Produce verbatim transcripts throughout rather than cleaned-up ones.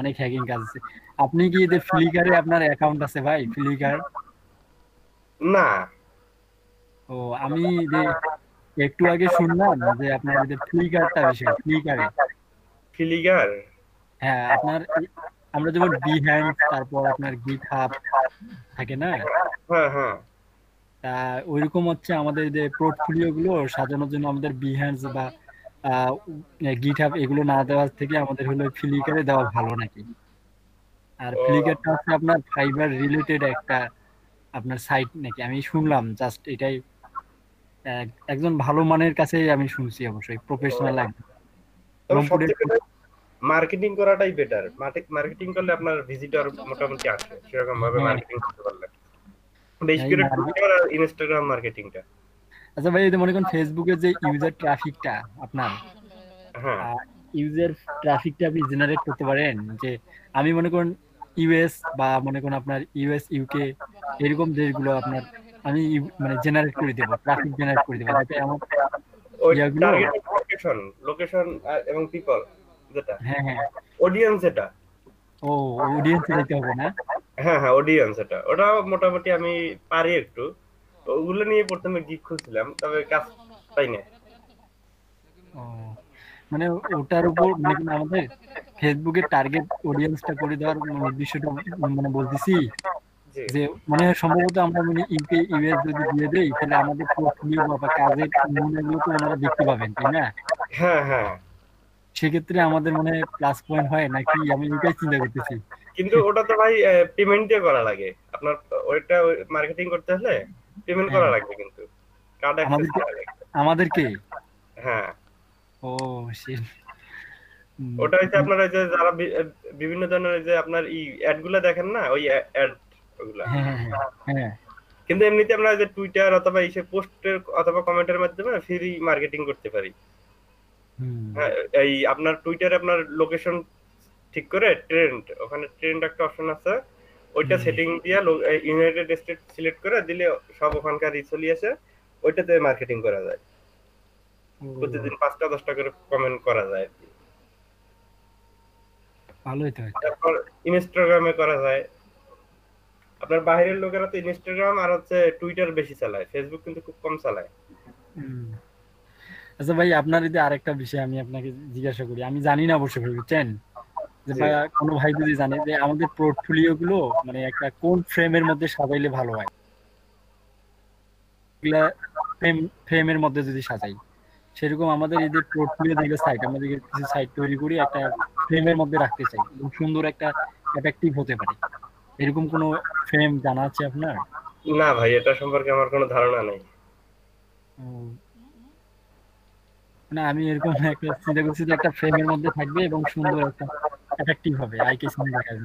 অনেক হ্যাকিং কাজ আছে। আপনি কি যে ফ্লিকারে আপনার অ্যাকাউন্ট আছে ভাই? ফ্লিকার না, ও আমি যে একটু আগে শুনলাম যে আপনার যে ফ্লিকারটা বিষয়, ফ্লিকারে ফ্লিকার হ্যাঁ আপনার আমরা যেমন বিহ্যান্ড, তারপর আপনার গিটহাব থাকে না, হ্যাঁ হ্যাঁ ওইরকম হচ্ছে আমাদের যে পোর্টফোলিও গুলো সাজানোর জন্য আমাদের বিহ্যান্ড বা গিটহাব এগুলো না দেওয়ার থেকে আমাদের হলো ফ্লিকারে দেওয়া ভালো নাকি? আর ফ্লিকারটা হচ্ছে আপনার ফাইবার রিলেটেড একটা আপনার সাইট নাকি? আমি শুনলাম জাস্ট, এটাই একজন ভালো মানের কাছে আমি শুনছি, অবশ্যই প্রফেশনাল লাগে মার্কেটিং করাটাই বেটার। মার্কেটিং করলে আপনার ভিজিটর মোটামুটি আসে, সেরকম ভাবে মার্কেটিং করতে পারলে বেশ করে ইনস্টাগ্রাম মার্কেটিংটা। আচ্ছা ভাই, এই যে মনে করেন ফেসবুকে যে ইউজার ট্রাফিকটা আপনার, হ্যাঁ ইউজার ট্রাফিকটা আপনি জেনারেট করতে পারেন যে আমি মনে করেন ইউএস বা মনে করেন আপনার ইউএস ইউকে এরকম দেশগুলো আপনার আমি মানে জেনারেট করে দেব, ট্রাফিক জেনারেট করে দেব, যাতে আমার লোকেশন লোকেশন এবং পিপল যেটা হ্যাঁ হ্যাঁ অডিয়েন্স এটা ও অডিয়েন্স দিতে হবে না, হ্যাঁ হ্যাঁ অডিয়েন্স এটা ওটা মোটামুটি আমি পারি একটু, ওগুলো নিয়ে প্রথমে গিগ খুঁজছিলাম তবে কাজ পাই না। ও মানে ওটার উপর মানে আমাদের ফেসবুকের টার্গেট অডিয়েন্সটা করে দেওয়ার উদ্দেশ্যটা মানে বলতেছি যে মানে সম্ভবত আমরা মানে ইউকে ইউএস যদি দিয়ে দেই তাহলে আমাদের পোর্টফোলিও বা কাজের মূল্যগুলো তো ওনারা দেখতে পাবেন, তাই না? হ্যাঁ হ্যাঁ সেক্ষেত্রে আমাদের মনে প্লাস পয়েন্ট হয় নাকি? আমি এটাই চিন্তা করতেছি, কিন্তু ওটা তো ভাই পেমেন্ট দিয়ে করা লাগে আপনার, ওইটা মার্কেটিং করতে হলে পেমেন্ট করা লাগবে কিন্তু কার্ড অ্যাক্সেস করা লাগবে আমাদেরকে। হ্যাঁ ও শিট, ওটা হইছে আপনারা যে যারা বিভিন্ন ধরনের যে আপনার এই অ্যাডগুলো দেখেন না, ওই অ্যাড ওগুলা হ্যাঁ হ্যাঁ কিন্তু এমনিতে আমরা যে টুইটার অথবা এই সব পোস্টের অথবা কমেন্টের মাধ্যমে ফ্রি মার্কেটিং করতে পারি। এই আপনার টুইটারে আপনার লোকেশন ঠিক করে ট্রেন্ড, ওখানে ট্রেন্ড একটা অপশন আছে, ওইটা সেটিং দিয়ে ইউনাইটেড স্টেট সিলেক্ট করে দিলে সব ওখানকার রিচ চলে আসে, ওইটাতে মার্কেটিং করা যায়। প্রতিদিন পাঁচটা দশটা করে কমেন্ট করা যায়, ভালোই তো। তারপর ইনস্টাগ্রামে করা যায়, আপনার বাইরের লোকেরা তো ইনস্টাগ্রাম আর হচ্ছে টুইটার বেশি চালায়, ফেসবুক কিন্তু খুব কম চালায়। আচ্ছা ভাই, আপনার এই আরেকটা বিষয় আমি আপনাকে জিজ্ঞাসা করি, আমি জানি না অবশ্যই বুঝছেন, যে ভাই কোনো ভাই যদি জানে যে আমাদের পোর্টফোলিও গুলো মানে একটা কোন ফ্রেমের মধ্যে সাজাইলে ভালো হয়, এগুলা ফ্রেম ফ্রেমের মধ্যে যদি সাজাই, সেরকম আমাদের এই যে পোর্টফোলিও যেগুলো সাইট আমরা যে কিছু সাইট তৈরি করি একটা ফ্রেমের মধ্যে রাখতে চাই, সুন্দর একটা অ্যাট্রাকটিভ হতে পারে, এরকম কোনো ফ্রেম জানা আছে আপনার? না ভাই, এটা সম্পর্কে আমার কোনো ধারণা নেই। না আমি এরকম একটা চিন্তা করছি যে একটা ফ্রেমের মধ্যে থাকবে এবং সুন্দর একটা অ্যাট্রাকটিভ হবে আইকে সামনে রাখার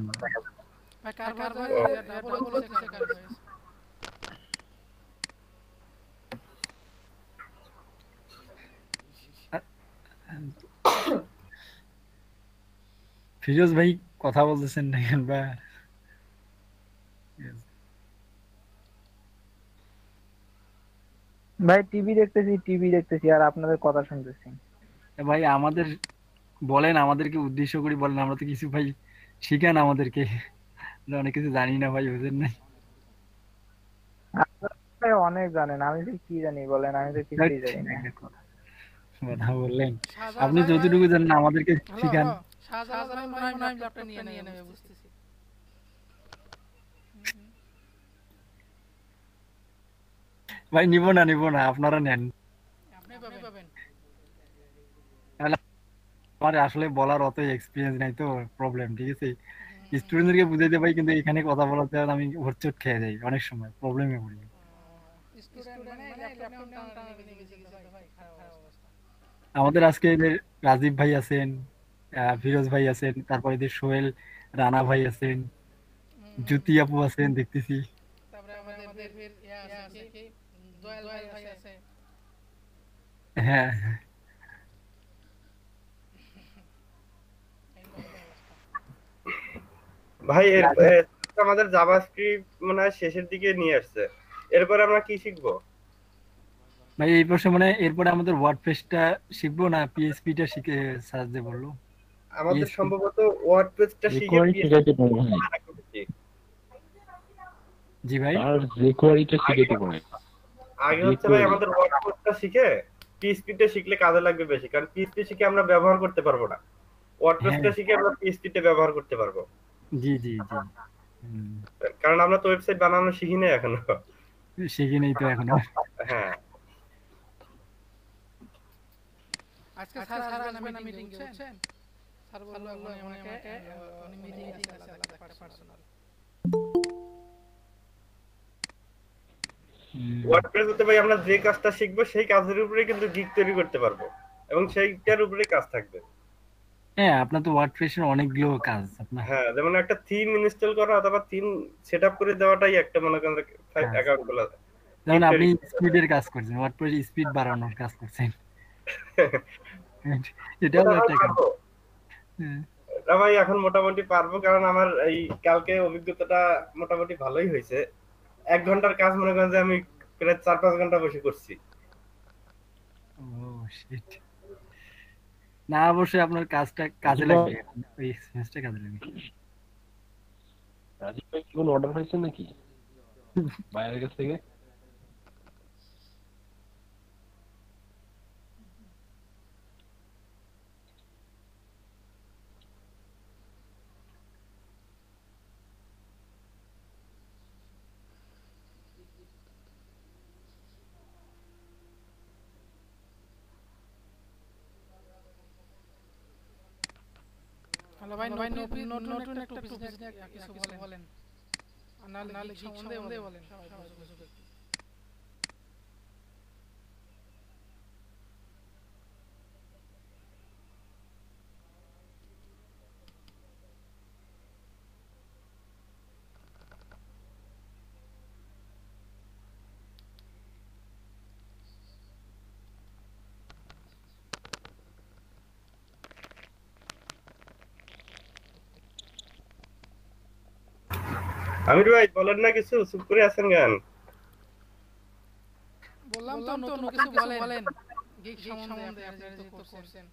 জন্য। ফিরোজ ভাই কথা বলতেছেন না কেন বা? ভাই টিভি দেখতেছি টিভি দেখতেছি আর আপনাদের কথা শুনতেছি। ভাই আমাদের বলেন, আমাদেরকে উদ্দেশ্য করে বলেন, আমরা তো কিছু ভাই শিখান আমাদেরকে, অনেক কিছু জানি না ভাই, বুঝেন না অনেক জানেন, আমি তো কি জানি বলেন, আমি তো কিছুই জানি না। কথা বললেন আপনি যতটুকু জানেন আমাদেরকে শিখান। ভাই নিব না নিব না আপনারা নেন, আমার আসলে বলার অত এক্সপিরিয়েন্স নাই তো, প্রবলেম। ঠিক আছে স্টুডেন্টদেরকে বুঝাইতে পারি, কিন্তু এখানে কথা বলতে আমি হরচট খেয়ে যাই, অনেক সময় প্রবলেমে পড়ি। আমাদের আজকে রাজীব ভাই আছেন, ফিরোজ ভাই আছেন, তারপরে এদের সোহেল রানা ভাই আছেন, জ্যোতি আপু আছেন দেখতেছি, হ্যাঁ ভাই আমাদের জাভাস্ক্রিপ্ট মনে হয় শেষের দিকে নিয়ে আসছে, এরপরে আমরা কি শিখবো ভাই এই প্রশ্ন মানে? এরপরে আমাদের ওয়ার্ডপ্রেসটা শিখবো না পিএইচপিটা শিখে সাহায্য করলো? আমাদের সম্ভবত ওয়ার্ডপ্রেসটা শিখে নিয়ে জি ভাই আর রিকোয়ারিটা শিখে নিতে পারে আগে হচ্ছে ভাই আমাদের ওয়ার্ডপ্রেসটা শিখে পিএসপিটা শিখলে কাজে লাগবে বেশি কারণ পিএসপি শিখে আমরা ব্যবহার করতে পারবো না ওয়ার্ডপ্রেসটা শিখে আমরা পিএসপিতে ব্যবহার করতে পারবো জি জি জি কারণ আমরা তো ওয়েবসাইট বানানো শিখিনি এখনো শিখিনি তো এখনো হ্যাঁ আজকে স্যার সারা নামে মিটিং হচ্ছে স্যার বললো আমাকে উনি মিটিং আছে একটা পার্সোনাল ওয়ার্ডপ্রেস হতে ভাই আমরা যে কাজটা শিখবো সেই কাজের উপরে কিন্তু গিগ তৈরি করতে পারবো এবং সেইটার উপরে কাজ থাকবে হ্যাঁ আপনার তো ওয়ার্ডপ্রেসের অনেকগুলো কাজ আপনার হ্যাঁ যেমন একটা থিম ইনস্টল করা অথবা থিম সেটআপ করে দেওয়াটাই একটা মানে অ্যাকাউন্ট খোলা যেমন আপনি স্পিডের কাজ করছেন ওয়ার্ডপ্রেস স্পিড বাড়ানোর কাজ করছেন এটাও একটা কাজ না ভাই এখন মোটামুটি পারবো কারণ আমার এই কালকে অভিজ্ঞতাটা মোটামুটি ভালোই হয়েছে এক ঘন্টার কাজ মনে করেন যে আমি প্রায় চার পাঁচ ঘন্টা বসে করছি ও শিট না অবশ্যই আপনার কাজটা কাজে লাগবে ওই সেন্সটা কাজে লাগবে রাজীব ভাই কোন অর্ডার হয়েছে নাকি বাইরের কাছ থেকে ভাই ভাই নতুন নতুন একটা বিজনেস নিয়ে কিছু বলেন আনাল নালে সম্বন্ধে বলেন আমির ভাই বলেন না কিছু চুপ করে আছেন গান বললাম তো নতুন কিছু বলেন গিগ সম্বন্ধে আপনারা যে তো করছেন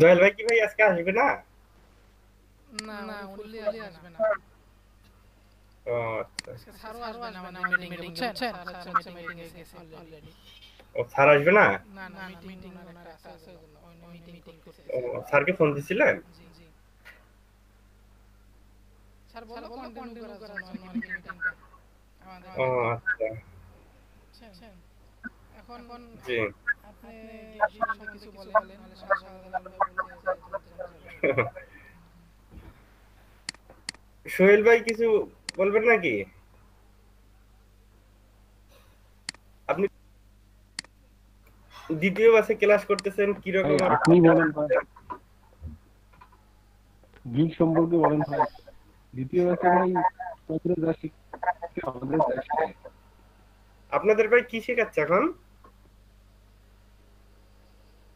দয়াল ভাই কি ভাই আজকে আসবে না না না উনি আসবে না ও আচ্ছা স্যারও আসবে না মানে মিটিং হচ্ছে আচ্ছা মিটিং এ গেছে অলরেডি ও স্যার আসবে না না না মিটিং ওনার আছে আছে অন্য মিটিং করতে ও স্যারকে ফোন দিছিলেন জি জি স্যার বলো কন্টিনিউ করার জন্য মিটিংটা আমাদের ও আচ্ছা আচ্ছা এখন জি আপনি যদি কিছু বলেন তাহলে সাধারণভাবে সোহেল ভাই কিছু বলবেন নাকি আপনি দ্বিতীয় বাসে ক্লাস করতেছেন কি রকম আপনি বলেন ভাই গিগ সম্পর্কে বলেন ভাই দ্বিতীয় বাসে ভাই ছাত্র দাসী আমাদের দাসী আপনাদের ভাই কি শেখাচ্ছে এখন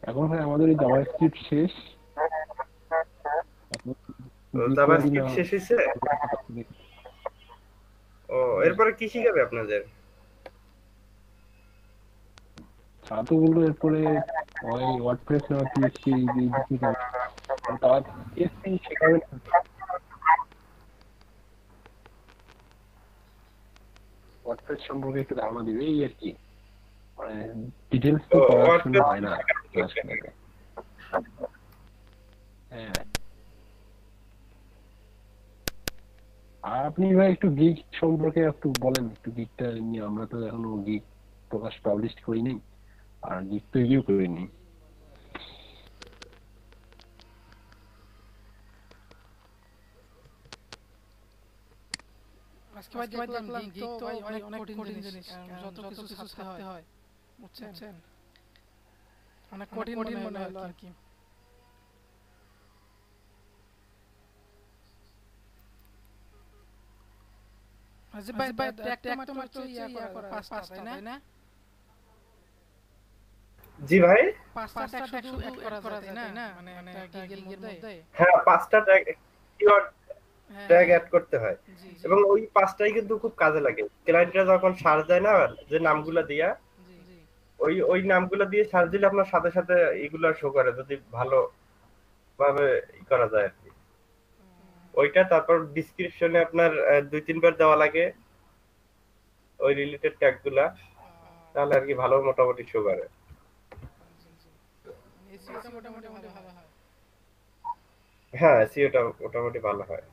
এখন ভাই আমাদের এই জাভাস্ক্রিপ্ট শেষ জাভাস্ক্রিপ্ট শেষ হইছে ও এরপরে কি শিখাবে আপনাদের ছাত্র গুলো এরপরে ওই ওয়ার্ডপ্রেস আর পিএইচপি এই বিষয়টা তার পিএইচপি শেখাবে ওয়ার্ডপ্রেস সম্পর্কে একটু ধারণা দিবে এই আর কি মানে ডিটেইলস তো পড়াশোনা হয় না আপনি ভাই একটু গিগ সম্পর্কে একটু বলেন একটু গিগটা নিয়ে আমরা তো এখনো গিগ প্রকাশ পাবলিশ করিনি আর গিগ তৈরিও করিনি আজকে ভাই দেখলাম গিগ তো ভাই অনেক কঠিন জিনিস যত কিছু শিখতে হয় বুঝছেন অনেক কঠিন মনে হলো আর কি জি ভাই পাঁচটা ট্যাগ এক করা যায় না মানে গিগের মধ্যে হ্যাঁ পাঁচটা ট্যাগ কিওয়ার্ড ট্যাগ অ্যাড করতে হয় এবং ওই পাঁচটাই কিন্তু খুব কাজে লাগে ক্লায়েন্টরা যখন সার্চ দেয় না যে নামগুলো দিয়া ওই ওই নামগুলো দিয়ে সার্চ দিলে আপনার সাথে সাথে এগুলা শো করে যদি ভালো ভাবে করা যায় আর কি ওইটা তারপর ডেসক্রিপশনে আপনার দুই তিনবার দেওয়া লাগে ওই রিলেটেড ট্যাগগুলা তাহলে আর কি ভালো মোটামুটি শো করে হ্যাঁ সিওটা মোটামুটি ভালো হয়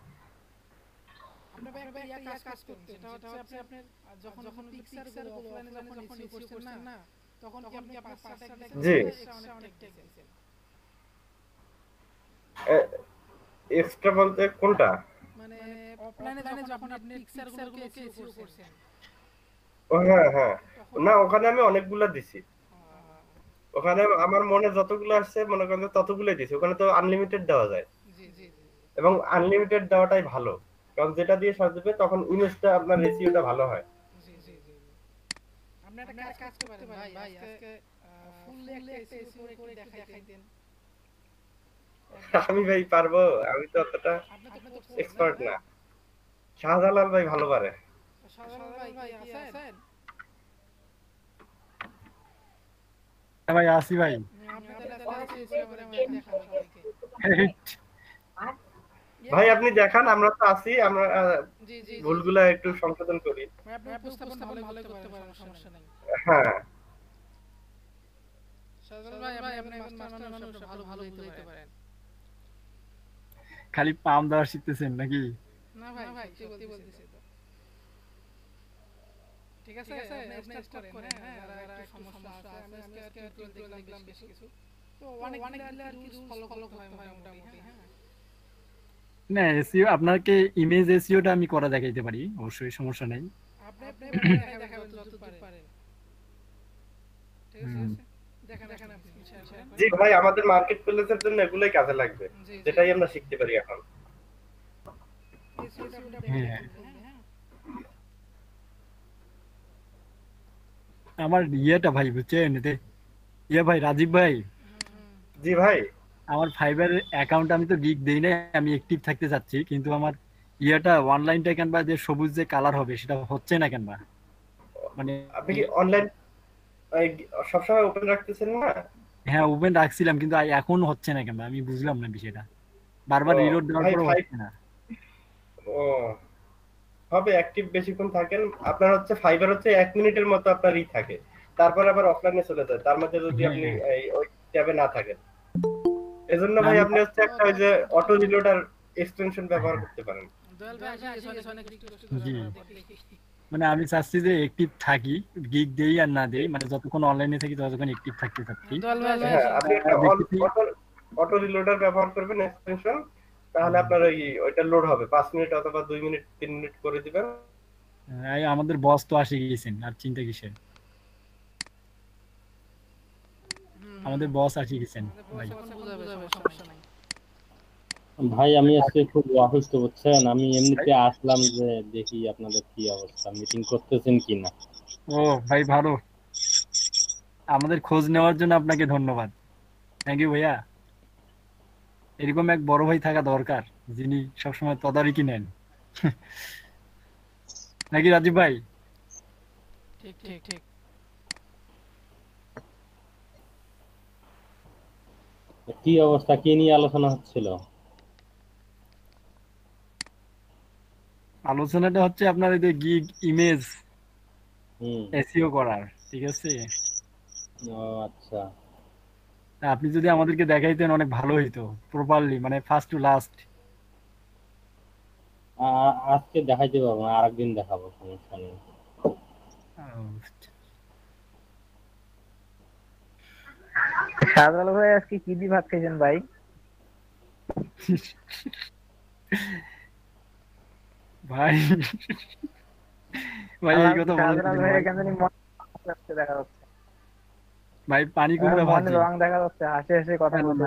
আমরা ভাই একটা কাজ করতে এটা হচ্ছে আপনি যখন যখন পিকচার গুলো অফলাইনে যখন এসইও করছেন না তখন কি আপনি পাঁচটা এক্সট্রা অনেক টেক দিয়েছেন এক্সট্রা বলতে কোনটা মানে অফলাইনে যখন আপনি পিকচার গুলো এসইও করছেন ও হ্যাঁ হ্যাঁ না ওখানে আমি অনেকগুলা দিছি ওখানে আমার মনে যতগুলো আসছে মনে করেন ততগুলাই দিছি ওখানে তো আনলিমিটেড দেওয়া যায় জি জি এবং আনলিমিটেড দেওয়াটাই ভালো কারণ যেটা দিয়ে সাজাবে তখন ইমেজটা আপনার রেশিওটা ভালো হয় জি জি জি আপনি একটা কাজ করতে পারেন ভাই আজকে ফুললি একটা এসইও করে দেখাই দেন আমি ভাই পারবো আমি তো অতটা এক্সপার্ট না শাহজালাল ভাই ভালো পারে শাহজালাল ভাই আছেন ভাই আসি ভাই ভাই আপনি দেখান আমরা তো আসি আমরা জি জি ভুলগুলা একটু সংশোধন করি মানে আপনি উপস্থাপন ভালো করতে পারেন সমস্যা নাই হ্যাঁ সাধারণ ভাই আপনি মাস্টার মানুষ ভালো ভালো বুঝাইতে পারেন খালি পাম দেওয়া শিখতেছেন নাকি না ভাই ভাই সত্যি বলতেছি তো ঠিক আছে আপনি স্টার্ট করেন যারা একটু সমস্যা আছে আমি আজকে টিউটোরিয়াল দেখলাম বেশ কিছু তো অনেক অনেক রুলস ফলো ফলো হয় মোটামুটি হ্যাঁ না এসইও আপনাকে ইমেজ এসইওটা আমি করা দেখাইতে পারি অবশ্যই সমস্যা নাই আপনি আপনি দেখাবেন যতদূর পারেন ঠিক আছে দেখেন দেখেন আপনি জি ভাই আমাদের মার্কেট প্লেসের জন্য এগুলাই কাজে লাগবে যেটাই আমরা শিখতে পারি এখন আমার ইয়েটা ভাই বুঝছেন এতে ইয়া ভাই রাজীব ভাই জি ভাই আমার ফাইবার অ্যাকাউন্ট আমি তো গিগ দেই না আমি অ্যাক্টিভ থাকতে যাচ্ছি কিন্তু আমার ইয়াটা অনলাইনটা কেন বা যে সবুজ যে কালার হবে সেটা হচ্ছে না কেন বা মানে আপনি কি অনলাইন সব সময় ওপেন রাখতেছেন না হ্যাঁ ওপেন রাখছিলাম কিন্তু এখন হচ্ছে না কেন আমি বুঝলাম না বিষয়টা বারবার রিলোড দেওয়ার পর হচ্ছে না ও হবে অ্যাক্টিভ বেশিক্ষণ থাকেন আপনার হচ্ছে ফাইবার হচ্ছে এক মিনিটের মতো আপনারই থাকে তারপর আবার অফলাইনে চলে যায় তার মধ্যে যদি আপনি ওই ট্যাবে না থাকেন এজন্য ভাই আপনি হচ্ছে একটা ওই যে অটো রিলোডার এক্সটেনশন ব্যবহার করতে পারেন দয়াল ভাই আসলে অনেক রিকোয়েস্ট করেছি মানে আমি চাচ্ছি যে অ্যাক্টিভ থাকি গিগ দেই আর না দেই মানে যতক্ষণ অনলাইনে থাকি ততক্ষণ অ্যাক্টিভ থাকতে থাকি দয়াল ভাই আপনি একটা অটো অটো রিলোডার ব্যবহার করবেন এক্সটেনশন তাহলে আপনার ওই ওইটা লোড হবে পাঁচ মিনিট অথবা দুই মিনিট তিন মিনিট করে দিবেন এই আমাদের বস তো আসে গিয়েছেন আর চিন্তা কিসের আমাদের বস আসি গেছেন ভাই ভাই আমি আজকে খুব অসুস্থ হচ্ছেন আমি এমনিতে আসলাম যে দেখি আপনাদের কি অবস্থা মিটিং করতেছেন কিনা ও ভাই ভালো আমাদের খোঁজ নেওয়ার জন্য আপনাকে ধন্যবাদ থ্যাঙ্ক ইউ ভাইয়া এরকম এক বড় ভাই থাকা দরকার যিনি সব সময় তদারকি নেন নাকি রাজীব ভাই ঠিক ঠিক ঠিক কি অবস্থা কি নিয়ে আলোচনা হচ্ছিল আলোচনাটা হচ্ছে আপনার এই যে গিগ ইমেজ হুম এসইও করার ঠিক আছে ও আচ্ছা আপনি যদি আমাদেরকে দেখাইতেন অনেক ভালো হতো প্রপারলি মানে ফার্স্ট টু লাস্ট আজকে দেখাইতে পারবো না আরেকদিন দেখাবো সমস্যা নেই সাধারণ ভাই আজকে কি দি ভাত খাইছেন ভাই ভাই ভাই এই কথা বলতে ভাই পানি কুমড়া ভাজি রং দেখা যাচ্ছে হাসি হাসি কথা বলতে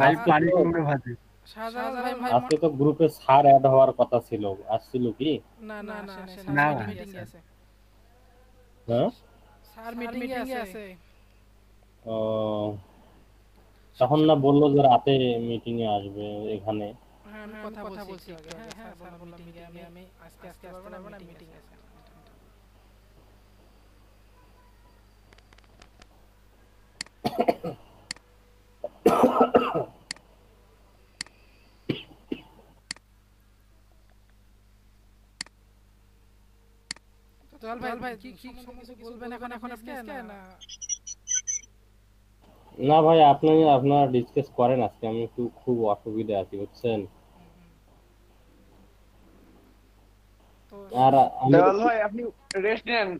ভাই পানি কুমড়া ভাজি শাহজাহান ভাই আজকে তো গ্রুপে স্যার অ্যাড হওয়ার কথা ছিল, আসছিল কি? না না না না মিটিং আছে। হ্যাঁ স্যার মিটিং আছে। ও তখন না বললো যে রাতে মিটিং এ আসবে এখানে। হ্যাঁ আমি কথা বলছি আগে। হ্যাঁ স্যার বললাম মিটিং এ আমি আজকে আজকে আসব না, মিটিং আছে। না ভাই আপনি আপনারা ডিসকাস করেন, আজকে আমি একটু খুব অসুবিধা আছি বুঝছেন। আর ভাই আপনি রেস্ট নেন।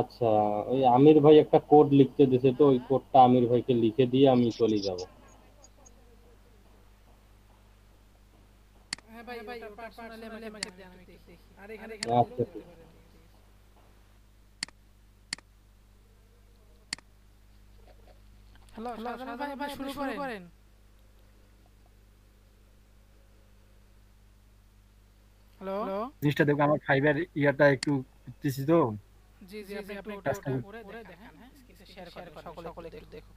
আচ্ছা ওই আমির ভাই একটা কোড লিখতে দিয়েছে, তো ওই কোডটা আমির ভাইকে লিখে দিয়ে আমি চলে যাব। হ্যাঁ ভাই ভাই পার্সোনালি আমাকে আমাকে দেন, আমি দেখি। আর এখানে এখানে হ্যালো শাহজাহান ভাই ভাই শুরু করেন। হ্যালো জিনিসটা দেখো আমার ফাইবার ইয়াটা একটু দিছি তো। জি জি আপনি আপনি টেস্ট করে দেখেন। হ্যাঁ স্ক্রিনে শেয়ার করে সকলে সকলে একটু দেখো।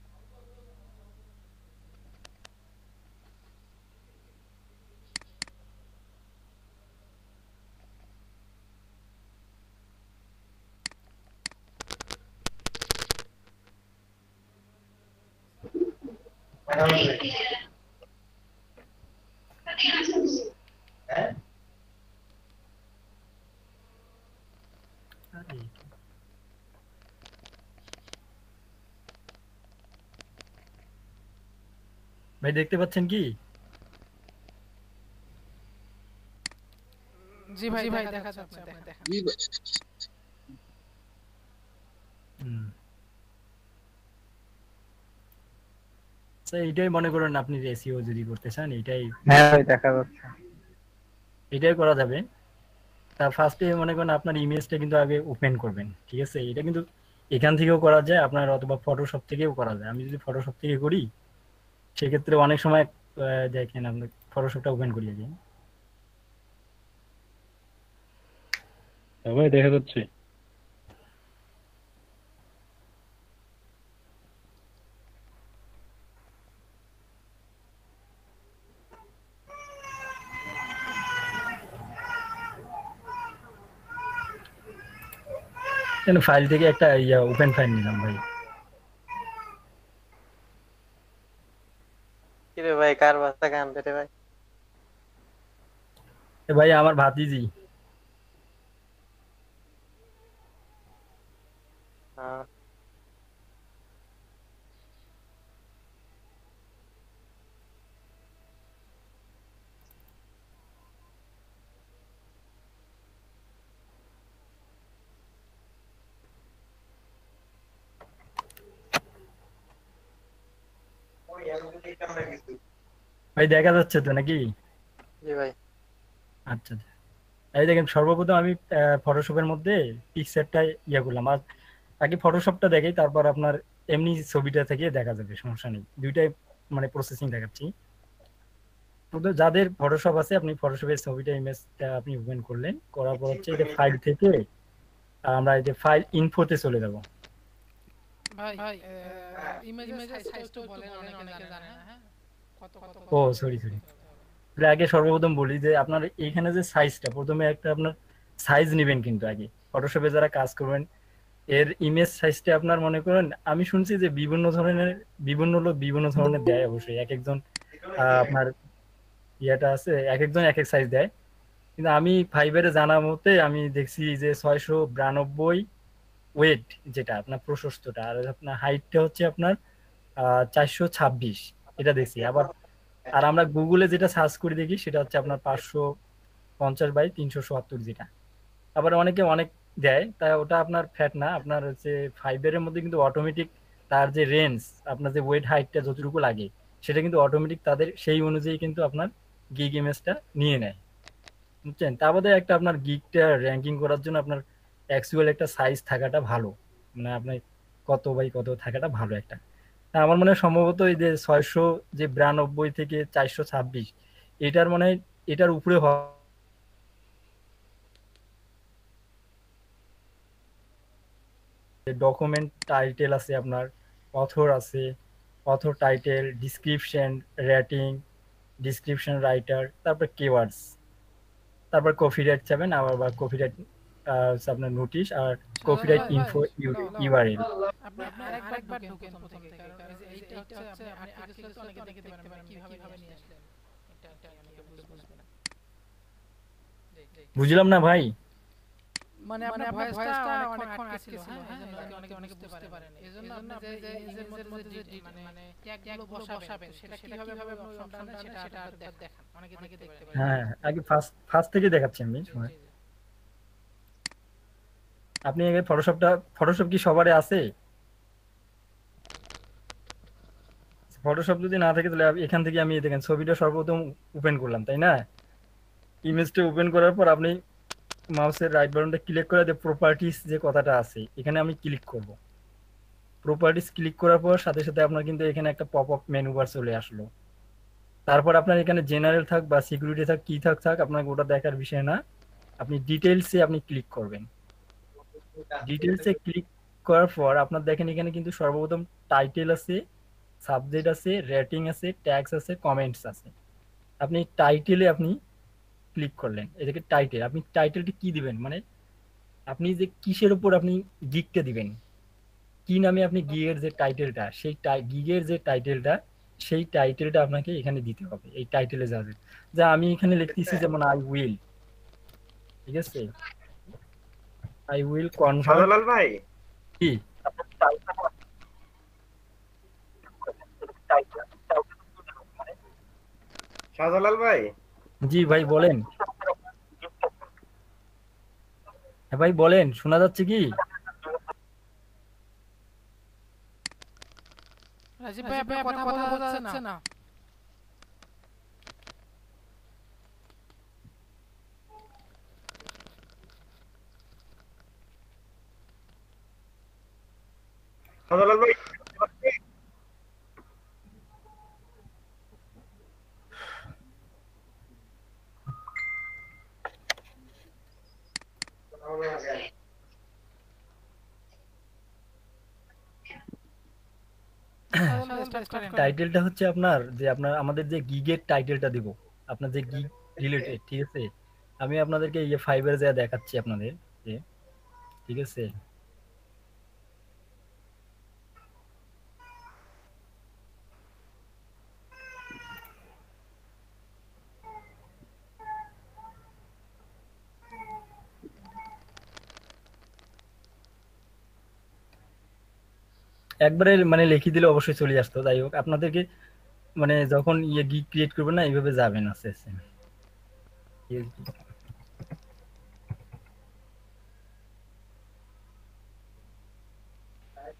ভাই দেখতে পাচ্ছেন কি? জি ভাই ভাই দেখা যাচ্ছে। জি ভাই হুম আচ্ছা এইটাই মনে করেন আপনি এসইও যদি করতে চান এইটাই। হ্যাঁ ভাই দেখা যাচ্ছে, এটাই করা যাবে। তা ফার্স্টে মনে করেন আপনার ইমেজটা কিন্তু আগে ওপেন করবেন, ঠিক আছে? এটা কিন্তু এখান থেকেও করা যায় আপনার, অথবা ফটোশপ থেকেও করা যায়। আমি যদি ফটোশপ থেকে করি সেক্ষেত্রে অনেক সময় দেখেন আপনি ফটোশপটা ওপেন করিয়ে দিন। ভাই দেখা যাচ্ছে। কেন ফাইল থেকে একটা ইয়া ওপেন ফাইল নিলাম ভাই। কিরে ভাই কার বাচ্চা গান পেটে ভাই? এ ভাই আমার ভাতিজি। হ্যাঁ ভাই দেখা যাচ্ছে তো নাকি? জি ভাই আচ্ছা এই দেখেন সর্বপ্রথম আমি ফটোশপের মধ্যে পিকচারটা ইয়া করলাম। আর আগে ফটোশপটা দেখাই, তারপর আপনার এমনি ছবিটা থেকে দেখা যাবে, সমস্যা নেই। দুইটাই মানে প্রসেসিং দেখাচ্ছি। তো যাদের ফটোশপ আছে আপনি ফটোশপের ছবিটা ইমেজটা আপনি ওপেন করলেন, করার পর হচ্ছে এটা ফাইল থেকে আমরা এই যে ফাইল ইনফোতে চলে যাব। ভাই ভাই ইমেজ ইমেজ সাইজটা বলেন, অনেকে জানে না। হ্যাঁ কত কত ও সরি সরি তাহলে আগে সর্বপ্রথম বলি যে আপনার এইখানে যে সাইজটা প্রথমে একটা আপনার সাইজ নেবেন, কিন্তু আগে ফটোশপে যারা কাজ করবেন এর ইমেজ সাইজটা আপনার মনে করেন। আমি শুনছি যে বিভিন্ন ধরনের বিভিন্ন লোক বিভিন্ন ধরনের দেয়, অবশ্যই এক একজন আপনার ইয়াটা আছে এক একজন এক এক সাইজ দেয়, কিন্তু আমি ফাইবারে জানা মতে আমি দেখছি যে ছয়শো বিরানব্বই ওয়েট যেটা আপনার প্রশস্তটা, আর আপনার হাইটটা হচ্ছে আপনার চারশো ছাব্বিশ এটা দেখছি। আবার আর আমরা গুগলে যেটা সার্চ করে দেখি সেটা হচ্ছে আপনার পাঁচশো পঞ্চাশ বাই তিনশো সত্তর যেটা। আবার অনেকে অনেক দেয়, তা ওটা আপনার ফ্যাট না, আপনার হচ্ছে ফাইবারের মধ্যে কিন্তু অটোমেটিক তার যে রেঞ্জ আপনার যে ওয়েট হাইটটা যতটুকু লাগে সেটা কিন্তু অটোমেটিক তাদের সেই অনুযায়ী কিন্তু আপনার গিগ ইমেজটা নিয়ে নেয়, বুঝছেন? তা বাদে একটা আপনার গিগটা র্যাঙ্কিং করার জন্য আপনার অ্যাকচুয়াল একটা সাইজ থাকাটা ভালো, মানে আপনার কত বাই কত থাকাটা ভালো একটা। আমার মনে হয় সম্ভবত এই যে ছয়শো যে বিরানব্বই থেকে চারশো ছাব্বিশ এটার মানে এটার উপরে ডকুমেন্ট টাইটেল আছে, আপনার অথর আছে, author title, description, rating, description writer, তারপর কিওয়ার্ডস, তারপর কপিরাইট চাবেন আবার বা কপিরাইট আপনার নোটিশ আর কপিরাইট ইনফো ইউআরএল। আপনি আরেকবার একবার ঢুকেন প্রথম থেকে, কারণ এইটা হচ্ছে আপনি আর্টিকেল তো অনেকে দেখতে পারেন, মানে কিভাবে নিয়ে আসলেন এটা এটা অনেকে বুঝবে না। বুঝলাম না ভাই, মানে আপনার ভয়েসটা অনেকক্ষণ আসছিল, হ্যাঁ অনেকে অনেকে বুঝতে পারেন। এজন্য আপনি যে এর মধ্যে যে মানে ট্যাগগুলো বসাবেন সেটা কিভাবে ভাবে সম্পূর্ণ সেটা সেটা দেখান, অনেকে থেকে দেখতে পারেন। হ্যাঁ আগে ফার্স্ট ফার্স্ট থেকে দেখাচ্ছি আমি। আপনি আগে ফটোশপটা, ফটোশপ কি সবারে আছে? ফটোশপ যদি না থাকে তাহলে এখান থেকে আমি দেখেন ছবিটা সর্বপ্রথম ওপেন করলাম, তাই না? ইমেজটা ওপেন করার পর আপনি মাউসের রাইট বাটনটা ক্লিক করে দিয়ে প্রপার্টিজ যে কথাটা আছে এখানে আমি ক্লিক করব। প্রপার্টিজ ক্লিক করার পর সাথে সাথে আপনার কিন্তু এখানে একটা পপ আপ মেনু বার চলে আসলো। তারপর আপনার এখানে জেনারেল থাক বা সিকিউরিটি থাক কি থাক থাক আপনাকে ওটা দেখার বিষয় না, আপনি ডিটেইলসে আপনি ক্লিক করবেন। ডিটেইলসে ক্লিক করার পর আপনার দেখেন এখানে কিন্তু সর্বপ্রথম টাইটেল আছে, সাবজেক্ট আছে, রেটিং আছে, ট্যাগস আছে, কমেন্টস আছে। আপনি টাইটেলে আপনি ক্লিক করলেন, এটাকে টাইটেল। আপনি টাইটেলটি কি দিবেন, মানে আপনি যে কিসের উপর আপনি গিগটা দিবেন, কি নামে আপনি গিগের যে টাইটেলটা সেই গিগের যে টাইটেলটা সেই টাইটেলটা আপনাকে এখানে দিতে হবে। এই টাইটেলে যাবে যা আমি এখানে লিখতেছি, যেমন আই উইল, ঠিক আছে, আই উইল কনভার্ট। সাদালাল ভাই কি আপনার টাইটেল? সাদালাল ভাই জি ভাই বলেন, হ্যাঁ ভাই বলেন, শোনা যাচ্ছে কি? রাজীব ভাই আপনার কথা বোঝা যাচ্ছে না। সাদালাল ভাই টাইটেলটা হচ্ছে আপনার যে আপনার আমাদের যে গিগের টাইটেলটা দিব, আপনার যে গিগ রিলেটেড, ঠিক আছে। আমি আপনাদেরকে এই ফাইবারে যা দেখাচ্ছি আপনাদের, ঠিক আছে, একবারে মানে লিখে দিলে অবশ্যই চলে আসতো। যাই হোক, আপনাদেরকে মানে যখন ইয়ে গিগ ক্রিয়েট করবেন না এইভাবে যাবেন আস্তে আস্তে।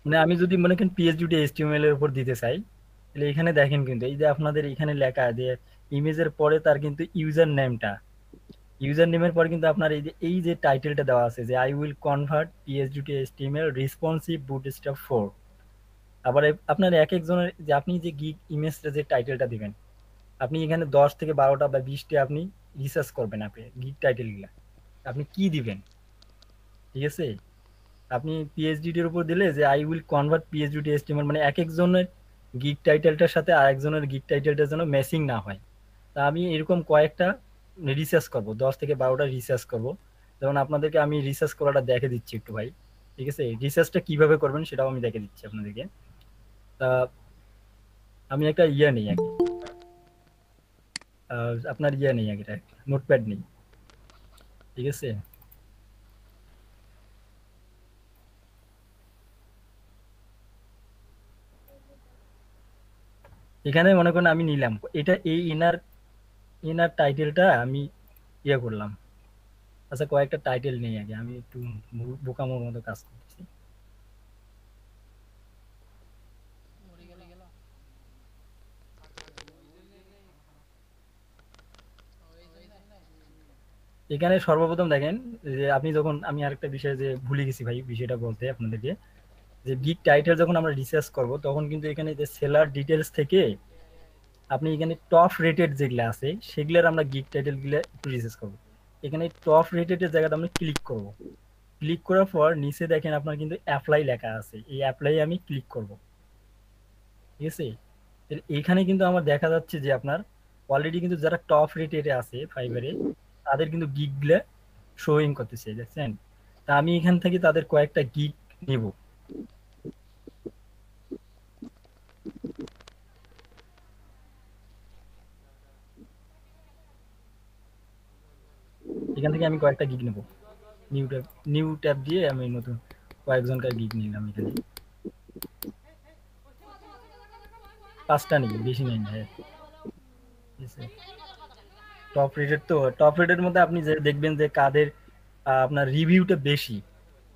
মানে আমি যদি মনে করেন পিএইচডি এইচটিএমএল এর উপর দিতে চাই তাহলে এখানে দেখেন কিন্তু এই যে আপনাদের এখানে লেখা যে ইমেজের পরে তার কিন্তু ইউজার নেমটা, ইউজার নেমের পরে কিন্তু আপনার এই যে এই যে টাইটেলটা দেওয়া আছে যে I will convert PhD HTML responsive bootstrap four. আবার আপনার এক একজনের যে আপনি যে গিগ ইমেজটা যে টাইটেলটা দিবেন আপনি এখানে দশ থেকে বারোটা বা বিশটা আপনি রিসার্চ করবেন। আপনি গিগ টাইটেলগুলো আপনি কি দিবেন, ঠিক আছে? আপনি পিএইচডির উপর দিলে যে I will convert PhD estimate, মানে এক একজনের গিগ টাইটেলটার সাথে আর একজনের গিগ টাইটেলটা যেন ম্যাচিং না হয়। তা আমি এরকম কয়েকটা রিসার্চ করব, দশ থেকে বারোটা রিসার্চ করব। যেমন আপনাদেরকে আমি রিসার্চ করাটা দেখে দিচ্ছি একটু ভাই, ঠিক আছে? রিসার্চটা কীভাবে করবেন সেটাও আমি দেখে দিচ্ছি আপনাদেরকে। তা আমি একটা ইয়া নেই আগে, আপনার ইয়া নেই আগে, নোটপ্যাড নেই, ঠিক আছে। এখানে মনে করেন আমি নিলাম এটা, এই ইনার ইনার টাইটেলটা আমি ইয়ে করলাম। আচ্ছা কয়েকটা টাইটেল নেই আগে, আমি একটু বোকামোর মতো কাজ করছি। এখানে সর্বপ্রথম দেখেন যে আপনি যখন, আমি আরেকটা বিষয় যে ভুলে গেছি ভাই বিষয়টা বলতে আপনাদেরকে, যে গিগ টাইটেল যখন আমরা রিসার্চ করব তখন কিন্তু এখানে যে সেলার ডিটেলস থেকে আপনি এখানে টপ রেটেড যেগুলো আছে সেগুলোর আমরা গিগ টাইটেলগুলো একটু রিসার্চ করব। এখানে টপ রেটেডের জায়গাটা আমরা ক্লিক করব। ক্লিক করার পর নিচে দেখেন আপনার কিন্তু অ্যাপ্লাই লেখা আছে, এই অ্যাপ্লাই আমি ক্লিক করব। ঠিক আছে, এইখানে কিন্তু আমার দেখা যাচ্ছে যে আপনার অলরেডি কিন্তু যারা টপ রেটেডে আছে ফাইবারে তাদের কিন্তু গিগগুলো শোয়িং করতেছে, দেখছেন। তা আমি এখান থেকে তাদের কয়েকটা গিগ নেব। এখান থেকে আমি কয়েকটা গিগ নেব, নিউ ট্যাব নিউ ট্যাব দিয়ে আমি নতুন কয়েকজনকার গিগ নিলাম। এখানে পাঁচটা নেই, বেশি নেই। হ্যাঁ, টপ রেটেড তো টপ রেটের মধ্যে আপনি যে দেখবেন যে কাদের আপনার রিভিউটা বেশি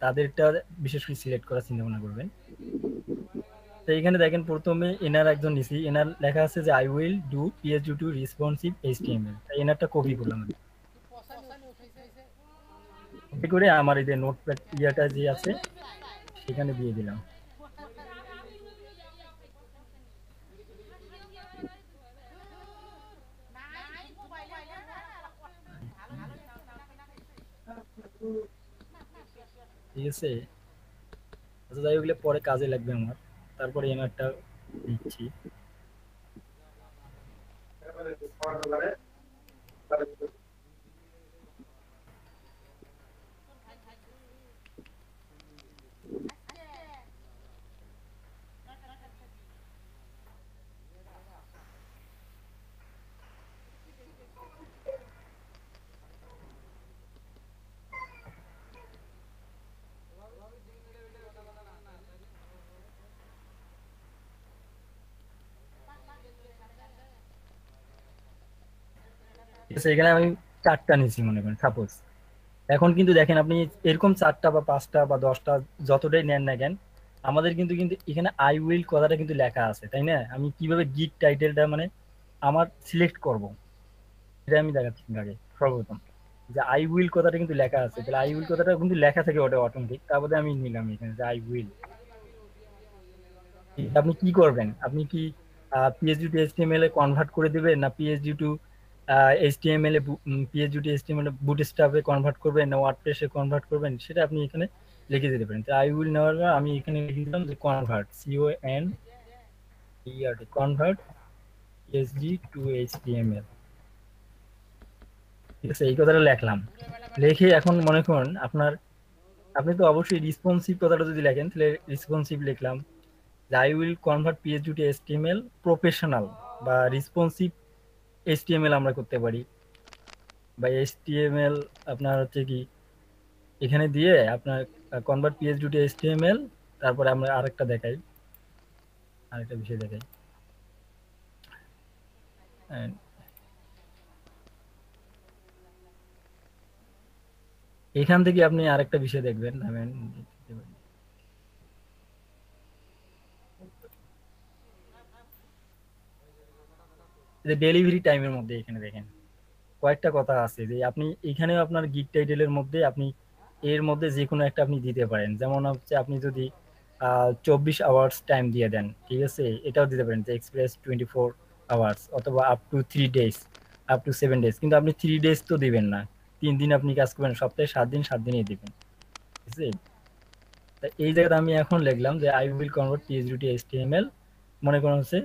তাদেরটা বিশেষ করে সিলেক্ট করার চিন্তা ভাবনা করবেন। তো এখানে দেখেন প্রথমে এনার একজন নিছি, এনার লেখা আছে যে I will do PhD to responsive HTML. তাই এনারটা কপি করলাম, কপি করে আমার এই যে নোটপ্যাড ইয়াটা যে আছে সেখানে দিয়ে দিলাম। ঠিক আছে, আচ্ছা যাই ওগুলো পরে কাজে লাগবে আমার। তারপরে এনারটা দিচ্ছি, সেখানে আমি চারটা নিয়েছি মনে করেন সাপোজ। এখন কিন্তু দেখেন আপনি এরকম চারটা বা পাঁচটা বা দশটা যতটাই নেন না কেন আমাদের কিন্তু কিন্তু এখানে আই উইল কথাটা কিন্তু লেখা আছে, তাই না? আমি কিভাবে গিগ টাইটেলটা মানে আমার সিলেক্ট করব এটা আমি দেখাচ্ছি। আগে সর্বপ্রথম যে আই উইল কথাটা কিন্তু লেখা আছে, তাহলে আই উইল কথাটা কিন্তু লেখা থাকে ওটা অটোমেটিক। তারপরে আমি নিলাম এখানে যে আই উইল। আপনি কি করবেন, আপনি কি পিএইচডি টু এইচটিএমএল এ কনভার্ট করে দেবেন, না পিএইচডি টু এইচটিএমএল এ পিএইচডি টু এইচটিএমএল এ বুটস্ট্র্যাপে কনভার্ট করবেন, না ওয়ার্ডপ্রেসে কনভার্ট করবেন, সেটা আপনি এখানে লিখে দিতে পারেন। তো আই উইল নেওয়ার পর আমি এখানে লিখে দিলাম যে convert C O N E R T convert PhD to HTML. ঠিক আছে, এই কথাটা লিখলাম। লিখে এখন মনে করুন আপনার আপনি তো অবশ্যই রেসপন্সিভ কথাটা যদি লেখেন তাহলে রেসপন্সিভ লিখলাম। I will convert PhD to HTML professional বা রেসপন্সিভ এইচটিএমএল আমরা করতে পারি বা এইচটিএমএল আপনার হচ্ছে কি এখানে দিয়ে আপনার কনভার্ট পিএইচডি টু এইচটিএমএল। তারপরে আমরা আরেকটা দেখাই, আরেকটা বিষয় দেখাই। এখান থেকে আপনি আরেকটা বিষয় দেখবেন, ভাবেন যে ডেলিভারি টাইমের মধ্যে এখানে দেখেন কয়েকটা কথা আছে যে আপনি এখানেও আপনার গিগ টাইটেলের মধ্যে আপনি এর মধ্যে যে কোনো একটা আপনি দিতে পারেন। যেমন হচ্ছে আপনি যদি চব্বিশ আওয়ার্স টাইম দিয়ে দেন, ঠিক আছে, এটাও দিতে পারেন যে এক্সপ্রেস টোয়েন্টি ফোর আওয়ার্স অথবা up to three days up to seven days কিন্তু আপনি থ্রি ডেজ তো দেবেন না, তিন দিন আপনি কাজ করবেন, সপ্তাহে সাত দিন সাত দিনই দেবেন। ঠিক আছে, তা এই জায়গাটা আমি এখন লিখলাম যে I will convert PhD to HTML মনে করেন হচ্ছে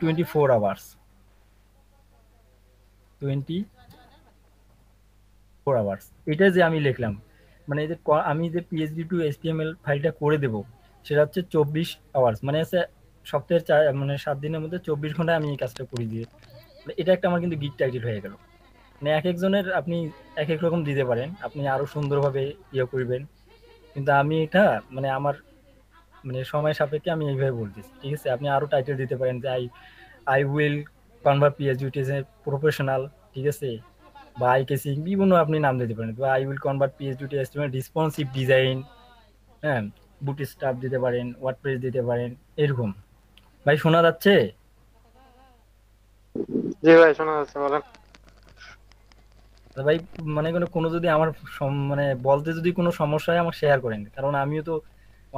twenty four hours twenty four hours. এটা যে আমি লিখলাম মানে এই যে আমি যে পিএইচডি টু এইচটিএমএল ফাইলটা করে দেব সেটা হচ্ছে চব্বিশ আওয়ার্স মানে আছে সপ্তাহের চার মানে সাত দিনের মধ্যে চব্বিশ ঘন্টায় আমি এই কাজটা করে দিয়ে এটা একটা আমার কিন্তু গিগ টাইটেল হয়ে গেল। মানে এক একজনের আপনি এক এক রকম দিতে পারেন, আপনি আরও সুন্দরভাবে ইয়ে করবেন, কিন্তু আমি এটা মানে আমার মানে সময় সাপেক্ষে আমি এইভাবে বলতেছি। ঠিক আছে, আপনি আরও টাইটেল দিতে পারেন যে I I will convert PhD to HTML professional. ঠিক আছে, বা আইকেসি বিভিন্ন আপনি নাম দিতে পারেন, বা I will convert PhD to HTML responsive design, হ্যাঁ বুটস্ট্র্যাপ দিতে পারেন, ওয়ার্ডপ্রেস দিতে পারেন এরকম। ভাই শোনা যাচ্ছে? জি ভাই শোনা যাচ্ছে, বলেন। ভাই মানে কোনো যদি আমার মানে বলতে যদি কোনো সমস্যা হয় আমার শেয়ার করেন, কারণ আমিও তো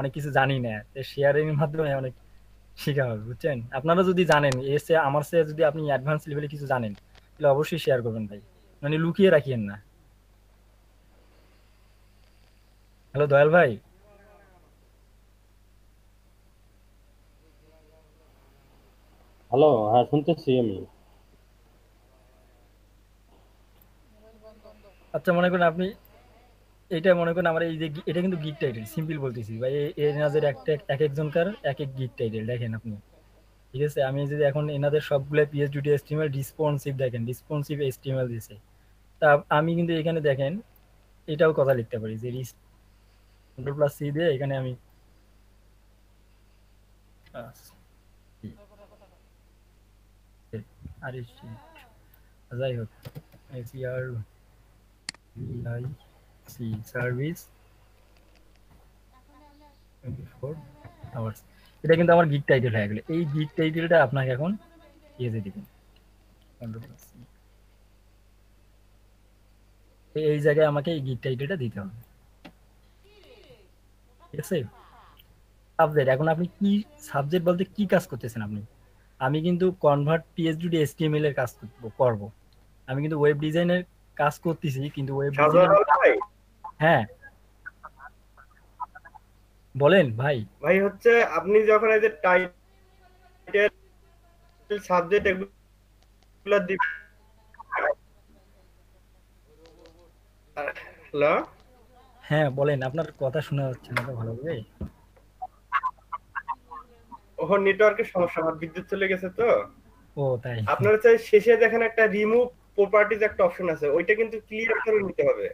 অনেক কিছু জানি না, শেয়ারিং এর মাধ্যমে অনেক শিখা হবে, বুঝছেন? আপনারা যদি জানেন এসে আমার সে যদি আপনি অ্যাডভান্স লেভেলে কিছু জানেন তাহলে অবশ্যই শেয়ার করবেন ভাই, মানে লুকিয়ে রাখিয়েন না। হ্যালো দয়াল ভাই, হ্যালো, হ্যাঁ শুনতেছি আমি। আচ্ছা মনে করেন আপনি এটা মনে করেন আমার এই যে এটা কিন্তু গিগ টাইটেল, সিম্পল বলতেছি ভাই, এনাদের একটা এক একজনকার এক এক গিগ টাইটেল দেখেন আপনি, ঠিক আছে? আমি যদি এখন এনাদের সবগুলো পিএইচডি এসটিএমএল রেসপন্সিভ দেখেন, রেসপন্সিভ এসটিএমএল দিয়েছে, তা আমি কিন্তু এখানে দেখেন এটাও কথা লিখতে পারি যে রিস কন্ট্রোল প্লাস সি দিয়ে এখানে আমি আর যাই হোক এসিআর আই সি সার্ভিস টোয়েন্টি ফোর আওয়ার্স, এটা কিন্তু আমার গিগ টাইটেল হয়ে গেল। এই গিগ টাইটেলটা আপনাকে এখন ইয়েতে দিবেন, এই জায়গায় আমাকে এই গিগ টাইটেলটা দিতে হবে, ঠিক আছে? সাবজেক্ট, এখন আপনি কি সাবজেক্ট বলতে কি কাজ করতেছেন আপনি? আমি কিন্তু কনভার্ট পিএইচডি টু এসটিএমএল এর কাজ করব, আমি কিন্তু ওয়েব ডিজাইনের কাজ করতেছি, কিন্তু ওয়েব ডিজাইন, হ্যাঁ বলেন ভাই। ভাই হচ্ছে আপনি যখন এই যে টাইটেল সাবজেক্ট এগুলো দিবেন, হ্যালো হ্যাঁ বলেন, আপনার কথা শোনা যাচ্ছে না ভালো করে। ওহ নেটওয়ার্কের সমস্যা, আমার বিদ্যুৎ চলে গেছে তো। ও তাই, আপনার হচ্ছে শেষে দেখেন একটা রিমুভ প্রপার্টিজ একটা অপশন আছে, ওইটা কিন্তু ক্লিয়ার করে নিতে হবে।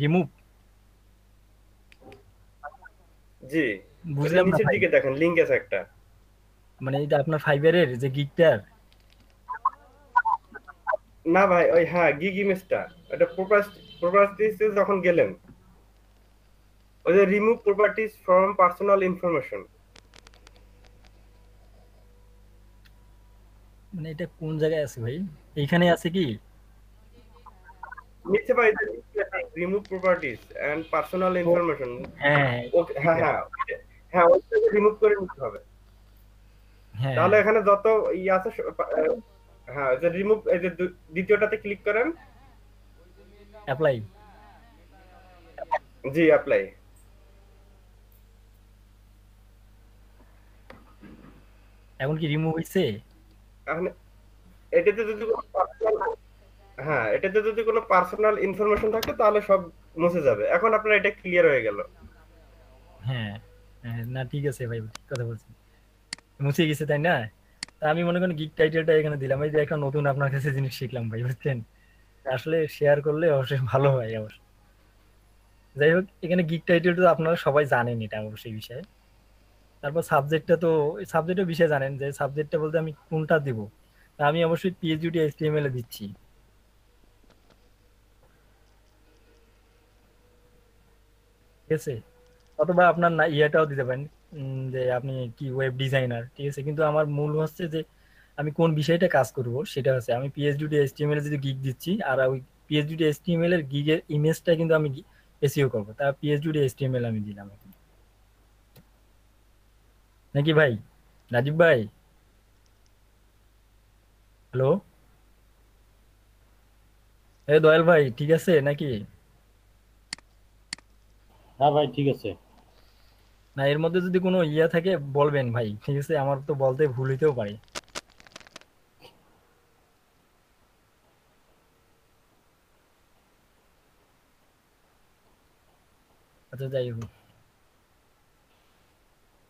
রিমুভ, জি বুঝলাম না, নিচে দিকে দেখেন লিংক আছে একটা, মানে এটা আপনার ফাইবারের যে গিগটার না ভাই, ওই হ্যাঁ গিগ ইমেজটা, এটা প্রপার্টি প্রপার্টিতে যখন গেলেন ওই যে remove properties from personal information, মানে এটা কোন জায়গায় আছে ভাই? এইখানে আছে কি নিচে ভাই, remove properties and personal information, হ্যাঁ হ্যাঁ হ্যাঁ হ্যাঁ ওইটা রিমুভ করে নিতে হবে। হ্যাঁ তাহলে এখানে যত ই আছে, হ্যাঁ যে রিমুভ এই যে দ্বিতীয়টাতে ক্লিক করেন, অ্যাপ্লাই, জি অ্যাপ্লাই, এখন কি রিমুভ হইছে? এখন এটাতে যদি কোনো পার্সোনাল, হ্যাঁ এটাতে যদি কোনো পার্সোনাল ইনফরমেশন থাকে তাহলে সব মুছে যাবে। এখন আপনার এটা ক্লিয়ার হয়ে গেল। হ্যাঁ না ঠিক আছে ভাই, ঠিক কথা বলছেন, মুছে গেছে তাই না? আমি মনে করেন গিগ টাইটেলটা এখানে দিলাম, এই যে একটা নতুন আপনার কাছে জিনিস শিখলাম ভাই, বুঝছেন? আসলে শেয়ার করলে অবশ্যই ভালো হয়। অবশ্য যাই হোক, এখানে গিগ টাইটেলটা আপনারা সবাই জানেন এটা অবশ্যই বিষয়ে। তারপর সাবজেক্টটা তো সাবজেক্টের বিষয়ে জানেন যে সাবজেক্টটা বলতে আমি কোনটা দেব, তা আমি অবশ্যই পিএইচডি এইচটিএমএল এ দিচ্ছি। ঠিক আছে, অথবা আপনার না ইয়েটাও দিতে পারেন যে আপনি কি ওয়েব ডিজাইনার, ঠিক আছে? কিন্তু আমার মূল হচ্ছে যে আমি কোন বিষয়টা কাজ করব সেটা হচ্ছে আমি পিএইচডি এইচটিএমএল এ যদি গিগ দিচ্ছি, আর ওই পিএইচডি এইচটিএমএল এর গিগের ইমেজটা কিন্তু আমি এসইও করব, তা পিএইচডি এইচটিএমএল আমি দিলাম নাকি ভাই? রাজীব ভাই, হ্যালো, এই দয়াল ভাই ঠিক আছে নাকি? হ্যাঁ ভাই ঠিক আছে, না এর মধ্যে যদি কোনো ইয়া থাকে বলবেন ভাই, ঠিক আছে? আমার তো বলতে ভুল হইতেও পারে। আচ্ছা যাই হোক,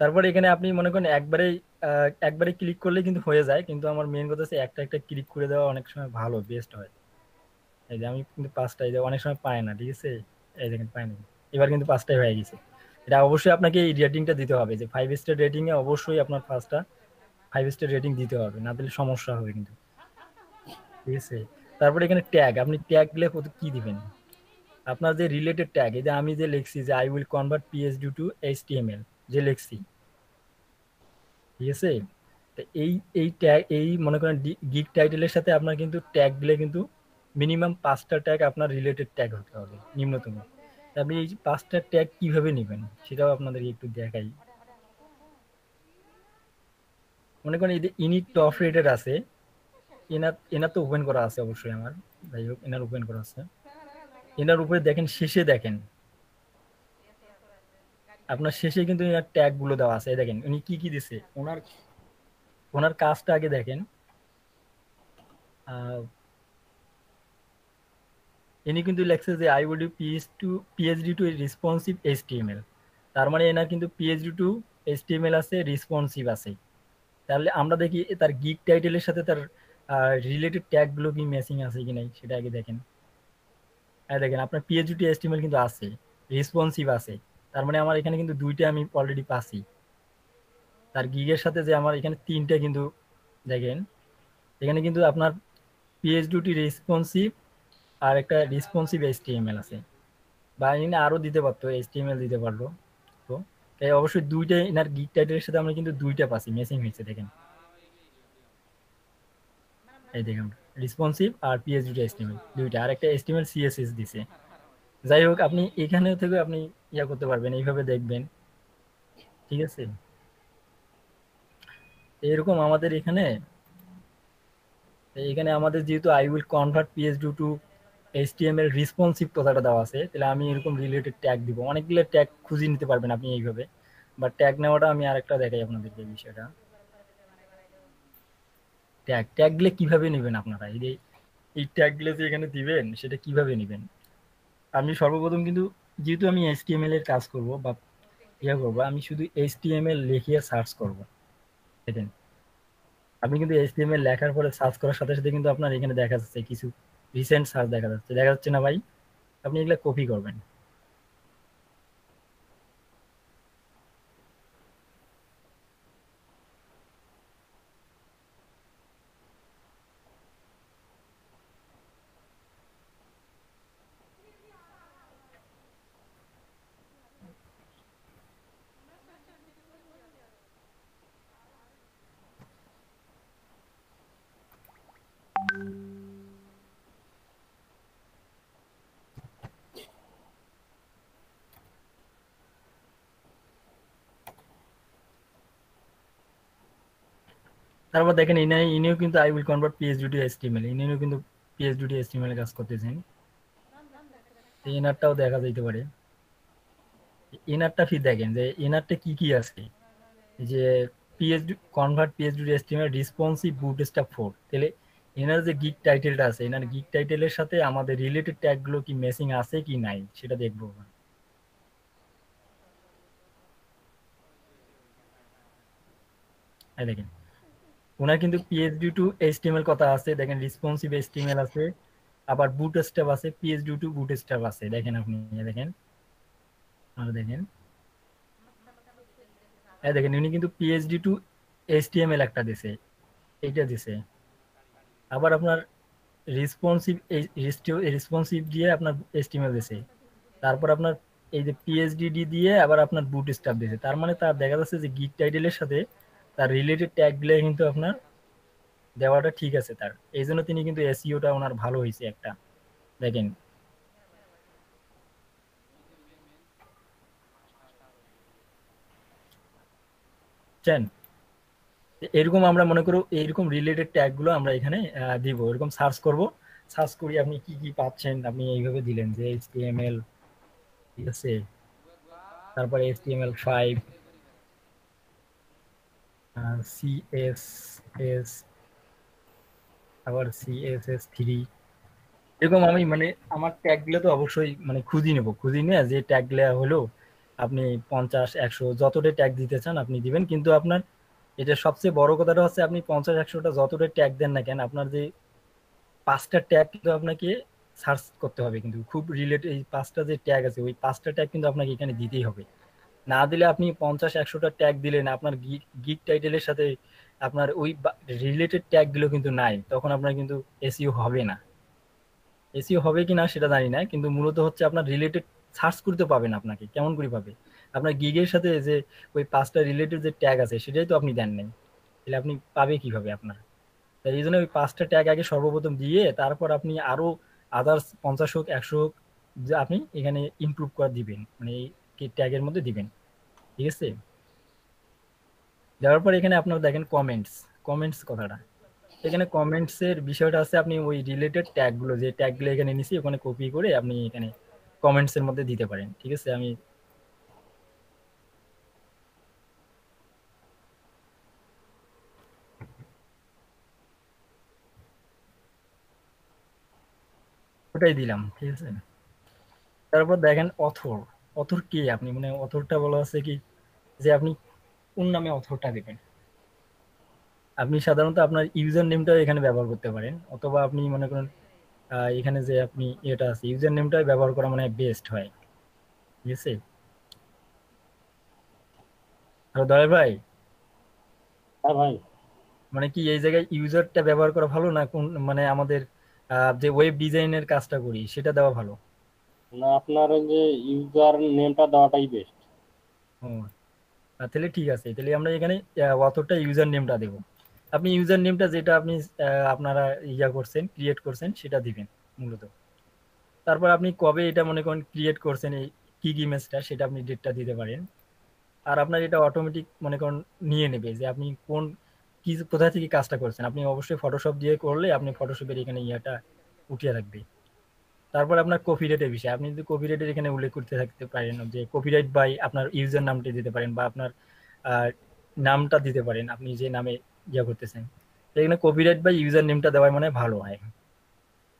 তারপরে এখানে আপনি মনে করেন একবারে একবারে ক্লিক করলে কিন্তু হয়ে যায়, কিন্তু আমার মেইন কথা হচ্ছে একটা একটা ক্লিক করে দেওয়া অনেক সময় ভালো, বেস্ট হয়। এই যে আমি কিন্তু পাঁচটায় যাই, অনেক সময় পাই না, ঠিক আছে? এই দেখেন পাই না, এবার কিন্তু পাঁচটায় হয়ে গেছে। এটা অবশ্যই আপনাকে এই রেটিংটা দিতে হবে যে ফাইভ স্টার রেটিংয়ে অবশ্যই আপনার ফার্স্টটা ফাইভ স্টার রেটিং দিতে হবে, না দিলে সমস্যা হবে কিন্তু, ঠিক আছে? তারপরে এখানে ট্যাগ, আপনি ট্যাগ দিলে কী দিবেন? আপনার যে রিলেটেড ট্যাগ, এই যে আমি যে লিখছি যে I will convert PhD to HTML যে লিখছি, ঠিক আছে? তো এই এই ট্যাগ এই মনে করেন গিগ টাইটেলের সাথে আপনার কিন্তু ট্যাগ দিলে কিন্তু মিনিমাম পাঁচটা ট্যাগ আপনার রিলেটেড ট্যাগ হতে হবে নিম্নতম। আপনি এই পাঁচটা ট্যাগ কিভাবে নেবেন সেটাও আপনাদেরকে একটু দেখাই। মনে করেন এই যে ইনিট টু অপারেটর আছে, এনা এনা তো ওপেন করা আছে অবশ্যই আমার, যাই হোক এনার ওপেন করা আছে। এনার উপরে দেখেন শেষে দেখেন আপনার শেষে কিন্তু এনার ট্যাগ গুলো দেওয়া আছে। দেখেন উনি কি কি দিছে, ওনার ওনার কাজটা আগে দেখেন। ইনি কিন্তু লেখছে যে I will do P H to PhD to responsive HTML, তার মানে এনার কিন্তু পিএইচডি টু এইচটিএমএল আছে, রেসপন্সিভ আছে। তাহলে আমরা দেখি তার গিগ টাইটেলের সাথে তার রিলেটেড ট্যাগগুলো কি ম্যাচিং আছে কি নাই সেটা আগে দেখেন। আর দেখেন আপনার পিএইচডি টু এইচটিএমএল কিন্তু আছে, রেসপন্সিভ আছে, তার মানে আমার এখানে কিন্তু দুইটা আমি অলরেডি পাচ্ছি তার গিগের সাথে। যে আমার এখানে তিনটা কিন্তু দেখেন, এখানে কিন্তু আপনার পিএইচডি টু রেসপন্সিভ আর একটা রেসপন্সিভ এইচটিএমএল আছে, বা এনে আরও দিতে পারতো, এইচটিএমএল দিতে পারলো। তো তাই অবশ্যই দুইটা এনার গিগ টাইটেলের সাথে আমরা কিন্তু দুইটা পাচ্ছি, ম্যাচিং হয়েছে। দেখেন এই দেখেন রেসপন্সিভ আর পিএইচডি টু এইচটিএমএল দুইটা, আর একটা এইচটিএমএল সিএসএস দিছে। যাই হোক আপনি এখানে থেকে আপনি ইয়া করতে পারবেন, এইভাবে দেখবেন, ঠিক আছে। এরকম আমাদের এখানে এখানে আমাদের যেহেতু I will convert PhD to HTML responsive কথাটা দেওয়া আছে, তাহলে আমি এরকম রিলেটেড ট্যাগ দিব। অনেকগুলো ট্যাগ খুঁজে নিতে পারবেন আপনি এইভাবে, বা ট্যাগ নেওয়াটা আমি আরেকটা দেখাই আপনাদেরকে বিষয়টা। ট্যাগ ট্যাগগুলো কীভাবে নেবেন আপনারা, এই যে এই ট্যাগগুলো যে এখানে দিবেন সেটা কিভাবে নেবেন। আমি সর্বপ্রথম কিন্তু যেহেতু আমি এইচটিএমএল এর কাজ করব বা ইয়া করব, আমি শুধু এইচটিএমএল লিখে সার্চ করব। দেখেন আপনি কিন্তু এইচটিএমএল লেখার পরে সার্চ করার সাথে সাথে কিন্তু আপনার এখানে দেখা যাচ্ছে কিছু রিসেন্ট সার্চ দেখা যাচ্ছে, দেখা যাচ্ছে না ভাই? আপনি এগুলো কপি করবেন, তারপর দেখেন ইনাই ইনিও কিন্তু I will convert PhD to HTML, ইনিও কিন্তু পিএইচডি টু এইচটিএমএল কাজ করতেছেন। এনারটাও দেখা যাইতে পারে, এনারটা ফি দেখেন যে এনারটা কি কি আছে, যে PhD convert PhD to HTML responsive bootstrap four. তাহলে এনার যে গিগ টাইটেলটা আছে, এনার গিগ টাইটেলের সাথে আমাদের রিলেটেড ট্যাগগুলো কি ম্যাচিং আছে কি নাই সেটা দেখবো। হ্যাঁ দেখেন ওনার কিন্তু পিএইচডি টু এইচটিএমএল কথা আছে, দেখেন রেসপন্সিভ এইচটিএমএল আছে, আবার বুটস্ট্র্যাপ আছে, পিএইচডি টু বুটস্ট্র্যাপ আছে। দেখেন আপনি দেখেন আর দেখেন এই দেখেন উনি কিন্তু পিএইচডি টু এইচটিএমএল একটা দিছে, এইটা দিছে। আবার আপনার রেসপন্সিভ রেসপন্সিভ দিয়ে আপনার এইচটিএমএল দিছে, তারপর আপনার এই যে পিএইচডি ডি দিয়ে আবার আপনার বুটস্ট্র্যাপ দিছে। তার মানে তার দেখা যাচ্ছে যে গিগ টাইটেলের সাথে তার রিলেটেড ট্যাগগুলো কিন্তু আপনার দেওয়াটা ঠিক আছে তার, এই জন্য তিনি কিন্তু এসইওটা ওনার ভালো হয়েছে একটা। দেখেন চেন এরকম আমরা মনে করো এইরকম রিলেটেড ট্যাগগুলো আমরা এখানে দিব, এরকম সার্চ করব। সার্চ করি আপনি কি কি পাচ্ছেন, আপনি এইভাবে দিলেন যে এইচটিএমএল, ঠিক আছে, তারপরে এইচটিএমএল ফাইভ, সিএসএস, আবার সিএসএস থ্রি। এরকম আমি মানে আমার ট্যাগগুলো তো অবশ্যই মানে খুঁজি নেব, খুঁজি নিয়ে যে ট্যাগগুলো হলো আপনি পঞ্চাশ একশো যতটা ট্যাগ দিতে চান আপনি দিবেন। কিন্তু আপনার এটা সবচেয়ে বড় কথাটা হচ্ছে আপনি পঞ্চাশ একশোটা যতটা ট্যাগ দেন না কেন, আপনার যে পাঁচটা ট্যাগ কিন্তু আপনাকে সার্চ করতে হবে, কিন্তু খুব রিলেটেড এই পাঁচটা যে ট্যাগ আছে ওই পাঁচটা ট্যাগ কিন্তু আপনাকে এখানে দিতেই হবে। না দিলে আপনি পঞ্চাশ একশোটা ট্যাগ দিলেন, আপনার গিগ গিগ টাইটেলের সাথে আপনার ওই রিলেটেড ট্যাগগুলো কিন্তু নাই, তখন আপনার কিন্তু এসইও হবে না। এসইও হবে কি না সেটা জানি না, কিন্তু মূলত হচ্ছে আপনার রিলেটেড সার্চ করতে পাবেন আপনাকে কেমন করে পাবে, আপনার গিগের সাথে যে ওই পাঁচটা রিলেটেড যে ট্যাগ আছে সেটাই তো আপনি দেন নাই, তাহলে আপনি পাবে কীভাবে আপনার। তাই এই জন্য ওই পাঁচটা ট্যাগ আগে সর্বপ্রথম দিয়ে তারপর আপনি আরও আদার্স পঞ্চাশ হোক একশো হোক যে আপনি এখানে ইমপ্রুভ করে দিবেন, মানে এই ট্যাগের মধ্যে দিবেন, ঠিক আছে। দেওয়ার পর এখানে আপনারা দেখেন কমেন্টস, কমেন্টস কথাটা এখানে কমেন্টসের বিষয়টা আছে, আপনি ওই রিলেটেড ট্যাগগুলো যে ট্যাগগুলো এখানে নিছি ওখানে কপি করে আপনি এখানে কমেন্টসের মধ্যে দিতে পারেন, ঠিক আছে। আমি ওটাই দিলাম, ঠিক আছে। তারপর দেখেন অথর, অথর কি আপনি মানে অথরটা বলা আছে কি যে আপনি কোন নামে অথরটা দেবেন। আপনি সাধারণত আপনার ইউজার নেমটাও এখানে ব্যবহার করতে পারেন, অথবা আপনি মনে করেন এখানে যে আপনি এটা আছে ইউজার নেমটাই ব্যবহার করা মানে বেস্ট হয়, ঠিক আছে। হ্যালো দয়াল ভাই, হ্যাঁ ভাই, মানে কি এই জায়গায় ইউজারটা ব্যবহার করা ভালো না কোন মানে আমাদের যে ওয়েব ডিজাইনের কাজটা করি সেটা দেওয়া ভালো না? আপনার যে ইউজার নেমটা দেওয়াটাই বেস্ট। হুম, তাহলে ঠিক আছে, তাহলে আমরা এখানে অথরটা ইউজার নেমটা দেব। আপনি ইউজার নেমটা যেটা আপনি আপনারা ইয়া করছেন ক্রিয়েট করছেন সেটা দিবেন মূলত। তারপর আপনি কবে এটা মনে করেন ক্রিয়েট করছেন এই কিক ইমেজটা সেটা আপনি ডেটটা দিতে পারেন। আর আপনার এটা অটোমেটিক মনে করেন নিয়ে নেবে যে আপনি কোন কি কোথা থেকে কাজটা করছেন। আপনি অবশ্যই ফটোশপ দিয়ে করলে আপনি ফটোশপের এখানে ইয়াটা উঠিয়ে রাখবে। তারপর আপনার কপিরাইটের বিষয়, আপনি যদি কপিরাইটের এখানে উল্লেখ করতে থাকতে পারেন যে কপিরাইট বাই আপনার ইউজার নামটা দিতে পারেন বা আপনার নামটা দিতে পারেন আপনি যে নামে ইয়া করতেছেন। এখানে কপিরাইট বাই ইউজার নেমটা দেওয়া মানে ভালো হয়,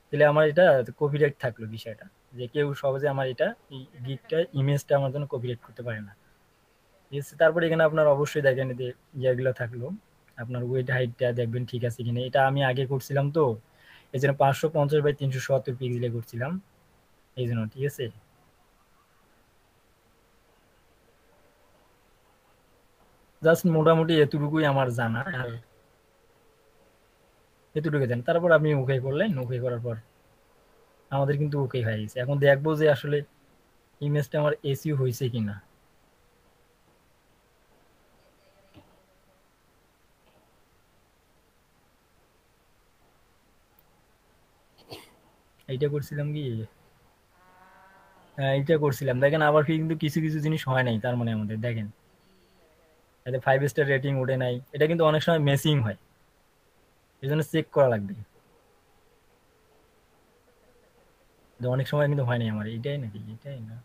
তাহলে আমার এটা কপিরাইট থাকলো বিষয়টা, যে কেউ সহজে আমার এটা গিকটা ইমেজটা আমার জন্য কপিরাইট করতে পারে না, ঠিক আছে। তারপরে এখানে আপনার অবশ্যই দেখেন যে ইয়াগুলো থাকলো আপনার ওয়েট হাইটটা দেখবেন, ঠিক আছে কিনা। এটা আমি আগে করছিলাম তো এই জন্য পাঁচশো পঞ্চাশ বাই তিনশো সত্তর পিক্সেলে করছিলাম এই জন্য, ঠিক আছে। জাস্ট মোটামুটি এতটুকুই আমার জানা, আর এতটুকু জান। তারপর আপনি ওকে করলেন, ওকে করার পর আমাদের কিন্তু ওকে হয়ে গেছে। এখন দেখবো যে আসলে ইমেজটা আমার এসইউ হয়েছে কিনা। এইটা করছিলাম কি এইটা করছিলাম দেখেন আবার কিন্তু কিছু কিছু জিনিস হয় নাই, তার মানে আমাদের দেখেন এতে ফাইভ স্টার রেটিং ওঠে নাই, এটা কিন্তু অনেক সময় মেসিং হয়, এই জন্য চেক করা লাগবে। অনেক সময় কিন্তু হয় নাই আমার, এইটাই নাকি এটাই না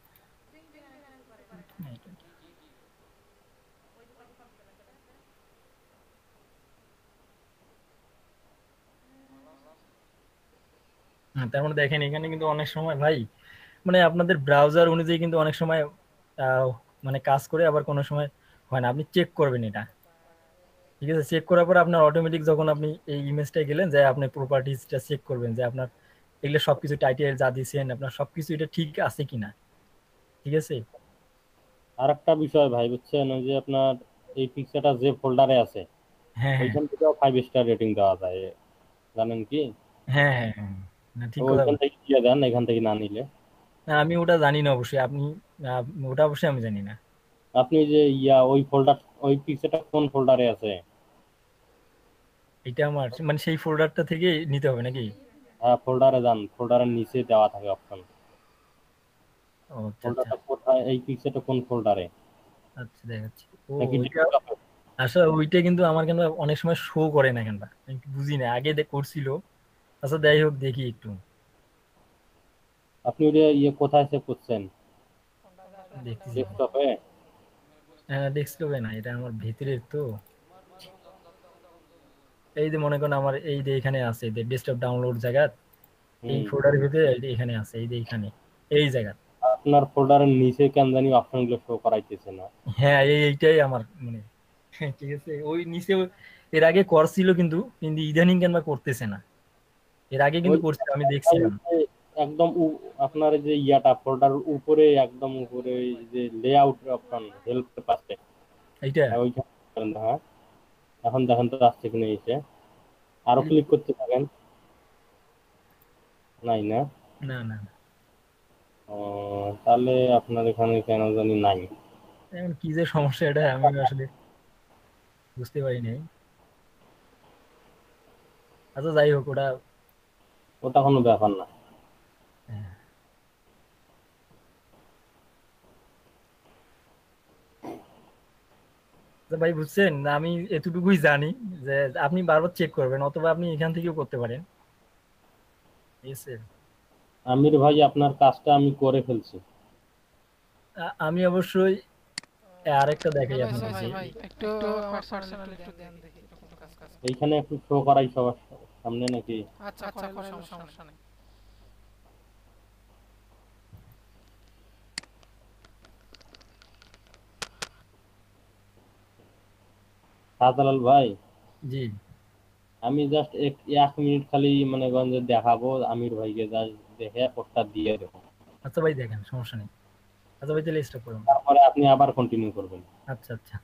তার মানে দেখেন এখানে কিন্তু অনেক সময় ভাই মানে আপনাদের ব্রাউজার অনুযায়ী কিন্তু অনেক সময় মানে কাজ করে, আবার কোনো সময় হয় না। আপনি চেক করবেন এটা, ঠিক আছে। চেক করার পর আপনার অটোমেটিক যখন আপনি এই ইমেজটা গেলেন যে আপনি প্রপার্টিজটা চেক করবেন যে আপনার এগুলো সব কিছু টাইটেল যা দিয়েছেন আপনার সব কিছু এটা ঠিক আছে কিনা, ঠিক আছে। আর একটা বিষয় ভাই বুঝছেন, ওই যে আপনার এই পিকচারটা যে ফোল্ডারে আছে হ্যাঁ ওইখান থেকে ফাইভ স্টার রেটিং দেওয়া যায় জানেন কি? হ্যাঁ হ্যাঁ হ্যাঁ না ঠিক কথা জানেন, এখান থেকে না নিলে না আমি ওটা জানি না অবশ্যই, আপনি ওটা অবশ্যই আমি জানি না। আপনি যে ইয়া ওই ফোল্ডার ওই পিকচারটা কোন ফোল্ডারে আছে এটা আমার মানে সেই ফোল্ডারটা থেকে নিতে হবে নাকি? হ্যাঁ ফোল্ডারে যান, ফোল্ডারের নিচে দেওয়া থাকে অপশন। ও ফোল্ডারটা কোথায়, এই পিকচারটা কোন ফোল্ডারে? আচ্ছা দেখাচ্ছি। ও আচ্ছা ওইটা কিন্তু আমার কেন অনেক সময় শো করে না কেন আমি বুঝি না, আগে দে করছিল। আচ্ছা যাই হোক দেখি একটু আপনি ওটা ইয়ে কোথায় সেভ করছেন? দেখি ডেস্কটপে? হ্যাঁ ডেস্কটপে না, এটা আমার ভিতরের তো এই যে মনে করেন আমার এই যে এখানে আছে যে ডেস্কটপ ডাউনলোড জায়গা এই ফোল্ডারের ভিতরে এইখানে আছে, এই যে এখানে এই জায়গা আপনার ফোল্ডারের নিচে কেন জানি অপশনগুলো শো করাইতেছে না। হ্যাঁ এই এইটাই আমার মানে, ঠিক আছে। ওই নিচে এর আগে করছিল কিন্তু কিন্তু ইদানিং কেন করতেছে না, এর আগে কিন্তু করছিলাম আমি দেখছিলাম একদম আপনার যে ইয়াটা ফোল্ডার উপরে একদম উপরে যে লেআউট অপশন হেল্প পাশে এইটা ওইখানে করেন। হ্যাঁ এখন দেখেন তো আসছে কিনা, এসে আরো ক্লিক করতে থাকেন। নাই না না না ও তাহলে আপনার এখানে কেন জানি নাই, এখন কি যে সমস্যা এটা আমি আসলে বুঝতে পারি নাই। আচ্ছা যাই হোক ওটা ওটা কোনো ব্যাপার না। ভাই বুঝছেন, আমি এতটুকুই জানি যে আপনি বারবার চেক করবেন অথবা আপনি এখান থেকেও করতে পারেন। আমির ভাই আপনার কাজটা আমি করে ফেলছি। আমি অবশ্যই আরেকটা দেখাই আপনাকে, একটু পার্সোনালি একটু দেন দেখি কোন কাজ কাজ এইখানে একটু শো করাই সবার সামনে নাকি? আচ্ছা আচ্ছা, কোনো সমস্যা নাই। হাদালাল ভাই জি, আমি জাস্ট এক মিনিট খালি মানে গঞ্জে দেখাবো আমির ভাইকে, জাস্ট দেখে কোডটা দিয়ে দেব। আচ্ছা ভাই দেখেন, সমস্যা নেই। আচ্ছা ভাই তাহলে স্টপ করুন, তারপরে আপনি আবার কন্টিনিউ করবেন। আচ্ছা আচ্ছা,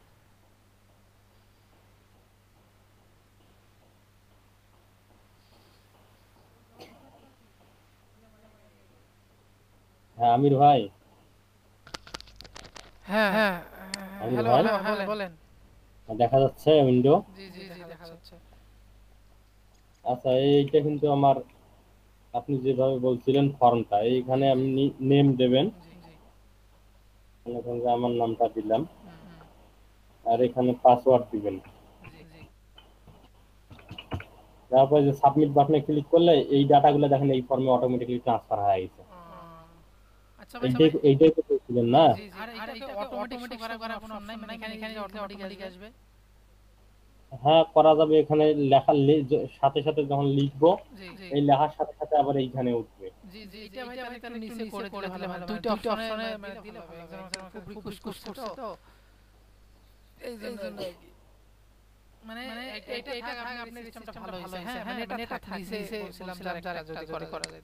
হ্যাঁ আমির ভাই, হ্যাঁ হ্যাঁ হ্যালো হ্যালো বলেন। দেখা যাচ্ছে উইন্ডো? জি জি জি দেখা যাচ্ছে। আচ্ছা এইটা কিন্তু আমার আপনি যেভাবে বলছিলেন ফর্মটা, এইখানে আপনি নেম দেবেন, এখানে আমার নামটা দিলাম, আর এখানে পাসওয়ার্ড দিবেন। তারপরে যে সাবমিট বাটনে ক্লিক করলে এই ডাটাগুলো দেখেন এই ফর্মে অটোমেটিক্যালি ট্রান্সফার হয়ে গেছে। আচ্ছা এইটা এইটাই তো বলছিলেন না? আর এটা অটোমেটিক করা করা কোনো অনলাইন মানে এখানে এখানে অটোমেটিক্যালি আসবে? হ্যাঁ করা যাবে। এখানে লেখার সাথে সাথে যখন লিখবো এই লেখার সাথে সাথে আবার এইখানে উঠবে। জি জি এটা ভাই আমি তাহলে নিচে করে করে দিলে ভালো, দুইটা অপশনে মানে দিলে ভালো। একজন খুব রিকোয়েস্ট করছে তো এই জন্য মানে এটা এটা আপনাদের সিস্টেমটা ভালো হইছে। হ্যাঁ মানে এটা নেটা থাকছে বলছিলাম যার একটা যদি করে করা যায়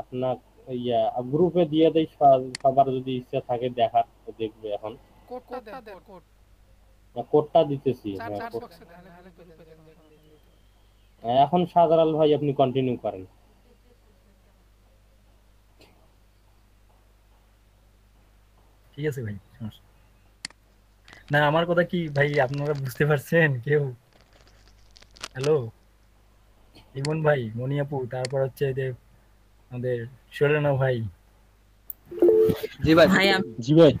আপনার ইয়া গ্রুপে দিয়ে দেই, সবার যদি ইচ্ছা থাকে দেখার দেখবে। এখন কোডটা দেন, কোড না কোডটা দিতেছি এখন। সাধারণ ভাই আপনি কন্টিনিউ করেন। ঠিক আছে ভাই না আমার কথা কি ভাই আপনারা বুঝতে পারছেন কেউ? হ্যালো ইমন ভাই, মনিয়াপু, তারপর হচ্ছে যে আমাদের শরণা ভাই। জি ভাই ভাই জি ভাই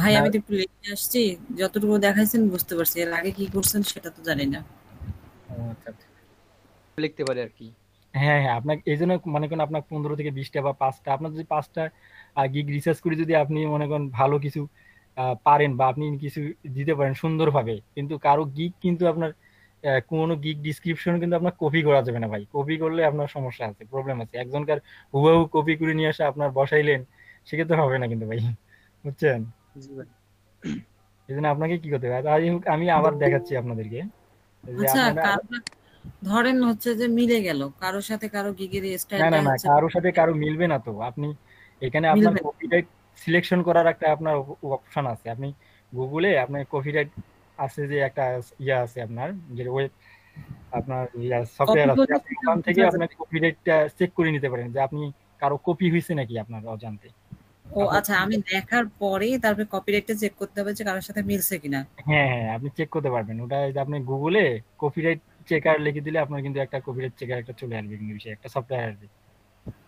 ভাই আমি তো লিখে আসছি, যতটুকু দেখাইছেন বুঝতে পারছি, এর আগে কি করছেন সেটা তো জানি না। আচ্ছা লিখতে পারি আর কি। হ্যাঁ হ্যাঁ আপনাকে এইজন্য মনে করেন আপনার পনেরো থেকে বিশটা বা পাঁচটা আপনার যদি পাঁচটা গিগ রিসার্চ করে যদি আপনি মনে করেন ভালো কিছু পারেন বা আপনি কিছু দিতে পারেন সুন্দরভাবে, কিন্তু কারো গিগ কিন্তু আপনার কোনো গিগ ডিসক্রিপশন কিন্তু আপনার কপি করা যাবে না ভাই। কপি করলে আপনার সমস্যা আছে, প্রবলেম আছে। একজনকার হুবহু কপি করে নিয়ে আসা আপনার বসাইলেন, সেক্ষেত্রে হবে না কিন্তু ভাই, বুঝছেন? এই জন্য আপনাকে কি করতে হবে, আমি আবার দেখাচ্ছি আপনাদেরকে। ধরেন হচ্ছে যে মিলে গেল কারোর সাথে কারো গিগের স্টাইল, না না কারোর সাথে কারো মিলবে না, তো আপনি এখানে আপনার কপিরাইট সিলেকশন করার একটা আপনার অপশন আছে। আপনি গুগলে আপনার কপিরাইট আছে যে একটা ইয়া আছে আপনার, যে ওয়েব আপনার ইয়া সফটওয়্যার আছে, আপনি ওখান থেকে আপনার কপিরাইটটা চেক করে নিতে পারেন যে আপনি কারো কপি হইছে নাকি আপনার অজান্তে। ও আচ্ছা আমি দেখার পরে তারপরে কপিরাইটটা চেক করতে হবে যে কারোর সাথে মিলছে কিনা। হ্যাঁ হ্যাঁ আপনি চেক করতে পারবেন ওটা, আপনি গুগলে কপিরাইট চেকার লিখে দিলে আপনার কিন্তু একটা কপিরাইট চেকার একটা চলে আসবে, কিন্তু বিষয় একটা সফটওয়্যার আছে।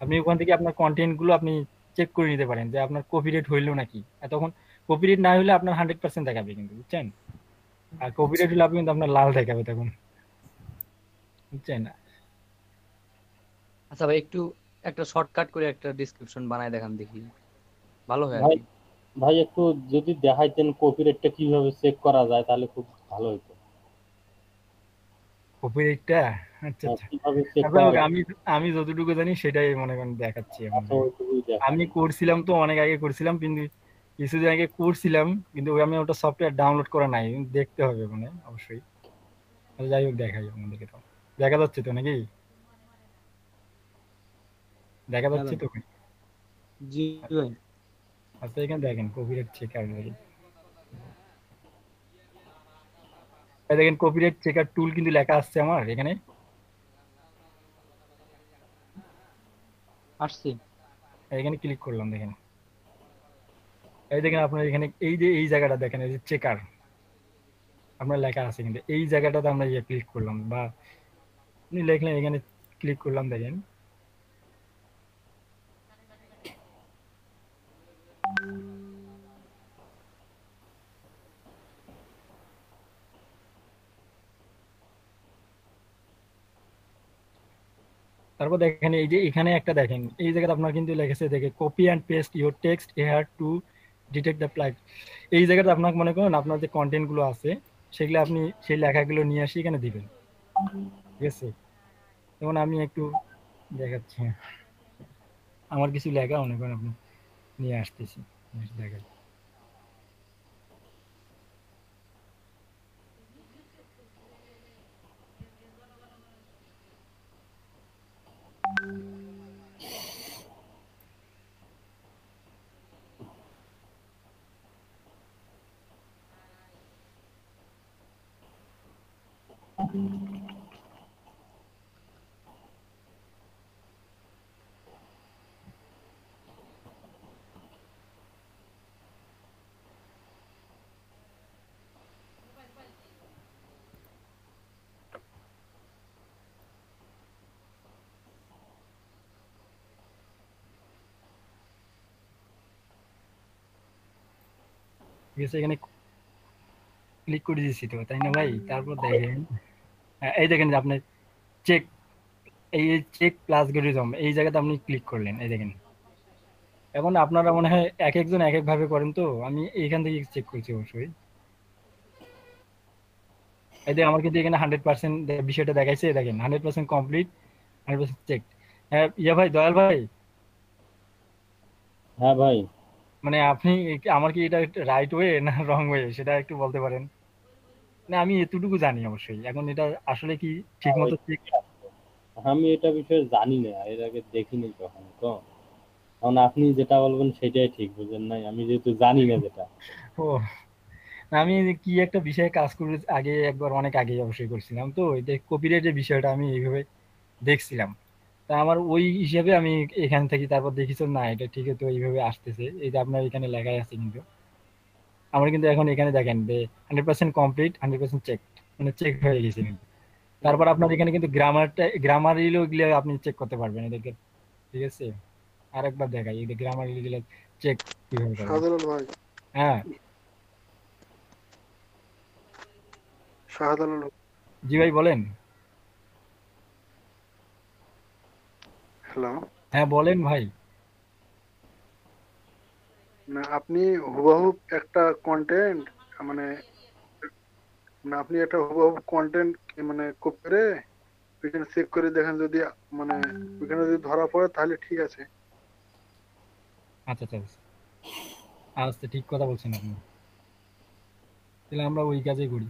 আপনি ওখান থেকে আপনার কন্টেন্টগুলো আপনি চেক করে নিতে পারেন যে আপনার কপিরাইট হইলো নাকি, তখন কপিরাইট না হইলে আপনার হান্ড্রেড পার্সেন্ট দেখাবে কিন্তু, বুঝছেন? আর কপিরাইট হলে আপনি কিন্তু আপনার লাল দেখাবে তখন, বুঝছেন? আচ্ছা ভাই একটু একটা শর্টকাট করে একটা ডেসক্রিপশন বানায় দেখান দেখি, ভালো হয় ভাই। ভাই একটু যদি দেখাইতেন কপিরাইটটা কিভাবে চেক করা যায় তাহলে খুব ভালো হতো। কপিরাইটটা আচ্ছা আচ্ছা আমি আমি যতটুকু জানি সেটাই মনে করেন দেখাচ্ছি। আমি করছিলাম তো অনেক আগে করছিলাম, কিন্তু কিছুদিন আগে করছিলাম, কিন্তু আমি ওটা সফটওয়্যার ডাউনলোড করা নাই, দেখতে হবে মানে অবশ্যই। যাই হোক দেখাই আপনাদেরকে, তো দেখা যাচ্ছে তো নাকি? দেখা যাচ্ছে তো? জি ভাই আচ্ছা এখানে দেখেন কপিরাইট চেক আর দেখেন কপিরাইট চেকার টুল কিন্তু লেখা আসছে আমার এখানে আসছে, এখানে ক্লিক করলাম দেখেন এই দেখেন আপনার এখানে এই যে এই জায়গাটা দেখেন এই যে চেকার আপনার লেখা আছে, কিন্তু এই জায়গাটাতে আমরা ইয়ে ক্লিক করলাম বা লেখলেন এখানে ক্লিক করলাম দেখেন তারপর দেখেন এই যে এখানে একটা দেখেন এই জায়গাটা আপনার কিন্তু লেখেছে দেখে copy and paste your text here to detect the plug. এই জায়গাটা আপনাকে মনে করেন আপনার যে কন্টেন্টগুলো আছে সেগুলো আপনি সেই লেখাগুলো নিয়ে আসি এখানে দিবেন, ঠিক আছে? যেমন আমি একটু দেখাচ্ছি আমার কিছু লেখা মনে করেন আপনি নিয়ে আসতেছি দেখা এখানে ক্লিক করে দিয়েছি তো, তাই না ভাই? তারপর দেখেন এই দেখেন আপনি চেক এই চেক প্লাগরিজম এই জায়গাতে আপনি ক্লিক করলেন এই দেখেন। এখন আপনারা মনে হয় এক একজন এক একভাবে করেন, তো আমি এইখান থেকে চেক করছি অবশ্যই। এই দেখেন আমার কিন্তু এখানে হান্ড্রেড পার্সেন্ট বিষয়টা দেখাইছে, দেখেন hundred percent complete hundred percent check. হ্যাঁ ইয়া ভাই, দয়াল ভাই, হ্যাঁ ভাই, মানে আপনি আমার কি এটা রাইট ওয়ে না রং ওয়ে সেটা একটু বলতে পারেন? না আমি এতটুকু জানি অবশ্যই, এখন এটা আসলে কি ঠিকমতো চেক আমি এটা বিষয়ে জানি না, এর আগে দেখিনি তখন তো, কারণ আপনি যেটা বলবেন সেটাই ঠিক, বুঝেন নাই আমি যেহেতু জানি না যেটা। ও আমি কি একটা বিষয়ে কাজ করে আগে একবার অনেক আগে অবশ্যই করছিলাম, তো এটা কপিরাইটের বিষয়টা আমি এইভাবে দেখছিলাম, তা আমার ওই হিসাবে আমি এখান থেকে তারপর দেখিস না এটা ঠিক তো এইভাবে আসতেছে। এই যে আপনার এখানে লেখাই আছে কিন্তু আমার কিন্তু এখন এখানে দেখেন যে hundred percent complete hundred percent check, মানে চেক হয়ে গেছে। তারপর আপনার এখানে কিন্তু গ্রামারটা গ্রামার রিলগুলো আপনি চেক করতে পারবেন এদেরকে, ঠিক আছে? আর একবার দেখাই এই গ্রামার রিলগুলো চেক কীভাবে করবেন। হ্যাঁ জি ভাই বলেন। হ্যালো, হ্যাঁ বলেন ভাই। না আপনি হুবহু একটা কন্টেন্ট মানে না আপনি একটা হুবহু কন্টেন্ট মানে কপি করে ওখানে চেক করে দেখেন, যদি মানে ওখানে যদি ধরা পড়ে তাহলে ঠিক আছে। আচ্ছা আচ্ছা আচ্ছা ঠিক কথা বলছেন আপনি, তাহলে আমরা ওই কাজেই করি।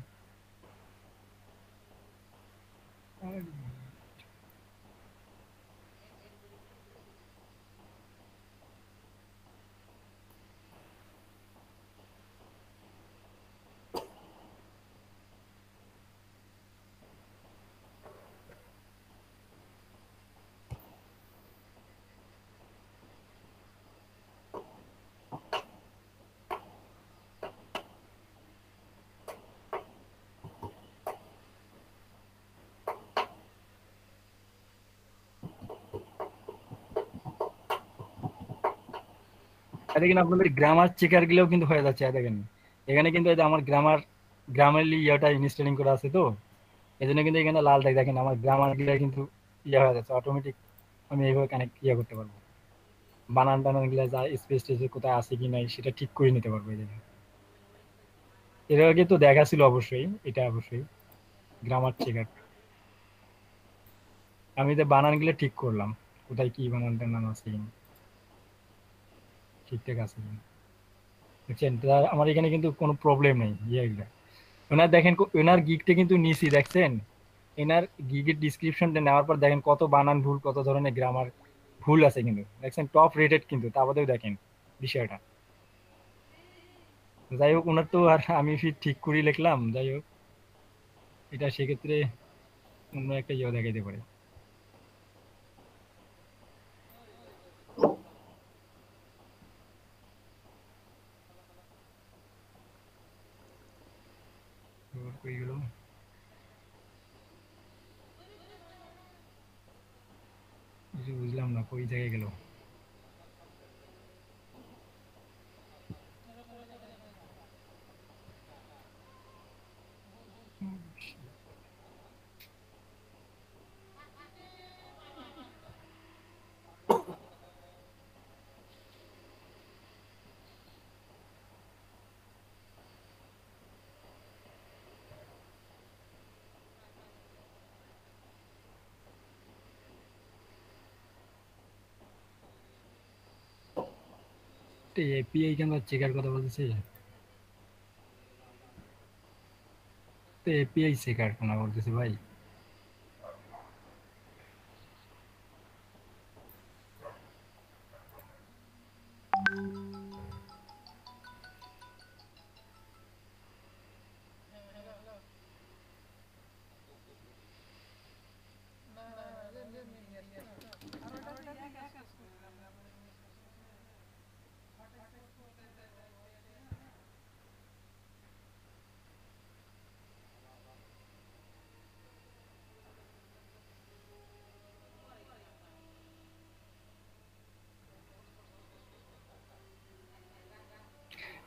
দেখেন আপনাদের গ্রামার চেকার গুলো কিন্তু হয়ে যাচ্ছে, দেখেন এখানে কিন্তু আমার গ্রামার গ্রামারলি ইয়েটা ইনস্টলিং করা আছে, তো এইজন্য কিন্তু এখানে লাল দাগ দেখেন আমার গ্রামার গুলো কিন্তু ইয়ে হয়ে যাচ্ছে অটোমেটিক। আমি এইভাবে কানেক্ট ইয়ে করতে পারবো, বানান টানান গুলো যা স্পেস কোথায় আছে কি নাই সেটা ঠিক করে নিতে পারবো। এই দেখেন এর আগে তো দেখা ছিল অবশ্যই, এটা অবশ্যই গ্রামার চেকার। আমি তো বানান গুলো ঠিক করলাম কোথায় কি বানান টানান আছে ঠিকঠাক আছে, বুঝছেন? আমার এখানে কিন্তু কোনো প্রবলেম নেই। ইয়েগুলো ওনার দেখেন ওনার গিগটা কিন্তু নিচে দেখছেন, এনার গিগের ডিসক্রিপশনটা নেওয়ার পর দেখেন কত বানান ভুল কত ধরনের গ্রামার ভুল আছে কিন্তু দেখছেন, টপ রেটেড কিন্তু। তারপরেও দেখেন বিষয়টা যাই হোক ওনার তো আর আমি ঠিক করেই লিখলাম, যাই হোক এটা সেক্ষেত্রে অন্য একটা ইয়ে দেখাইতে পারে। বুঝলাম না কই জায়গায় গেল। এপিআই ক্যামেরা চেকার কথা বলতেছি, তো এপিআই চেকার কোনা বলতেছি ভাই।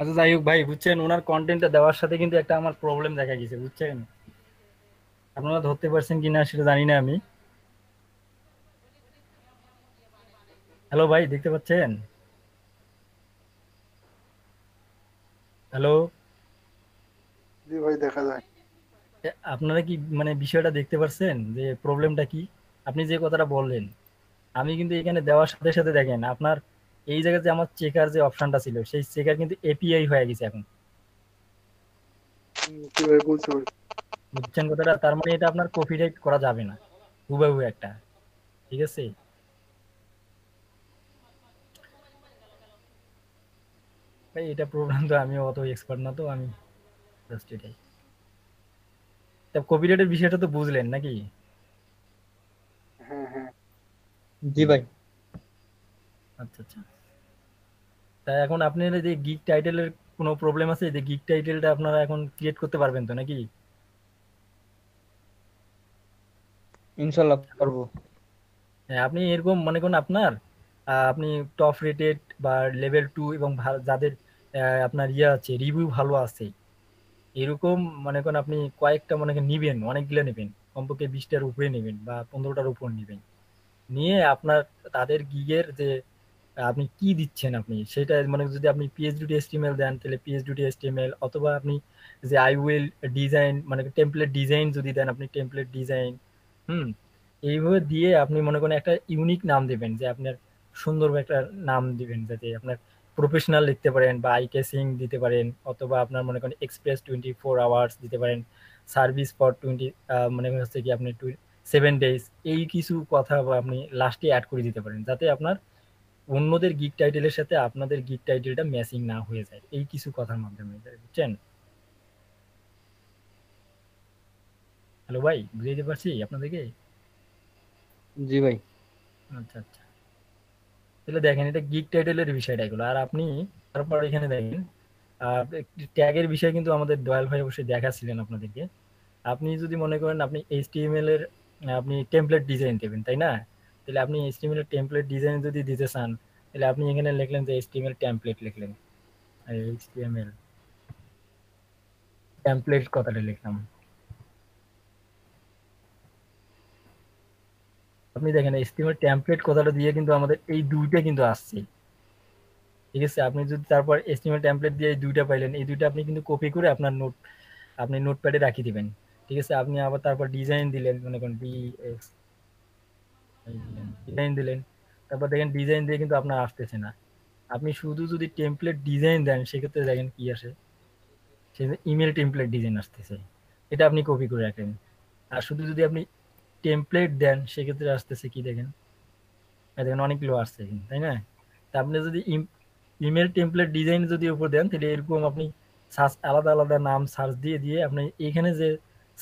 আচ্ছা যাই হোক ভাই, বুঝছেন ওনার কন্টেন্টটা দেওয়ার সাথে কিন্তু একটা আমার প্রবলেম দেখা গেছে, বুঝছেন আপনারা ধরতে পারছেন কিনা সেটা জানি না আমি। হ্যালো ভাই দেখতে পাচ্ছেন? হ্যালো জি ভাই দেখা যায়? আপনারা কি মানে বিষয়টা দেখতে পাচ্ছেন যে প্রবলেমটা কি? আপনি যে কথাটা বললেন আমি কিন্তু এখানে দেওয়ার সাথে সাথে দেখেন আপনার এই জায়গায় যে আমার চেকার যে অপশনটা ছিল সেই চেকার কিন্তু এপিআই হয়ে গেছে এখন, বুঝছেন কথাটা? তার মানে এটা আপনার কপিরাইট করা যাবে না হুবহু একটা, ঠিক আছে? ভাই এটা প্রবলেম তো আমি অত এক্সপার্ট না, তো আমি জাস্ট এটাই। তা কপিরাইটের বিষয়টা তো বুঝলেন নাকি? হ্যাঁ হ্যাঁ জি ভাই। আচ্ছা আচ্ছা, তাই এখন আপনার এই যে গিগ টাইটেলের কোনো প্রবলেম আছে, এই যে গিগ টাইটেলটা আপনারা এখন ক্রিয়েট করতে পারবেন তো নাকি? ইনশাআল্লাহ পারবো। হ্যাঁ আপনি এরকম মনে করুন আপনার আপনি টপ রেটেড বা লেভেল টু এবং যাদের আপনার ইয়ে আছে রিভিউ ভালো আছে এরকম মনে করুন আপনি কয়েকটা মনে করেন নেবেন, অনেকগুলো নেবেন, কমপক্ষে বিশটার উপরে নেবেন বা পনেরোটার উপর নেবেন, নিয়ে আপনার তাদের গিগের যে আপনি কি দিচ্ছেন আপনি সেটা মানে যদি আপনি পিএইচডি এসটিএমএল দেন তাহলে পিএইচডি এসটিএমএল, অথবা আপনি যে আই উইল ডিজাইন মানে টেমপ্লেট ডিজাইন যদি দেন আপনি টেমপ্লেট ডিজাইন, হুম এইভাবে দিয়ে আপনি মনে করেন একটা ইউনিক নাম দেবেন যে আপনার সুন্দরভাবে একটা নাম দেবেন যাতে আপনার প্রফেশনাল লিখতে পারেন বা আই কেসিং দিতে পারেন, অথবা আপনার মনে করেন এক্সপ্রেস টোয়েন্টি ফোর আওয়ার্স দিতে পারেন, সার্ভিস ফর টোয়েন্টি মনে করেন হচ্ছে কি আপনি সেভেন ডেজ এই কিছু কথা আপনি লাস্টে অ্যাড করে দিতে পারেন যাতে আপনার অন্যদের গিগ টাইটেলের সাথে আপনাদের গিগ টাইটেলটা ম্যাচিং না হয়ে যায় এই কিছু কথার মাধ্যমে, বুঝছেন? হ্যালো ভাই বুঝাইতে পারছি আপনাদেরকে? জি ভাই। আচ্ছা আচ্ছা, তাহলে দেখেন এটা গিগ টাইটেলের বিষয়টা এগুলো। আর আপনি তারপর এখানে দেখেন ট্যাগের বিষয় কিন্তু আমাদের দয়াল ভাই অবশ্যই দেখাছিলেন আপনাদেরকে। আপনি যদি মনে করেন আপনি এইচটিএমএল এর আপনি টেমপ্লেট ডিজাইন দেবেন তাই না, তাহলে আপনি এইচটিএমএল এর টেমপ্লেট ডিজাইন যদি দিতে চান তাহলে আপনি এখানে লিখলেন যে এইচটিএমএল টেমপ্লেট লিখলেন, এইচটিএমএল টেমপ্লেট কথাটা লিখলাম। আপনি দেখেন এইচটিএমএল টেমপ্লেট কথাটা দিয়ে কিন্তু আমাদের এই দুইটা কিন্তু আসছে, ঠিক আছে? আপনি যদি তারপর এইচটিএমএল টেমপ্লেট দিয়ে এই দুইটা পাইলেন, এই দুইটা আপনি কিন্তু কপি করে আপনার নোট আপনি নোটপ্যাডে রাখি দিবেন, ঠিক আছে? আপনি আবার তারপর ডিজাইন দিলেন মনে করেন বি এক্স ডিজাইন দিলেন, তারপর দেখেন ডিজাইন দিয়ে কিন্তু আপনার আসতেছে না। আপনি শুধু যদি টেমপ্লেট ডিজাইন দেন সেক্ষেত্রে দেখেন কি আসে, সেক্ষেত্রে ইমেল টেমপ্লেট ডিজাইন আসতেছে, এটা আপনি কপি করে রাখেন। আর শুধু যদি আপনি টেমপ্লেট দেন সেক্ষেত্রে আসতেছে কি দেখেন, দেখেন অনেকগুলো আসছে তাই না? তা আপনি যদি ইমেল টেমপ্লেট ডিজাইন যদি উপর দেন তাহলে এরকম আপনি সার্চ আলাদা আলাদা নাম সার্চ দিয়ে দিয়ে আপনি এখানে যে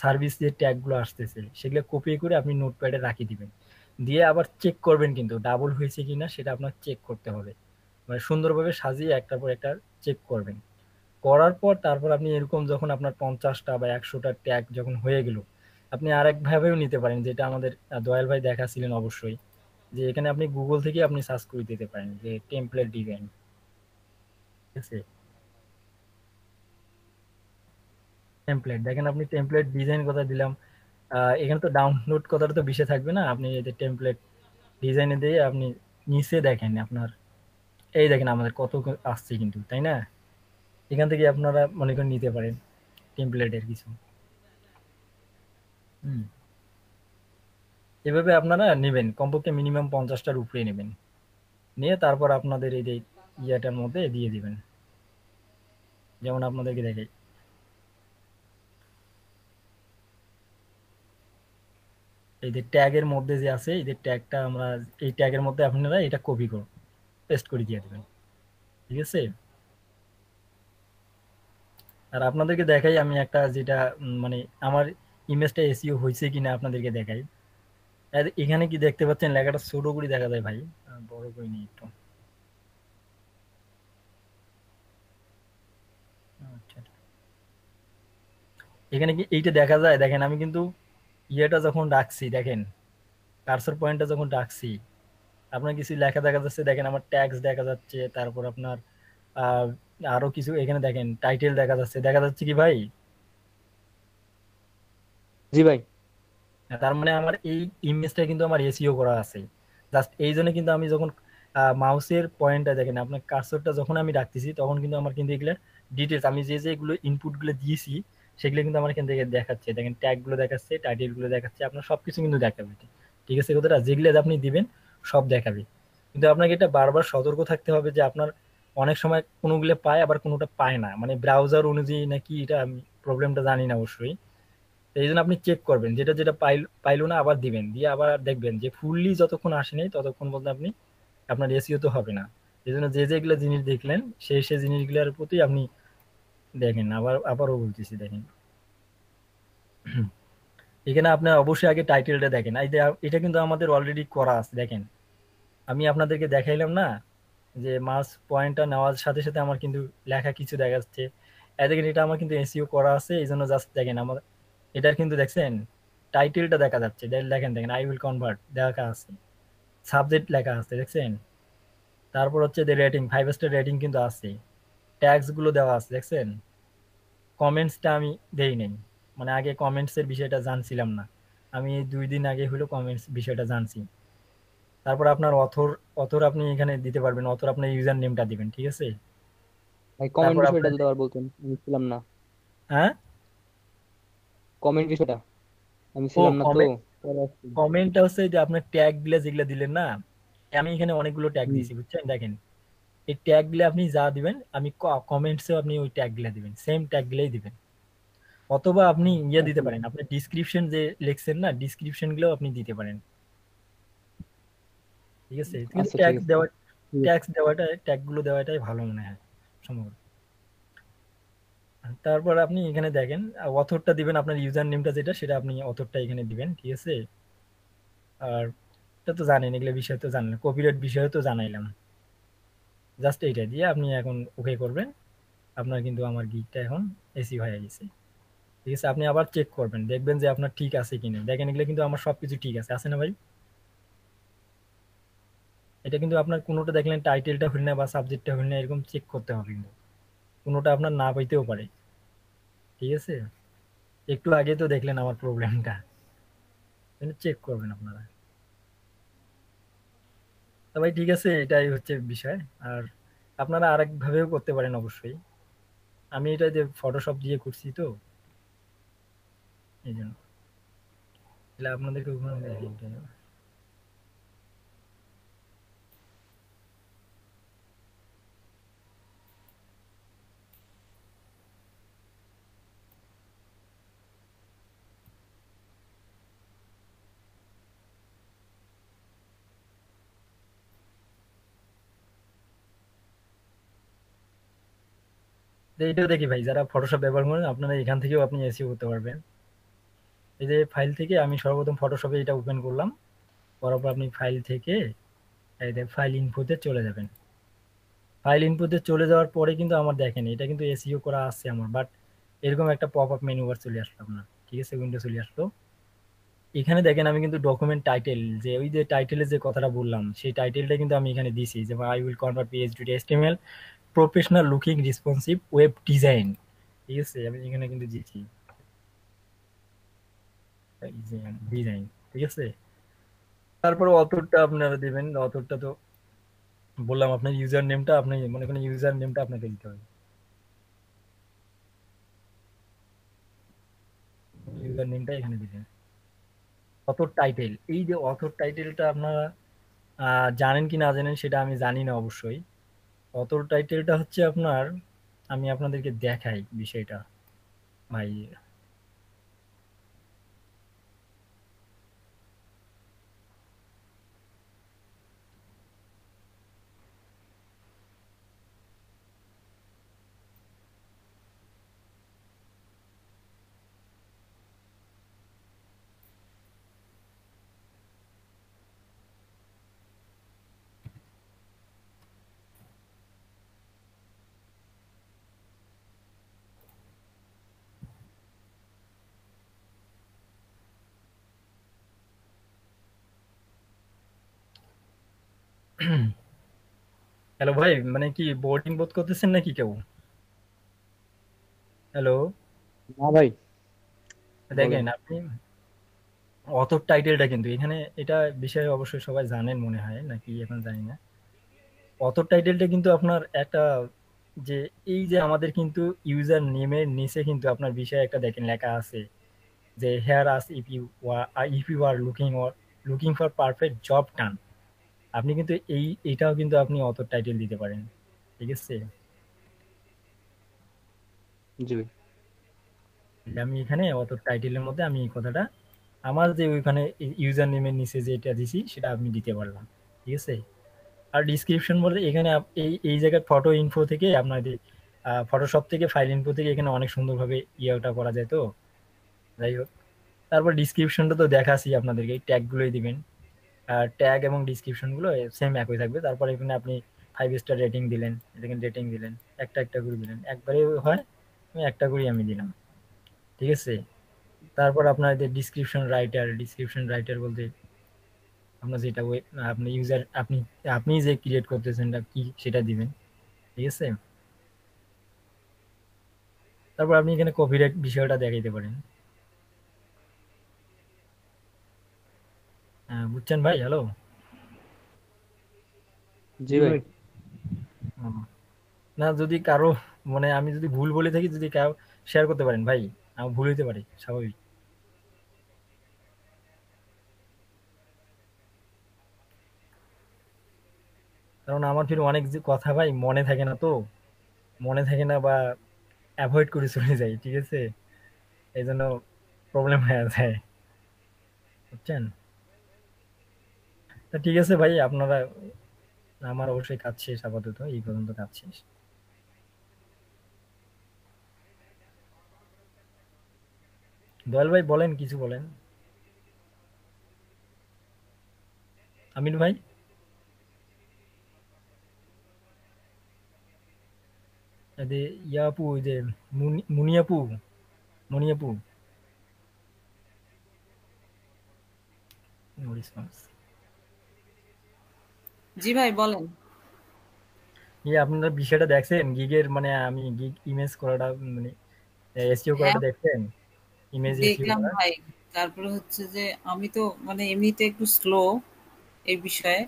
সার্ভিস যে ট্যাগগুলো আসতেছে সেগুলো কপি করে আপনি নোটপ্যাডে রাখি দিবেন, দিয়ে আবার চেক করবেন কিন্তু ডাবল হয়েছে কি না সেটা আপনার চেক করতে হবে, মানে সুন্দরভাবে সাজিয়ে একটার পর একটা চেক করবেন। করার পর তারপর আপনি এরকম যখন আপনার পঞ্চাশটা বা একশোটা ট্যাগ যখন হয়ে গেল আপনি আরেকভাবেও নিতে পারেন, যেটা আমাদের দয়াল ভাই দেখাছিলেন অবশ্যই, যে এখানে আপনি গুগল থেকে আপনি সার্চ করে দিতে পারেন যে টেমপ্লেট ডিজাইন, ঠিক আছে। টেমপ্লেট দেখেন আপনি টেমপ্লেট ডিজাইন কথা দিলাম, এখানে তো ডাউনলোড কথাটা তো বিষয় থাকবে না, আপনি এই যে টেমপ্লেট ডিজাইনে দিয়ে আপনি নিচে দেখেন আপনার এই দেখেন আমাদের কত আসছে কিন্তু, তাই না? এখান থেকে আপনারা মনে করে নিতে পারেন টেমপ্লেটের কিছু। হুম এভাবে আপনারা নেবেন, কমপক্ষে মিনিমাম পঞ্চাশটার উপরে নেবেন, নিয়ে তারপর আপনাদের এই যে ইয়াটার মধ্যে দিয়ে দিবেন। যেমন আপনাদেরকে দেখাই, এই যে ট্যাগের মধ্যে যে আছে এই যে ট্যাগটা আমরা এই ট্যাগের মধ্যে আপনারা এটা কপি করে পেস্ট করে দিয়ে দেবেন, ঠিক আছে। আর আপনাদেরকে দেখাই আমি একটা যেটা মানে আমার ইমেজটা এসইও হয়েছে কিনা আপনাদেরকে দেখাই। এখানে কি দেখতে পাচ্ছেন লেখাটা ছোট করে দেখা যায় ভাই, বড় করে নিই একটু, আচ্ছা। এখানে কি এইটা দেখা যায়? দেখেন আমি কিন্তু ইয়েটা যখন রাখছি, দেখেন কার্সর পয়েন্টটা যখন রাখছি আপনার কিছু লেখা দেখা যাচ্ছে, দেখেন আমার ট্যাক্স দেখা যাচ্ছে, তারপর আপনার আরো কিছু এখানে দেখেন টাইটেল দেখা যাচ্ছে, দেখা যাচ্ছে কি ভাই? জি ভাই। তার মানে আমার এই ইমেজটা কিন্তু আমার এসইও করা আছে, জাস্ট এই জন্য কিন্তু আমি যখন মাউসের পয়েন্টটা দেখেন আপনার কার্সরটা যখন আমি রাখতেছি তখন কিন্তু আমার কিন্তু এগুলো ডিটেলস আমি যে যেগুলো ইনপুটগুলো দিয়েছি সেগুলো কিন্তু আমার এখান থেকে দেখাচ্ছে, দেখেন ট্যাগগুলো দেখাচ্ছে, টাইটেলগুলো দেখাচ্ছে, আপনার সব কিছু কিন্তু দেখাবে, ঠিক আছে। কথাটা যেগুলো আপনি দিবেন সব দেখাবে, কিন্তু আপনাকে এটা বারবার সতর্ক থাকতে হবে যে আপনার অনেক সময় কোনোগুলো পায় আবার কোনোটা পায় না, মানে ব্রাউজার অনুযায়ী নাকি, এটা আমি প্রবলেমটা জানি না অবশ্যই। এই জন্য আপনি চেক করবেন, যেটা যেটা পাইল পাইলো না আবার দিবেন, দিয়ে আবার দেখবেন যে ফুললি যতক্ষণ আসেনি ততক্ষণ বলতে আপনি আপনার এসইও তো হবে না। এই জন্য যে যেগুলো জিনিস দেখলেন সেই সেই জিনিসগুলোর প্রতি আপনি দেখেন, আবার আবারও বলতেছি দেখেন এখানে আপনার অবশ্যই আগে টাইটেলটা দেখেন, এটা কিন্তু আমাদের অলরেডি করা আছে। দেখেন আমি আপনাদেরকে দেখাইলাম না যে মার্স পয়েন্টটা নেওয়ার সাথে সাথে আমার কিন্তু লেখা কিছু দেখা যাচ্ছে, এই দেখেন এটা আমার কিন্তু এসইও করা আছে। এই জন্য জাস্ট দেখেন আমার এটার কিন্তু দেখছেন টাইটেলটা দেখা যাচ্ছে, দেখেন দেখেন আই উইল কনভার্ট দেখা আছে, সাবজেক্ট লেখা আছে দেখছেন, তারপর হচ্ছে যে রেটিং ফাইভ স্টার রেটিং কিন্তু আছে, ট্যাগসগুলো দেওয়া আছে দেখছেন, কমেন্টসটা আমি দেই নাই, মানে আগে কমেন্টসের বিষয়টা জানছিলাম না, আমি দুই দিন আগে হলো কমেন্টস বিষয়টা জানছি। তারপর আপনার অথর অথর আপনি এখানে দিতে পারবেন, অথর আপনার ইউজার নেমটা দিবেন, ঠিক আছে ভাই। কমেন্ট বিষয়টা দিতে পারবেন বলতেন, আমি ছিলাম না। হ্যাঁ কমেন্ট বিষয়টা আমি ছিলাম না, তো কমেন্টটা হচ্ছে যে আপনি ট্যাগগুলো যেগুলো দিলেন না, আমি এখানে অনেকগুলো ট্যাগ দিয়েছি বুঝছেন, দেখেন এই ট্যাগগুলো আপনি যা দিবেন আমি কমেন্টসে আপনি ওই ট্যাগগুলো দিবেন, সেম ট্যাগগুলোই দিবেন, অথবা আপনি ইয়ে দিতে পারেন, আপনি ডিসক্রিপশন যে লিখছেন না ডিসক্রিপশনগুলো আপনি দিতে পারেন, ঠিক আছে। কিন্তু ট্যাগ দেওয়া ট্যাগ দেওয়াটা ট্যাগগুলো দেওয়াটাই ভালো মনে হয় সম্ভবত। তারপর আপনি এখানে দেখেন অথরটা দিবেন, আপনার ইউজার নেমটা যেটা সেটা আপনি অথরটা এখানে দিবেন, ঠিক আছে। আর এটা তো জানেন, এগুলো বিষয় তো জানেন, কপিরাইট বিষয় তো জানাইলাম, জাস্ট এইটা দিয়ে আপনি এখন ওকে করবেন, আপনার কিন্তু আমার গিকটা এখন এসি হয়ে গেছে, ঠিক আছে। আপনি আবার চেক করবেন, দেখবেন যে আপনার ঠিক আছে কিনা, দেখেন এগুলো কিন্তু আমার সব কিছু ঠিক আছে, আছে না ভাই? এটা কিন্তু আপনার কোনোটা দেখলেন টাইটেলটা হল না বা সাবজেক্টটা হল না, এরকম চেক করতে হবে, কিন্তু কোনোটা আপনার না পাইতেও পারে, ঠিক আছে। একটু আগে তো দেখলেন আমার প্রবলেমটা, চেক করবেন আপনারা ভাই, ঠিক আছে। এটাই হচ্ছে বিষয়, আর আপনারা আরেকভাবেও করতে পারেন অবশ্যই, আমি এটা যে ফটোশপ দিয়ে করছি তো এই জন্য আপনাদেরকে ওখানে দেখিয়ে দেব। এইটাও দেখি ভাই, যারা ফটোশপ ব্যবহার করেন আপনারা এখান থেকেও আপনি এসইও করতে পারবেন। এই যে ফাইল থেকে আমি সর্বপ্রথম ফটোশপে এটা ওপেন করলাম, পরপর আপনি ফাইল থেকে এই যে ফাইল ইনফোতে চলে যাবেন। ফাইল ইনফোতে চলে যাওয়ার পরে কিন্তু আমার দেখেন এটা কিন্তু এসইও করা আছে আমার, বাট এরকম একটা পপ আপ মেনু বার চলে আসলো আপনার, ঠিক আছে, উইন্ডো চলে আসলো। এখানে দেখেন আমি কিন্তু ডকুমেন্ট টাইটেল, যে ওই যে টাইটেলের যে কথাটা বললাম সেই টাইটেলটা কিন্তু আমি এখানে দিয়েছি, যেমন I will convert PhD to HTML professional looking responsive web design, ঠিক আছে, আমি এখানে কিন্তু দিয়েছি ডিজাইন, ঠিক আছে। তারপরে অথরটা আপনারা দেবেন, অথরটা তো বললাম, আপনার ইউজার নেমটা আপনি মনে করেন ইউজার নেমটা আপনাকে দিতে হবে, ইউজার নেমটা এখানে দিবেন। অথর টাইটেল, এই যে অথর টাইটেলটা আপনারা জানেন কি না জানেন সেটা আমি জানি না অবশ্যই। অথর টাইটেলটা হচ্ছে আপনার, আমি আপনাদেরকে দেখাই বিষয়টা ভাই, হ্যালো ভাই, মানে কি বোর্ডিং বোধ করতেছেন নাকি কেউ? হ্যালো, না ভাই দেখেন আপনি অথর টাইটেলটা কিন্তু এখানে, এটা বিষয়ে অবশ্যই সবাই জানেন মনে হয় নাকি এখন জানি না। অথর টাইটেলটা কিন্তু আপনার একটা, যে এই যে আমাদের কিন্তু ইউজার নেমের নিচে কিন্তু আপনার বিষয় একটা দেখেন লেখা আছে যে hair us if you if you are looking or looking for perfect job done, আপনি কিন্তু এই এটাও কিন্তু আপনি অথর টাইটেল দিতে পারেন, ঠিক আছে। জি আমি এখানে অথর টাইটেলের মধ্যে আমি এই কথাটা আমার যে ওইখানে ইউজার নেমের নিচে যেটা দিছি সেটা আপনি দিতে পারলাম, ঠিক আছে। আর ডেসক্রিপশন বলতে এখানে এই এই জায়গার ফটো ইনফো থেকে আপনাদের ফটোশপ থেকে ফাইল ইনফো থেকে এখানে অনেক সুন্দরভাবে ইয়েটা করা যায়, তো যাই হোক। তারপর ডিসক্রিপশনটা তো দেখাচ্ছি আপনাদেরকে, এই ট্যাগগুলোই দিবেন, আর ট্যাগ এবং ডিসক্রিপশনগুলো সেম একই থাকবে। তারপরে এখানে আপনি ফাইভ স্টার রেটিং দিলেন, এখানে রেটিং দিলেন, একটা একটা করে দিলেন, একবারে হয় আমি একটা করেই আমি দিলাম, ঠিক আছে। তারপর আপনার যে ডিসক্রিপশন রাইটার, ডিসক্রিপশন রাইটার বলতে আপনার যেটা ওই আপনি ইউজার আপনি আপনি যে ক্রিয়েট করতেছেন কি সেটা দিবেন, ঠিক আছে। তারপর আপনি এখানে কপিরাইট বিষয়টা দেখাইতে পারেন, বুঝছেন ভাই? হ্যালো, জি ভাই। না যদি কারো মানে আমি যদি ভুল বলে থাকি যদি কারো শেয়ার করতে পারেন ভাই, আমি ভুল হইতে পারি স্বাভাবিক। কারণ আমার ফির অনেক কথা ভাই মনে থাকে না, তো মনে থাকে না বা অ্যাভয়েড করে চলে যাই, ঠিক আছে, এই জন্য প্রবলেম হয়ে যায়, বুঝছেন? তা ঠিক আছে ভাই, আপনারা আমার অবশ্যই কাজ শেষ, আপাতত এই পর্যন্ত কাজ শেষ। দয়াল ভাই বলেন, কিছু বলেন। আমিন ভাই, ইয়াপু, ওই যে মুনিয়াপু, মুনিয়াপু নো রেসপন্স। জি ভাই বলেন। এই আপনারা বিষয়টা দেখছেন গিগের, মানে আমি গিগ ইমেজ করাটা মানে এসইও করাটা দেখছেন, ইমেজ এসইও ভাই। তারপরে হচ্ছে যে আমি তো মানে এমনিতে একটু স্লো এই বিষয়ে,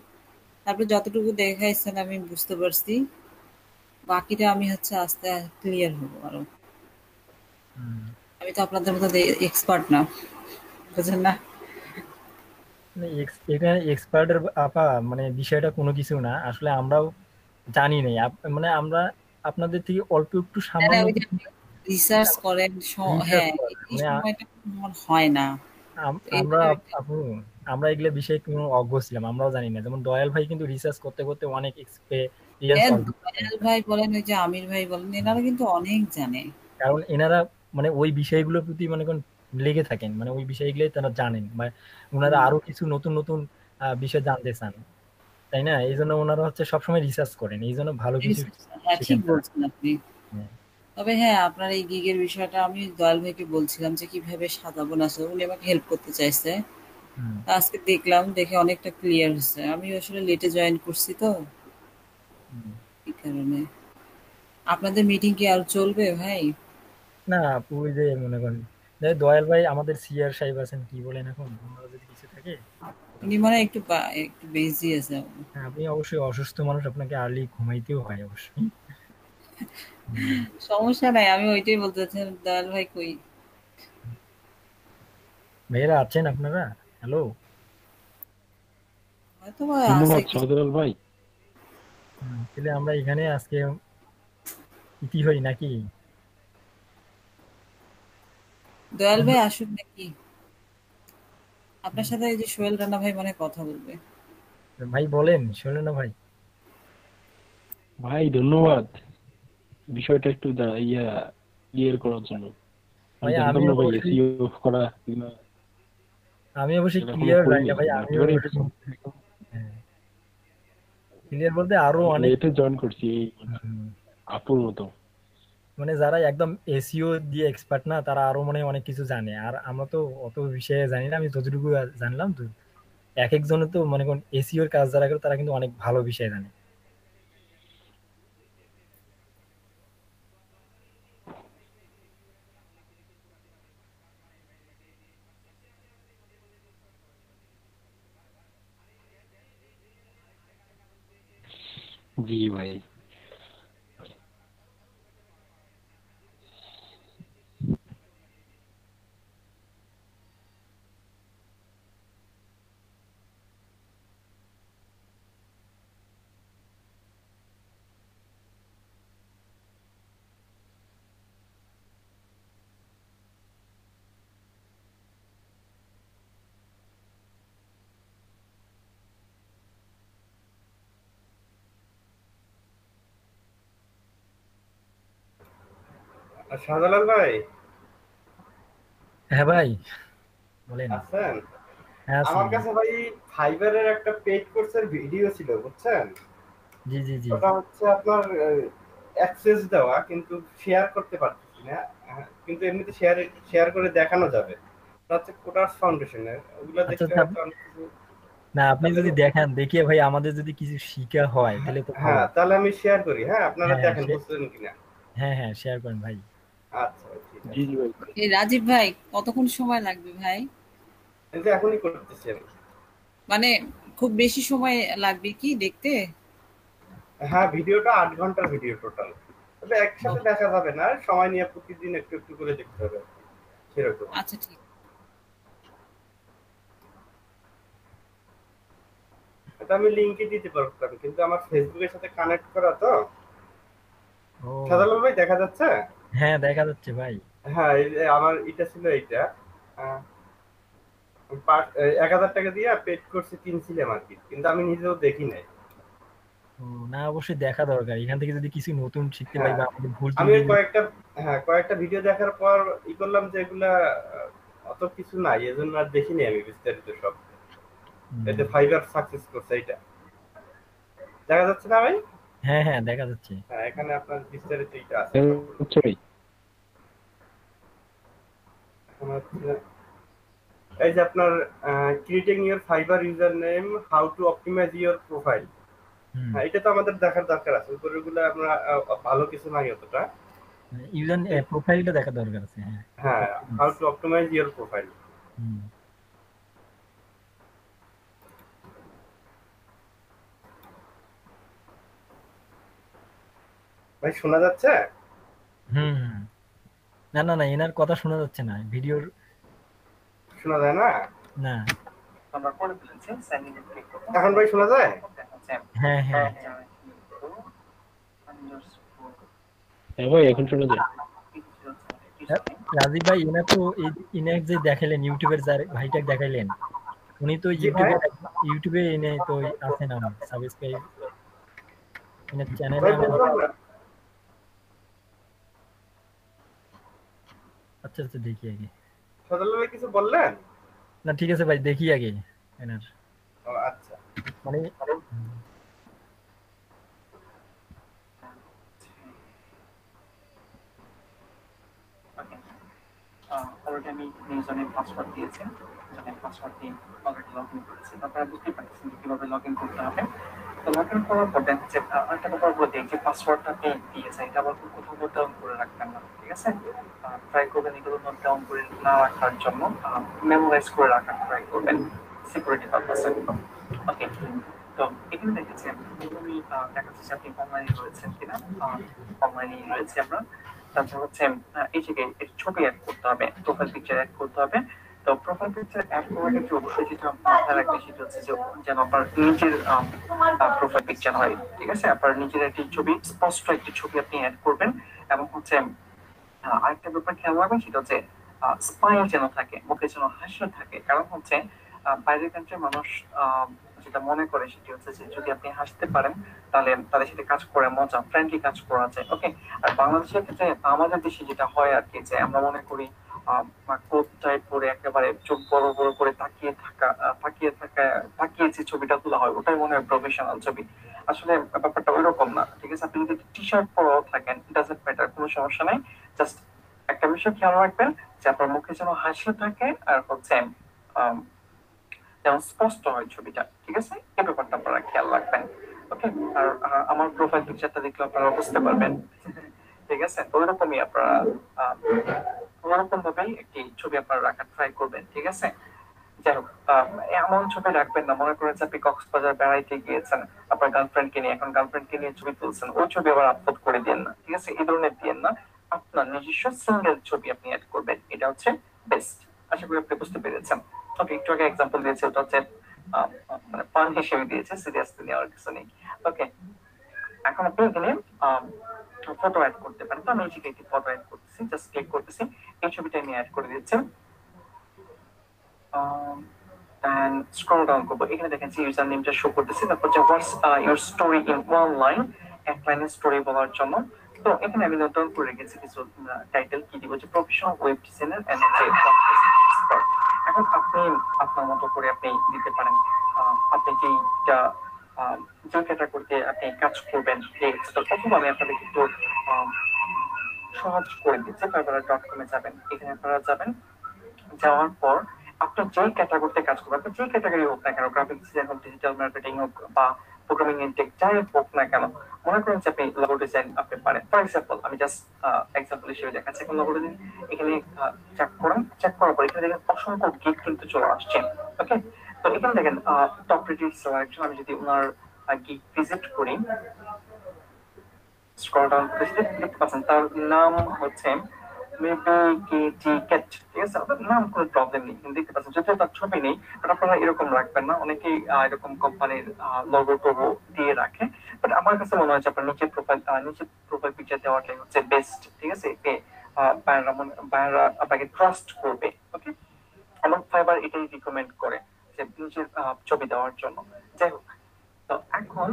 তারপরে যতটুকু দেখাইছেন আমি বুঝতে পারছি, বাকিটা আমি হচ্ছে আস্তে আস্তে ক্লিয়ার হব আরো। আমি তো আপনাদের মতো এক্সপার্ট না, বুঝছেন না, এখানে এক্সপার্টের আপা মানে বিষয়টা কোনো কিছু না, আসলে আমরাও জানি না, মানে আমরা আপনাদের থেকে অল্প একটু সামান্য রিসার্চ করেন, হ্যাঁ এই সময়টা মন হয় না। আমরা আপু আমরা এগুলা বিষয়ে কোনো অজ্ঞ ছিলাম, আমরাও জানি না। যেমন দয়াল ভাই কিন্তু রিসার্চ করতে করতে অনেক এক্সপেরিয়েন্স, দয়াল ভাই বলেন, ওই যে আমির ভাই বলেন, এনারা কিন্তু অনেক জানে, কারণ এনারা মানে ওই বিষয়গুলোর প্রতি মানে কোন লেগে থাকেন, মানে ওই বিষয়গুলো তারা জানেন, মানে ওনারা আরো কিছু নতুন নতুন আহ, বিষয় জানতে চান, তাই না? এই জন্য ওনারা হচ্ছে সবসময় রিসার্চ করেন, এই জন্য ভালো কিছু হ্যাঁ ঠিক শিখেন তারা। বলছেন আপনি। হ্যাঁ। তবে হ্যাঁ, আপনার এই গিগের বিষয়টা আমি দয়াল ভাইকে বলছিলাম যে কিভাবে সাজাবো না সাজাবো, উনি আমাকে হেল্প করতে চাইছে। হুম। তা আজকে দেখলাম, দেখে অনেকটা ক্লিয়ার হচ্ছে। আমি আসলে লেটে জয়েন করছি তো হুম। এই কারণে। আপনাদের মিটিং কি আর চলবে ভাই? না আপু, ওই যে মনে করেন যে দয়াল ভাই আমাদের সিআর সাহেব আছেন, কি বলেন এখন? ওনারা যদি কিছু থাকে উনি মানে একটু বা- একটু বেজি আছে। হ্যাঁ, আপনি অবশ্যই অসুস্থ মানুষ, আপনাকে আর্লি ঘুমাইতেও হয় অবশ্যই। হুম। সমস্যা নাই, আমি ওইটাই বলতে চাচ্ছিলাম। দয়াল ভাই কই? ভাইয়েরা আছেন আপনারা? হ্যালো, হয়তো বা আছে ধন্যবাদ কিছু। সদরাল ভাই। তাহলে আমরা এখানে আজকে ইতি হই নাকি? দয়াল ভাই আসুক নাকি আপনার সাথে? এই যে সোহেল রানা ভাই মানে কথা বলবে। ভাই বলেন, শোনেন না ভাই। ভাই ধন্যবাদ, বিষয়টা একটু দা- ইয়া ক্লিয়ার করার জন্য। আমি ভাই জানতাম আমি না ভাই অবশ্যই এসি অফ করা কিনা, আমি অবশ্যই এটা কখনো ক্লিয়ার রাখি করিনি, না ভাই, মানে আমিও একেবারেই প্রথম। ক্লিয়ার বলতে আরো আমি অনেক লেটে জয়েন করছি এই মানে হুম, আপুর মতো। মানে যারা একদম এসিও দিয়ে এক্সপার্ট না, তারা আরো মানে অনেক কিছু জানে, আর আমরা তো অত বিষয়ে জানি না। আমি যতটুকু জানলাম, তো এক একজনে তো মনে করেন এসিওর কাজ যারা করে তারা কিন্তু অনেক ভালো বিষয় জানে। জি ভাই, আর শাহজালাল ভাই হ্যাঁ ভাই বলেন। আছেন? হ্যাঁ আছি আমার ভাই। কাছে ভাই ফাইবারের একটা পেইড কোর্সের ভিডিও ছিল, বুঝছেন? জি জি জি ওটা হচ্ছে আপনার অ্যাক্সেস দেওয়া, কিন্তু শেয়ার করতে পারতেছি না। আহ, কিন্তু এমনিতে শেয়ার শেয়ার করে দেখানো যাবে। ওটা হচ্ছে কোটাস ফাউন্ডেশনের, ওগুলো আচ্ছা দেখলে আচ্ছা, হয়তো অনেক কিছু। না আপনি তাহলে যদি দেখেন, দেখিয়ে ভাই আমাদের যদি কিছু শিখা হয় তাহলে তো ভালো। হ্যাঁ, তাহলে আমি শেয়ার করি। হ্যাঁ, আপনারা হ্যাঁ দেখেন সে বুঝলেন কিনা। হ্যাঁ হ্যাঁ শেয়ার করেন ভাই। আচ্ছা ভাই, ঠিক জি আছে। জি ভাই, এই রাজীব ভাই কতক্ষণ সময় লাগবে ভাই? এই যে এখনই করতেছি আমি। মানে খুব বেশি সময় লাগবে কি দেখতে? হ্যাঁ, ভিডিওটা আট ঘন্টার ভিডিও টোটাল, তবে একসাথে বাহ, দেখা যাবে না, সময় নিয়ে প্রতিদিন একটু একটু করে দেখতে হবে আর কি, সেরকম। আচ্ছা ঠিক। এটা আমি লিঙ্কে দিতে পারতাম, কিন্তু আমার ফেসবুকের সাথে কানেক্ট করা। তো ও সাধারণ ভাই দেখা যাচ্ছে? হ্যাঁ, দেখা যাচ্ছে ভাই। হ্যাঁ, এই যে আমার এটা ছিল, এইটা আহ, পাঁচ- এই এক হাজার টাকা দিয়ে পেড কোর্সে কিনছিলাম আর কি, কিন্তু আমি নিজেও দেখি নাই। ও না অবশ্যই দেখা দরকার, এখান থেকে যদি কিছু নতুন শিখতে পারি হ্যাঁ, বা আমাদের ভুল আমি ত্রুটি ওই কয়েকটা হ্যাঁ কয়েকটা ভিডিও দেখার পর ই করলাম যে এগুলা আহ, অত কিছু নাই, এজন্য আর দেখিনি আমি বিস্তারিত সব। এতে হম ফাইবার সাকসেস করছে, এটা দেখা যাচ্ছে না ভাই? হ্যাঁ হ্যাঁ দেখা যাচ্ছে। হ্যাঁ, এখানে আপনার বিস্তারিত এটা আছে এটা সবগুলো। হচ্ছে ভাই। এখন হচ্ছে এই যে আপনার creating your Fiverr user name, how to optimize your profile. হুম হ্যাঁ, এটা তো আমাদের দেখার দরকার আছে। উপরের গুলো আমরা আহ, ভালো কিছু নাই অতটা। ইউজার এই- প্রোফাইলটা দেখা দরকার আছে। হ্যাঁ হ্যাঁ, how to optimize your profile. হুম ভাই শোনা যাচ্ছে? হুম হুম। না না না, এনার কথা শোনা যাচ্ছে না ভিডিওর। শোনা যায় না না এখন ভাই? শোনা যায়? হ্যাঁ হ্যাঁ হ্যাঁ ভাই, এখন শোনা যায়। রা- রাজীব ভাই, এনা তো এই- এনার যে দেখালেন ইউটিউবের, যার ভাইটা দেখাইলেন, উনি তো জি ভাই। ইউটিউবে ইউটিউবে এনে তো আছেন, আমার সাবস্ক্রাইব এনার চ্যানেলে ভাই আমি। বুঝলাম না। আচ্ছা আচ্ছা দেখি আগে। ফজলুল কিছু বললেন না? ঠিক আছে ভাই, দেখি আগে এনার। ও আচ্ছা, মানে অলরেডি আমি ইউজারনেম পাসওয়ার্ড দিয়েছি, সেখানে পাসওয়ার্ড দিয়ে অলরেডি লগ ইন করেছি। আপনারা বুঝতে পারছেন কিভাবে লগ ইন করতে হবে। তো লগ ইন করার পর দেখেন যে একটা ব্যাপার বলতে যে পাসওয়ার্ডটা আপনি দিয়েছেন, এটা আবার কোথাও কোথাও করে রাখবেন না, ঠিক আছে? ট্রাই করবেন এগুলো নোট ডাউন করে না রাখার জন্য, মেমোরাইজ করে রাখার ট্রাই করবেন সিকিউরিটি পারপাসে। ওকে, তো এখানে দেখেছেন আমি দেখা যাচ্ছে আপনি অনলাইনে রয়েছেন কিনা, অনলাইনে রয়েছে আমরা। তারপর হচ্ছে এই থেকে ছবি অ্যাড করতে হবে, প্রোফাইল পিকচার অ্যাড করতে হবে। তো প্রোফাইল পিকচার অ্যাড করার ক্ষেত্রে অবশ্যই যেটা মাথায় রাখতে সেটা হচ্ছে যে যেন আপনার নিজের প্রোফাইল পিকচার হয়, ঠিক আছে? আপনার নিজের একটি ছবি, স্পষ্ট একটি ছবি আপনি অ্যাড করবেন। এবং হচ্ছে আরেকটা ব্যাপার খেয়াল রাখবেন, সেটা হচ্ছে স্মাইল যেন থাকে, মুখে যেন হাসি থাকে। কারণ হচ্ছে বাইরের কান্ট্রির মানুষ যেটা মনে করে সেটি হচ্ছে যে যদি আপনি হাসতে পারেন তাহলে তাদের সাথে কাজ করে মজা, ফ্রেন্ডলি কাজ করা যায়। ওকে, আর বাংলাদেশের ক্ষেত্রে আমাদের দেশে যেটা হয় আর কি, যে আমরা মনে করি কোটটাই পরে একেবারে চোখ বড় বড় করে তাকিয়ে থাকা, তাকিয়ে থাকা তাকিয়ে যে ছবিটা তোলা হয় ওটাই মনে হয় প্রফেশনাল ছবি। আসলে ব্যাপারটা ওই রকম না, ঠিক আছে? আপনি যদি টি শার্ট পরেও থাকেন ডাজন্ট ম্যাটার, কোনো সমস্যা নেই। জাস্ট একটা বিষয় খেয়াল রাখবেন যে আপনার মুখে যেন হাসি থাকে আর হচ্ছে যেমন স্পষ্ট হয় ছবিটা, ঠিক আছে? এই ব্যাপারটা আপনারা খেয়াল রাখবেন। ওকে, আর আমার প্রোফাইল পিকচারটা দেখলে আপনারা বুঝতে পারবেন, ঠিক আছে? ওইরকমই আপনারা ওইরকম ভাবেই একটি ছবি আপনারা রাখার ট্রাই করবেন, ঠিক আছে? যাই হোক, এমন ছবি রাখবেন না, মনে করেন যে আপনি কক্সবাজার বেড়াইতে গিয়েছেন আপনার গার্লফ্রেন্ডকে নিয়ে, এখন গার্লফ্রেন্ডকে নিয়ে ছবি তুলছেন, ওই ছবি আবার আপলোড করে দেন না, ঠিক আছে? এই ধরনের দেন না, আপনার নিজস্ব সিঙ্গেল ছবি আপনি অ্যাড করবেন, এটা হচ্ছে বেস্ট। আশা করি আপনি বুঝতে পেরেছেন। ওকে, একটু আগে এক্সাম্পল দিয়েছে, ওটা হচ্ছে মানে পান হিসেবে দিয়েছে, সিরিয়াসলি নেওয়ার কিছু নেই। ওকে, এখন আপনি এখানে ফটো অ্যাড করতে পারেন। তো আমি এই একটি ফটো অ্যাড করতেছি, জাস্ট ক্লিক করতেছি, এই ছবিটা আমি অ্যাড করে দিচ্ছি। এন্ড স্ক্রল ডাউন করবো, এখানে দেখেন ইউজার নেমটা শো করতেছি। তারপর যে what's your story in one line, এক লাইনে স্টোরি বলার জন্য। তো এখানে আমি নোট ডাউন করে রেখেছি কিছু টাইটেল কি দিব, যে প্রফেশনাল ওয়েব ডিজাইনার এন্ড এখন আপনি আপনার মতো করে আপনি দিতে পারেন। আপনি যেটা যে ক্যাটাগরিতে আপনি কাজ করবেন সেই প্রথম আমি আপনাদেরকে একটু সহজ করে দিচ্ছি। তারপরে ডট কমে যাবেন, এখানে আপনারা যাবেন। যাওয়ার পর আপনার যে ক্যাটাগরিতে কাজ করবেন, আপনি যে ক্যাটাগরি হোক না কেন, গ্রাফিক ডিজাইন হোক, ডিজিটাল মার্কেটিং হোক বা প্রোগ্রামিং ইনটেক যাই হোক না কেন, মনে করেন যে আপনি লোগো ডিজাইন আপনি পারেন। ফর এক্সাম্পল আমি জাস্ট এক্সাম্পল হিসেবে দেখাচ্ছি, এখন লোগো ডিজাইন এখানে চেক করেন। চেক করার পর এখানে দেখেন অসংখ্য গিগ কিন্তু চলে আসছে। ওকে, তো এখানে দেখেন টপ রেটেড সিলেকশন, আমি যদি ওনার গিগ ভিজিট করি, স্ক্রল ডাউন করতে দেখতে পাচ্ছেন তার নাম হচ্ছে মেবি কেটি ক্যাট, ঠিক আছে? আপনার নাম কোনো প্রবলেম নেই, কিন্তু দেখতে পাচ্ছেন যদিও তার ছবি নেই। বাট আপনারা এরকম রাখবেন না, অনেকেই এরকম কোম্পানির লোগো টোগো দিয়ে রাখে। বাট আমার কাছে মনে হয় যে আপনার নিচে প্রোফাইল নিচে প্রোফাইল পিকচার দেওয়াটাই হচ্ছে বেস্ট, ঠিক আছে? এতে বায়াররা বায়াররা আপনাকে ট্রাস্ট করবে। ওকে, এবং ফাইবার এটাই রিকমেন্ড করে যে নিজের ছবি দেওয়ার জন্য। যাই হোক, তো এখন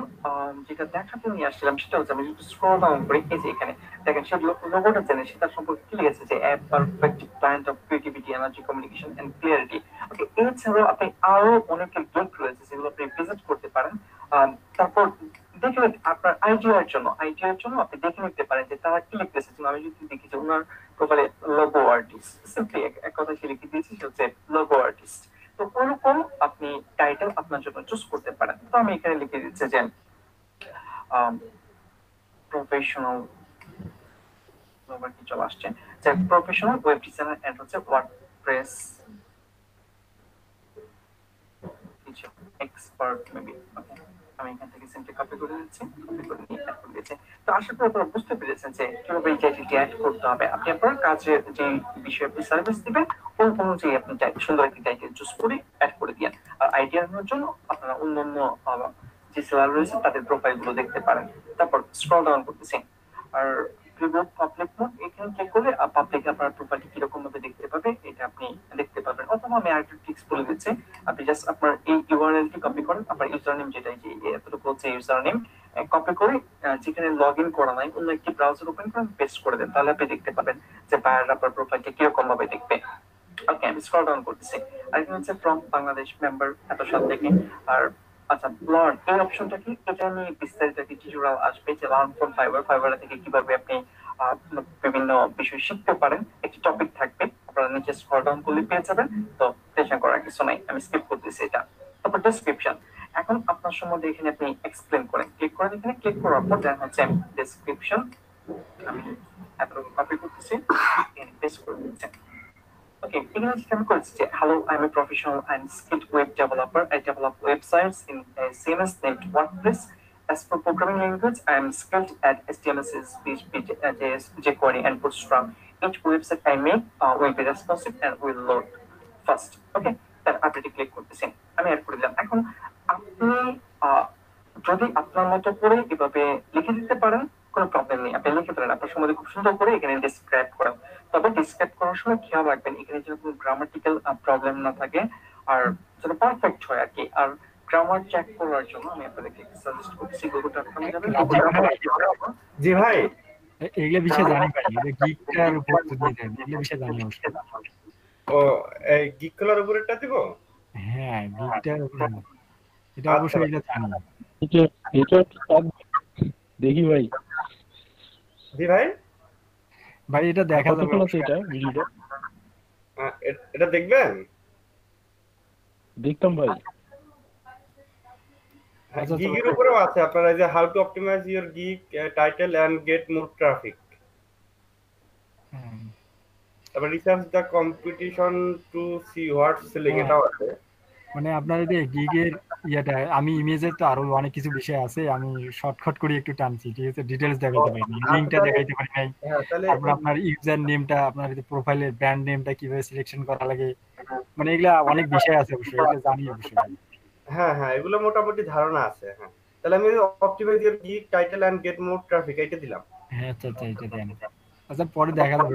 যেটা দেখাতে নিয়ে আসছিলাম সেটা হচ্ছে আমি যদি স্ক্রল ডাউন করি, এই যে এখানে দেখেন সেই লোগোটা জেনে সেটা সম্পর্কে কি লিখেছে, যে a perfect plant of creativity, energy, communication and clarity. Okay, এছাড়াও আপনি আরো অনেকের গিগ রয়েছে যেগুলো আপনি ভিজিট করতে পারেন। তারপর দেখে আপনার আইডিয়ার জন্য আইডিয়ার জন্য আপনি দেখে নিতে পারেন যে তারা কি লিখতেছে। আমি যদি দেখি যে ওনার প্রোফাইলে লোগো আর্টিস্ট, সিম্পলি এক কথা সে লিখে দিয়েছে, সে হচ্ছে লোগো আর্টিস্ট। তো ওরকম আপনি টাইটেল আপনার জন্য চুজ করতে পারেন। তো আমি এখানে লিখে দিচ্ছি যে প্রফেশনাল চলে আসছে, যে প্রফেশনাল ওয়েব ডিজাইনার এন্ড হচ্ছে ওয়ার্ডপ্রেস কিছু এক্সপার্ট মেবি। আমি এখান থেকে সিম্পলি কপি করে দিচ্ছি, কপি করে নিয়ে অ্যাড করে দিয়েছি। তো আশা করি আপনারা বুঝতে পেরেছেন যে কিভাবে টাইটেলটি অ্যাড করতে হবে। আপনি আপনার কাজে যে বিষয়ে আপনি সার্ভিস দিবেন ওই অনুযায়ী আপনি সুন্দর একটি টাইটেল চুজ করে অ্যাড করে দিয়েন। আর আইডিয়া নেওয়ার জন্য আপনারা অন্যান্য যে সেলার রয়েছে তাদের প্রোফাইলগুলো দেখতে পারেন। তারপর স্ক্রল ডাউন করতেছি, আর রিমুভ পাবলিক মোড, এখানে ক্লিক করলে পাবলিক আপনার প্রোফাইলটি কিরকম ভাবে দেখতে পাবে এটা আপনি দেখতে পাবেন। অথবা আমি আরেকটু টিপস বলে দিচ্ছি, আপনি জাস্ট আপনার এই ইউআরএলটি কপি করেন, আপনার ইউজার নেম যেটা এতটুকু হচ্ছে ইউজার নেম কপি করে যেখানে লগ ইন করা নাই অন্য একটি ব্রাউজার ওপেন করে পেস্ট করে দেন, তাহলে আপনি দেখতে পাবেন যে বায়াররা আপনার প্রোফাইলটি কিরকম ভাবে দেখবে। Okay, আমি scroll down করতেছি। আর কি হচ্ছে from Bangladesh member এত সব দেখে। আর আচ্ছা learn এই অপশনটা কি? এটা আমি বিস্তারিত টিউটোরিয়াল আসবে যে learn from fiber fiber থেকে কিভাবে আপনি বিভিন্ন বিষয় শিখতে পারেন। একটা টপিক থাকবে, আপনারা নিচে scroll down করলে পেয়ে যাবেন। তো টেনশন করার কিছু নাই, আমি স্কিপ করতেছি এটা। তারপর ডেসক্রিপশন, এখন আপনার সম্বন্ধে এখানে আপনি এক্সপ্লেন করেন, ক্লিক করেন এখানে, ক্লিক করার পর দেন হচ্ছে ডেসক্রিপশন। আমি এতটুকু কপি করতেছি, পেস্ট করে দিচ্ছি। Okay, hello, I'm a professional and skilled web developer. I develop websites in a C M S named WordPress. As for programming language, I'm skilled at H T M L, C S S, J S, jQuery, and Bootstrap. Each website I make uh, will be responsive and will load fast. Okay, then after you click on the same. I mean, I put it down. I can apply, uh, যদি আপনার মতো করে এভাবে লিখে দিতে পারেন, কোনো problem নেই, আপনি লিখে পারেন। আপনার সম্বন্ধে খুব সুন্দর করে এখানে ডিসক্রাইব করেন। তবে ডিসক্রাইব করার সময় খেয়াল রাখবেন এখানে যেন কোনো গ্রামাটিক্যাল প্রবলেম না থাকে, আর যেন পারফেক্ট হয় আর কি। আর গ্রামার চেক করার জন্য আমি আপনাদেরকে সাজেস্ট করছি গুগল ডট কম যাবেন। জি ভাই, এগুলা বিষয় জানি পারি, এটা গিকটার উপর তো দিয়ে দেন, এগুলা বিষয় জানি না। ও এই গিক কলার উপর এটা দিব? হ্যাঁ, গিকটার উপর এটা অবশ্যই এটা জানি না। এটা এটা দেখি ভাই। জি ভাই, ভাই এটা দেখা যাবে না, এটা ভিডিওটা এটা দেখবেন? দেখতাম ভাই। গিগের উপরেও আছে আপনার এই যে how to optimize your gig title and get more traffic. তারপর research the competition to see what selling, এটাও আছে। মানে আপনার এই যে গিগের ইয়াটা আমি ইমেজে তো আরো অনেক কিছু বিষয় আছে, আমি শর্টকাট করে একটু টানছি, ঠিক আছে? ডিটেইলস দেখাইতে পারি না, লিংকটা দেখাইতে পারি নাই। তারপর আপনার ইউজার নেমটা, আপনার যে প্রোফাইলের ব্র্যান্ড নেমটা কিভাবে সিলেকশন করা লাগে, মানে এগুলা অনেক বিষয় আছে অবশ্যই, এটা জানি অবশ্যই। হ্যাঁ হ্যাঁ, এগুলো মোটামুটি ধারণা আছে। হ্যাঁ, তাহলে আমি optimize your gig title and get more traffic এটা দিলাম। হ্যাঁ আচ্ছা আচ্ছা, এটা দেন। আচ্ছা পরে দেখা যাবে,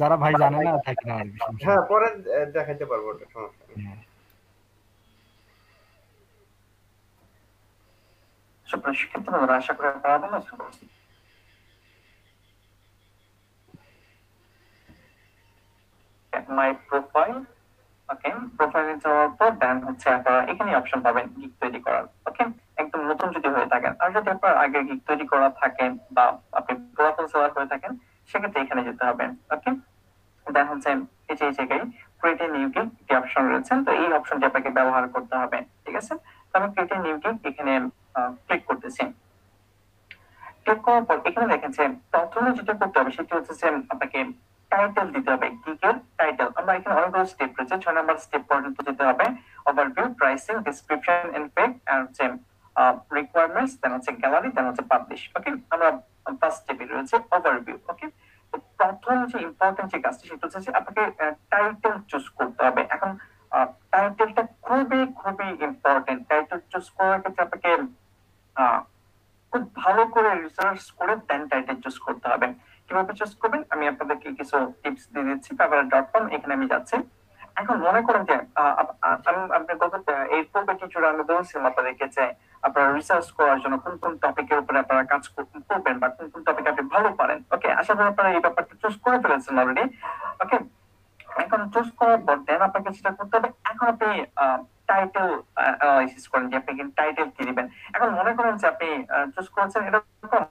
যারা ভাই জানে না থাকে না। হ্যাঁ, পরে দেখাইতে পারবো, এটা সমস্যা নেই। একদম নতুন যদি হয়ে থাকেন, আর যদি আপনার আগে গিক তৈরি করা থাকেন বা আপনি পুরাতন সেলার করে থাকেন, সেক্ষেত্রে এখানে যেতে হবে। ওকে, দেখা হচ্ছে এই যে জায়গায় ক্রিয়েট এ নিউ গিক যে অপশন রয়েছে, তো এই অপশনটি আপনাকে ব্যবহার করতে হবে, ঠিক আছে? আমি ক্রিয়েট এ নিউ গিক এখানে ক্লিক করতেছি। ক্লিক করার পর এখানে দেখেন যে প্রথমে যেটা করতে হবে সেটা হচ্ছে যে আপনাকে টাইটেল দিতে হবে, গিগের টাইটেল। আমরা এখানে অনেকগুলো স্টেপ রয়েছে, ছয় নম্বর স্টেপ পর্যন্ত যেতে হবে। Overview, pricing, description and pack, and যে রিকোয়ারমেন্টস, দেন হচ্ছে গ্যালারি, দেন হচ্ছে পাবলিশ। ওকে, আমরা ফার্স্ট স্টেপে রয়েছে ওভারভিউ। ওকে, প্রথম যে ইম্পর্টেন্ট যে কাজটি সেটা হচ্ছে আপনাকে টাইটেল চুজ করতে হবে। এখন টাইটেলটা খুবই খুবই ইম্পর্টেন্ট। টাইটেল চুজ করার ক্ষেত্রে আপনাকে খুব ভালো করে রিসার্চ করে দেন টাইটেল চুজ করতে হবে। কিভাবে চুজ করবেন আমি আপনাদেরকে কিছু টিপস দিয়ে দিচ্ছি। fiverr ডট com এখানে আমি যাচ্ছি। এখন মনে করেন যে আপনার গত এর পূর্বে টিউটোরিয়ালে আমি বলছিলাম আপনাদেরকে যে আপনারা রিসার্চ করার জন্য কোন কোন টপিকের উপরে আপনারা কাজ করবেন বা কোন কোন টপিক আপনি ভালো পারেন। ওকে, আশা করি আপনারা এই ব্যাপারটা চুজ করে ফেলেছেন অলরেডি। ওকে, এখন চুজ করার পর দেন আপনাকে সেটা করতে হবে। এখন আপনি টাইটেল অ্যানালাইসিস করেন যে আপনি কি টাইটেল কি দিবেন। এখন মনে করেন যে আপনি চুজ করেছেন এরকম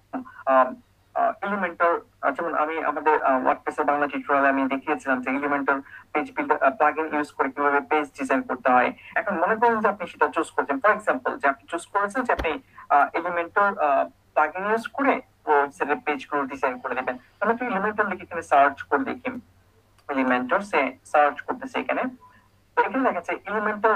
এলিমেন্টর, যেমন আমি আমাদের ওয়ার্ডপ্রেসের বাংলা টিউটোরিয়ালে আমি দেখিয়েছিলাম যে Elementor page builder plugin use করে কিভাবে পেজ ডিজাইন করতে হয়। এখন মনে করেন যে আপনি সেটা চুজ করেছেন, ফর এক্সাম্পল যে আপনি চুজ করেছেন যে আপনি এলিমেন্টর প্লাগইন ইউজ করে ওয়েবসাইটের পেজগুলো ডিজাইন করে দেবেন। তাহলে আপনি এলিমেন্টর লিখে এখানে সার্চ করে দেখি, এলিমেন্টর সে সার্চ করতেছে এখানে। তো এখানে দেখা যাচ্ছে এলিমেন্টর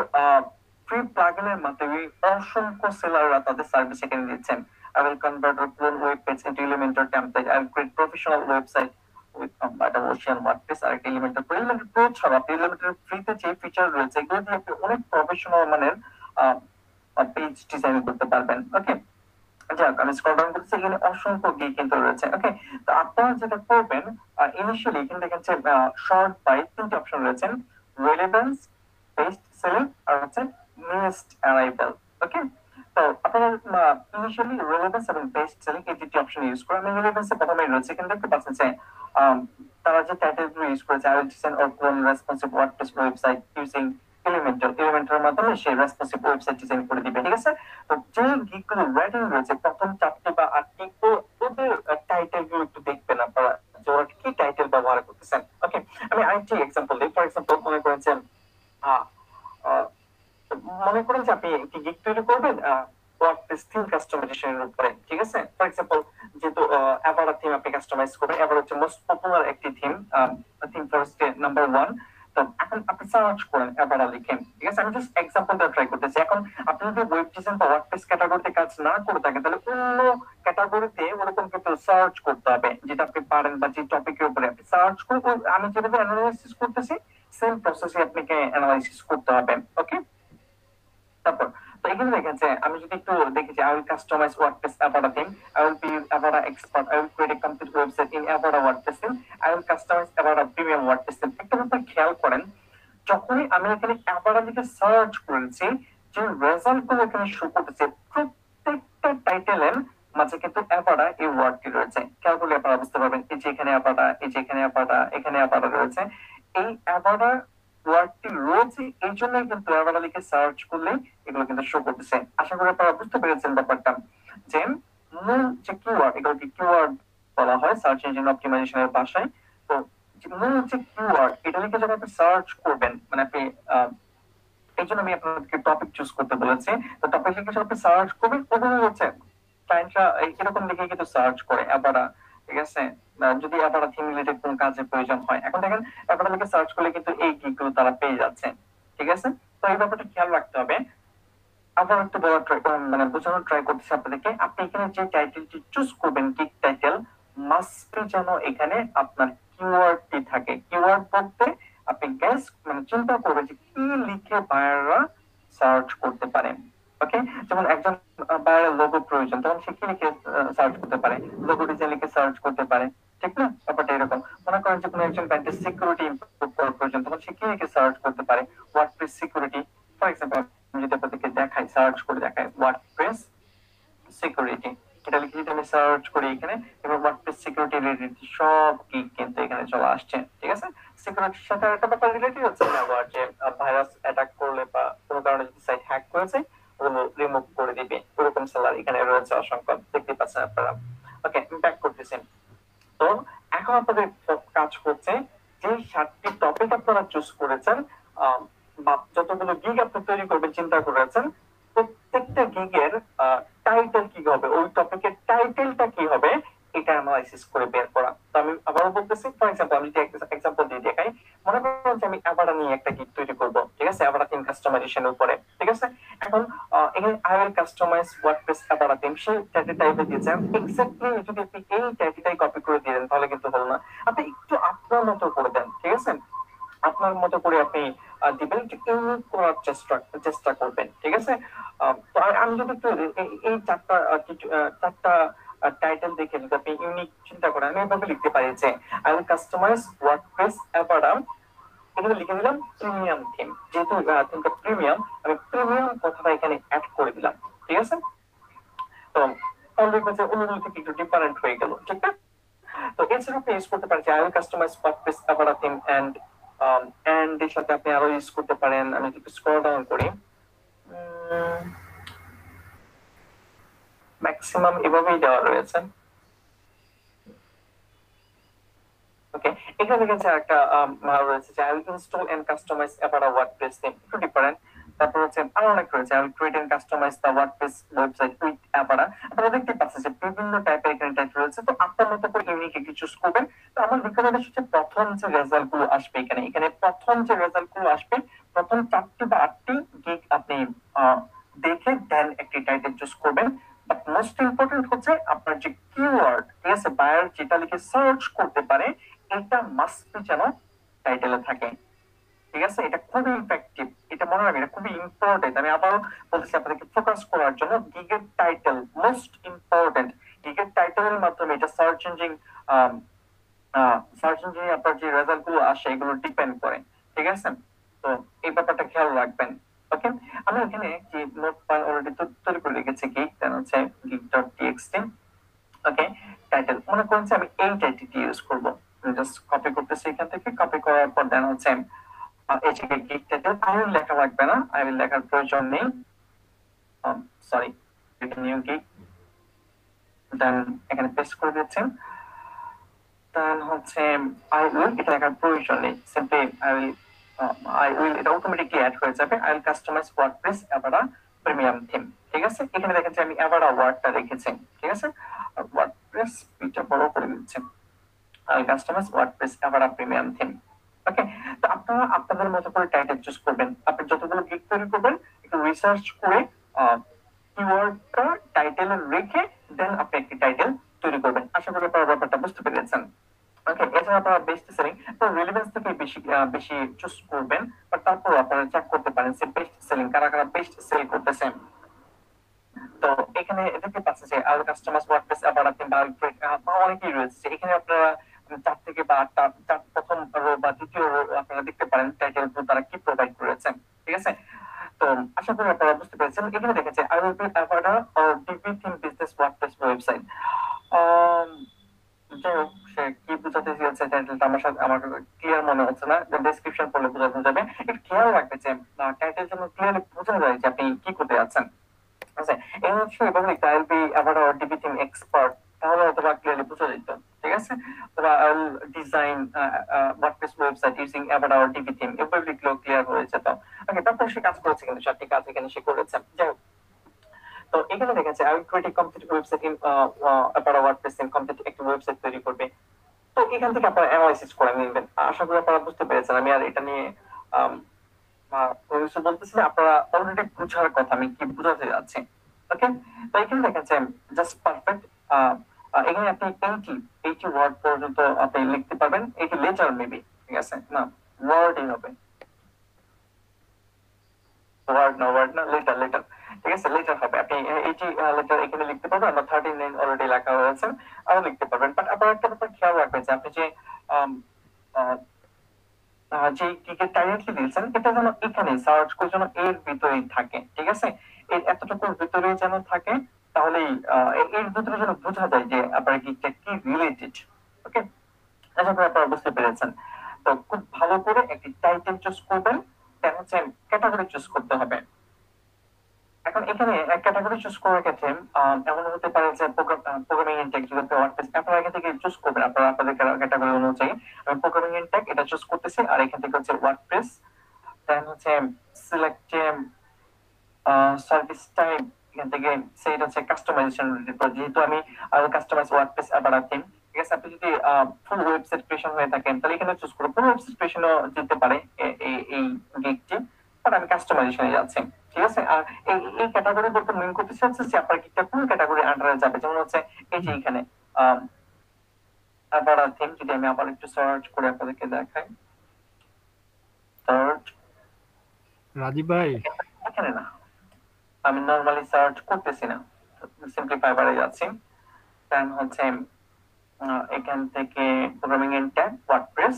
ফ্রি প্লাগইনের মাধ্যমে অসংখ্য সেলাররা তাদের সার্ভিস এখানে দিচ্ছেন। I will convert a plain web page into Elementor template. I will create professional website with um, a commercial WordPress or Elementor. Elementor Pro ছাড়া Elementor free তে যে feature রয়েছে এগুলো দিয়ে আপনি অনেক প্রফেশনাল মানের পেজ ডিজাইন করতে পারবেন। ওকে, যাক আমি স্ক্রল ডাউন করছি, এখানে অসংখ্য গিগ কিন্তু রয়েছে। ওকে, তো আপনারা যেটা করবেন ইনিশিয়ালি এখানে দেখেন যে শর্ট বাই তিনটি অপশন রয়েছে, রেলেভেন্স, পেস্ট সেলিং, আর হচ্ছে নিয়েস্ট অ্যারাইভাল। ওকে, তো আপনারা ইনিশিয়ালি রেলেভেন্স এবং পেস্ট সেলিং এই দুটি অপশন ইউজ করে। আমি রেলেভেন্সে প্রথমে রয়েছে কিন্তু দেখতে পাচ্ছেন যে Um, Taraja tentatively results in open responsive WordPress website using Elementor. Elementor মাধ্যমে responsive website design করে দিবে, ঠিক আছে? তো যে গিকগুলো রেডিং রয়েছে প্রথম চারটি বা আটটি ওদের টাইটেল গুলো একটু দেখবেন আপনারা যে ওরা কি টাইটেল ব্যবহার করতেছেন। ওকে, আমি আরেকটি এক্সাম্পল দিই। ফর এক্সাম্পল মনে করেন যে মনে করেন যে আপনি একটি গিক তৈরি করবেন WordPress theme customization এর উপরে, ঠিক আছে? ফর এক্সাম্পল যেহেতু অ্যাভারা থিম আপনি কাস্টমাইজ করবেন, অ্যাভারা হচ্ছে মোস্ট পপুলার একটি theme, theme first number one. এখন আপনি সার্চ করেন অ্যাভারা লিখেন, ঠিক আছে? আমি জাস্ট এক্সাম্পলটা ট্রাই করতেছি। এখন আপনি যদি ওয়েব ডিজাইন বা ওয়ার্ডপ্রেস ক্যাটাগরিতে কাজ না করে থাকেন তাহলে অন্য ক্যাটাগরিতে ওরকম কিন্তু সার্চ করতে হবে যেটা আপনি পারেন বা যে টপিকের উপরে আপনি সার্চ করে আমি যেভাবে অ্যানালাইসিস করতেছি সেম প্রসেসে আপনাকে অ্যানালাইসিস করতে হবে। ওকে, তারপর তো এখানে দেখেন যে আমি যদি একটু দেখি যে I will customize WordPress Avada theme, I will be Avada expert, I will create a complete website in Avada WordPress theme, I will customize Avada premium WordPress theme। একটা ব্যাপার খেয়াল করেন, যখনই আমি এখানে Avada লিখে সার্চ করেছি যে রেজাল্ট গুলো এখানে শো করতেছে প্রত্যেকটা টাইটেলের মাঝে কিন্তু Avada এই ওয়ার্ডটি রয়েছে। খেয়াল করলে আপনারা বুঝতে পারবেন এই যে এখানে Avada, এই যে এখানে Avada, এখানে Avada রয়েছে। এই Avada ওয়ার্ডটি রয়েছে এই জন্যই কিন্তু Avada লিখে সার্চ করলে এগুলো কিন্তু শো করতেছে। আশা করি আপনারা বুঝতে পেরেছেন ব্যাপারটা যে মূল যে কিওয়ার্ড, এগুলোকে কিওয়ার্ড বলা হয় সার্চ ইঞ্জিন অপটিমাইজেশনের ভাষায়। তো মূল যে কিওয়ার্ড এটা লিখে যখন আপনি সার্চ করবেন, মানে আপনি এই জন্য আমি আপনাদেরকে টপিক চুজ করতে বলেছি। তো টপিক লিখে যখন আপনি সার্চ করবেন ওগুলো হচ্ছে ক্লায়েন্টরা এরকম লিখে কিন্তু সার্চ করে Avada, ঠিক আছে? যদি Avada থিম রিলেটেড কোন কাজে প্রয়োজন হয়, এখন দেখেন Avada লিখে সার্চ করলে কিন্তু এই গিকগুলো তারা পেয়ে যাচ্ছে, ঠিক আছে? তো এই ব্যাপারটা খেয়াল রাখতে হবে। আবার একটু বড় মানে বোঝানোর ট্রাই করতেছি আপনাদেরকে, আপনি এখানে যে টাইটেলটি চুজ করবেন গিক টাইটেল মাস্ট যেন এখানে আপনার কিওয়ার্ডটি থাকে। কিওয়ার্ড বলতে আপনি গেস মানে চিন্তা করবেন যে কি লিখে বায়াররা সার্চ করতে পারেন। ওকে, যেমন একজন বায়ারের লোগো প্রয়োজন, তখন সে কি লিখে সার্চ করতে পারে? লোগো ডিজাইন লিখে সার্চ করতে পারে, ঠিক না? ব্যাপারটা এরকম। মনে করেন যে কোনো একজন ব্যাংকের সিকিউরিটি ইমপ্রুভ করা প্রয়োজন, তখন সে কি লিখে সার্চ করতে পারে? WordPress security. ফর এক্সাম্পল যদি আপনাদেরকে দেখাই, সার্চ করে দেখায় WordPress সিকিউরিটি, এটা লিখে যদি আমি সার্চ করি এখানে এবং WordPress সিকিউরিটি রিলেটেড সব কি কিন্তু এখানে চলে আসছে, ঠিক আছে? সিকিউরিটির সাথে একটা ব্যাপার রিলেটেড হচ্ছে আবার যে ভাইরাস অ্যাটাক করলে বা কোনো কারণে যদি সাইট হ্যাক করেছে ওগুলো রিমুভ করে দিবে, ওরকম সেলার এখানে রয়েছে অসংখ্য, দেখতে পাচ্ছেন আপনারা। ওকে, ব্যাক করতেছেন। তো এখন আপনাদের কাজ হচ্ছে যে সাতটি টপিক আপনারা চুজ করেছেন, আহ যতগুলো গিগ আপনি তৈরি করবেন চিন্তা করেছেন, প্রত্যেকটা গিগের টাইটেল কি হবে, ওই টপিকের টাইটেলটা কি হবে এটা অ্যানালাইসিস করে বের করা। তো আমি আবারও বলতেছি, ফর এক্সাম্পল আমি যদি একটা এক্সাম্পল দিয়ে দেখাই, মনে করেন যে আমি Avada নিয়ে একটা গিগ তৈরি করবো, ঠিক আছে? Avada থিম কাস্টমাইজেশনের উপরে, ঠিক আছে? এখন এখানে I will customize WordPress Avada theme সেই টাইটেল টাইপে দিয়েছে। আমি এক্স্যাক্টলি যদি আপনি এই টাইটেলটাই কপি করে দিয়ে দেন তাহলে কিন্তু হলো না, আপনি একটু আপনার মতো করে দেন, ঠিক আছে? আপনার মতো করে আপনি দিবেন, ইউনিক করার চেষ্টা চেষ্টা করবেন, ঠিক আছে? আমি যদি এই চারটা চারটা টাইটেল দেখে যদি আপনি ইউনিক চিন্তা করেন, আমি এভাবে লিখতে পারি যে I will customize WordPress Avada, এখানে লিখে দিলাম প্রিমিয়াম থিম, যেহেতু থিমটা প্রিমিয়াম আমি প্রিমিয়াম কথাটা এখানে অ্যাড করে দিলাম, ঠিক আছে? তো অলরেডি কাছে অনুমতি থেকে একটু ডিফারেন্ট হয়ে গেল, ঠিক না? তো এছাড়া আপনি ইউজ করতে পারেন যে I will customize WordPress Avada theme and um and এর সাথে আপনি আরো ইউজ করতে পারেন। আমি একটু স্ক্রল ডাউন করি, ম্যাক্সিমাম এভাবেই দেওয়া রয়েছে। ওকে, এখানে দেখেন যে একটা ভালো রয়েছে যে I will install and customize Avada WordPress theme, একটু ডিফারেন্ট। তারপর হচ্ছে আরো অনেক রয়েছে I will create and customize the WordPress website with Avada। আপনারা দেখতে পাচ্ছেন যে বিভিন্ন টাইপের এখানে টাইপ রয়েছে। তো আপনার মতো করে ইউনিক কিছু চুজ করবেন। তো আমার রিকমেন্ডেশন হচ্ছে প্রথম যে রেজাল্ট গুলো আসবে এখানে এখানে প্রথম যে রেজাল্ট গুলো আসবে প্রথম চারটি বা আটটি গিক আপনি দেখে দেন একটি টাইটেল চুজ করবেন। বাট মোস্ট ইম্পর্টেন্ট হচ্ছে আপনার যে কিওয়ার্ড, ঠিক আছে, বায়ার যেটা লিখে সার্চ করতে পারে এটা মাস্ট বি যেন টাইটেলে থাকে, ঠিক আছে? এটা খুবই ইফেক্টিভ, এটা মনে রাখবেন, এটা খুবই ইম্পর্টেন্ট। আমি আবারও বলছি আপনাদেরকে ফোকাস করার জন্য গিগের টাইটেল মোস্ট ইম্পর্টেন্ট। গিগের টাইটেলের মাধ্যমে এটা সার্চ ইঞ্জিন সার্চ ইঞ্জিনে আপনার যে রেজাল্ট গুলো আসে এগুলো ডিপেন্ড করে, ঠিক আছে? তো এই ব্যাপারটা খেয়াল রাখবেন। ওকে, আমি এখানে যে নোট ফাইল অলরেডি তৈরি করে রেখেছি গিগ দেন হচ্ছে gig dot TXT. Okay, title মনে করছি আমি এই টাইটেলটি ইউজ করবো, জাস্ট কপি করতেছি এখান থেকে, কপি করার পর দেন হচ্ছে এইটাকে ক্লিক করতে তাহলে লেখা লাগবে না, আই উইল লেখার প্রয়োজন নেই, সরি নিউ গিগ দেন এখানে পেস্ট করে দিচ্ছি। দেন হচ্ছে আই উইল এটা লেখার প্রয়োজন নেই, simply I will I will এটা অটোমেটিকলি অ্যাড হয়ে যাবে। I will customize WordPress Avada premium theme, ঠিক আছে। এখানে দেখেন যে আমি অ্যাভারা ওয়ার্ডটা রেখেছি, ঠিক আছে, ওয়ার্ডপ্রেস এটা বড় করে দিচ্ছি, I customize WordPress Avada premium theme. Okay, তো আপনারা আপনাদের মতো করে টাইটেল চুজ করবেন, আপনি যতগুলো গিগ তৈরি করবেন একটু রিসার্চ করে কিওয়ার্ডটা টাইটেল রেখে দেন আপনি একটি টাইটেল তৈরি করবেন। আশা করি আপনারা ব্যাপারটা বুঝতে পেরেছেন। ওকে, এছাড়া আপনারা বেস্ট সেলিং তো রিলেভেন্স থেকে বেশি বেশি চুজ করবেন, বাট তারপর আপনারা চেক করতে পারেন যে বেস্ট সেলিং কারা কারা বেস্ট সেল করতেছেন। তো এখানে এদিকে পাচ্ছে যে আর কাস্টমার ওয়ার্ডপ্রেস আবার আপনি অনেকেই রয়েছে, এখানে আপনারা চার থেকে বা আটটা চার প্রথম রো বা দ্বিতীয় রো আপনারা দেখতে পারেন টাইটেল তারা কি প্রোভাইড করেছেন, ঠিক আছে। তো আশা করি আপনারা বুঝতে পেরেছেন। এখানে দেখেছে I will be Avada or Divi theme business WordPress website, কি বোঝাতে চেয়েছে টাইটেলটা আমার সাথে আমার ক্লিয়ার মনে হচ্ছে না, ডেসক্রিপশন পড়লে বোঝানো যাবে। একটু খেয়াল রাখতে চাই টাইটেল যেন ক্লিয়ারলি বোঝা যায় যে আপনি কি করতে যাচ্ছেন। আচ্ছা, এই হচ্ছে এবং I will be Avada or Divi theme expert, তাহলে অথবা ক্লিয়ারলি বোঝা যেত, ঠিক আছে। অথবা I will design WordPress website using Avada or Divi theme, এভাবে ক্লিয়ার হয়ে যেত। ওকে, তারপর সে কাজ করেছে কিন্তু সত্যি কাজ এখানে সে করেছে। যাই হোক, তো এখানে দেখাচ্ছে I will create a complete website in Avada WordPress theme, complete একটা ওয়েবসাইট তৈরি করবে। তো এখান থেকে আপনারা অ্যানালাইসিস করে নেবেন। আশা করি আপনারা বুঝতে পেরেছেন। আমি আর এটা নিয়ে বলতেছি না, আপনারা অলরেডি বুঝার কথা আমি কি বোঝাতে যাচ্ছি। ওকে, তো এখানে দেখাচ্ছে জাস্ট পারফেক্ট, এখানে আপনি এইটি এইটি ওয়ার্ড পর্যন্ত আপনি লিখতে পারবেন, এইটি লেটার মেবি, ঠিক আছে না ওয়ার্ডই হবে, ওয়ার্ড না ওয়ার্ড না লেটার লেটার, ঠিক আছে লেটার হবে। আপনি এইটি লেটার এখানে লিখতে পারবেন, আমার থার্টি নাইন অলরেডি লেখা হয়েছে, আরো লিখতে পারবেন। বাট আপনার একটা ব্যাপার খেয়াল রাখবেন যে আপনি যে যে টিকেট ডাইরেক্টলি দিয়েছেন এটা যেন এখানে সার্চ করে যেন এর ভিতরেই থাকে, ঠিক আছে, এর এতটুকু ভিতরেই যেন থাকে, তাহলে এর ভিতরে যেন বোঝা যায় যে আপনার গিগটা কি রিলেটেড। ওকে, আশা করি আপনারা বুঝতে পেরেছেন। তো খুব ভালো করে একটি টাইটেল চুজ করবেন, দেন হচ্ছে ক্যাটাগরি চুজ করতে হবে। এখন এখানে ক্যাটাগরি চুজ করার ক্ষেত্রে এমন হতে পারে যে প্রোগ্রামিং ইনটেক যেগুলো ওয়ার্ডপ্রেস আপনারা এখান থেকে চুজ করবেন, আপনারা আপনাদের ক্যাটাগরি অনুযায়ী। আমি প্রোগ্রামিং ইনটেক এটা চুজ করতেছি, আর এখান থেকে হচ্ছে ওয়ার্ডপ্রেস, দেন হচ্ছে সিলেক্ট সার্ভিস টাইপ, এখান থেকে সেটা হচ্ছে কাস্টমাইজেশন, যেহেতু আমি কাস্টমাইজ ওয়ার্ডপ্রেস অ্যাভারা থিম, ঠিক আছে। আপনি যদি ফুল ওয়েবসাইট ক্রিয়েশন হয়ে থাকেন তাহলে এখানে চুজ করুন, ফুল ওয়েবসাইট ক্রিয়েশনও যেতে পারে এই এই গিগটি, বাট আমি কাস্টমাইজেশনে যাচ্ছি, ঠিক আছে। আর এই এই ক্যাটাগরি বলতে মেন করতে চাচ্ছি যে আপনার গিগটা কোন ক্যাটাগরি আন্ডারে যাবে। যেমন হচ্ছে এই যে এখানে অ্যাভারা থিম, যদি আমি আবার একটু সার্চ করে আপনাদেরকে দেখাই, সার্চ রাজীব ভাই এখানে না, আমি নরমালি সার্চ করতেছি না, সিম্পলিফাই বারে যাচ্ছি। দেন হচ্ছে এখান থেকে programming and tab WordPress.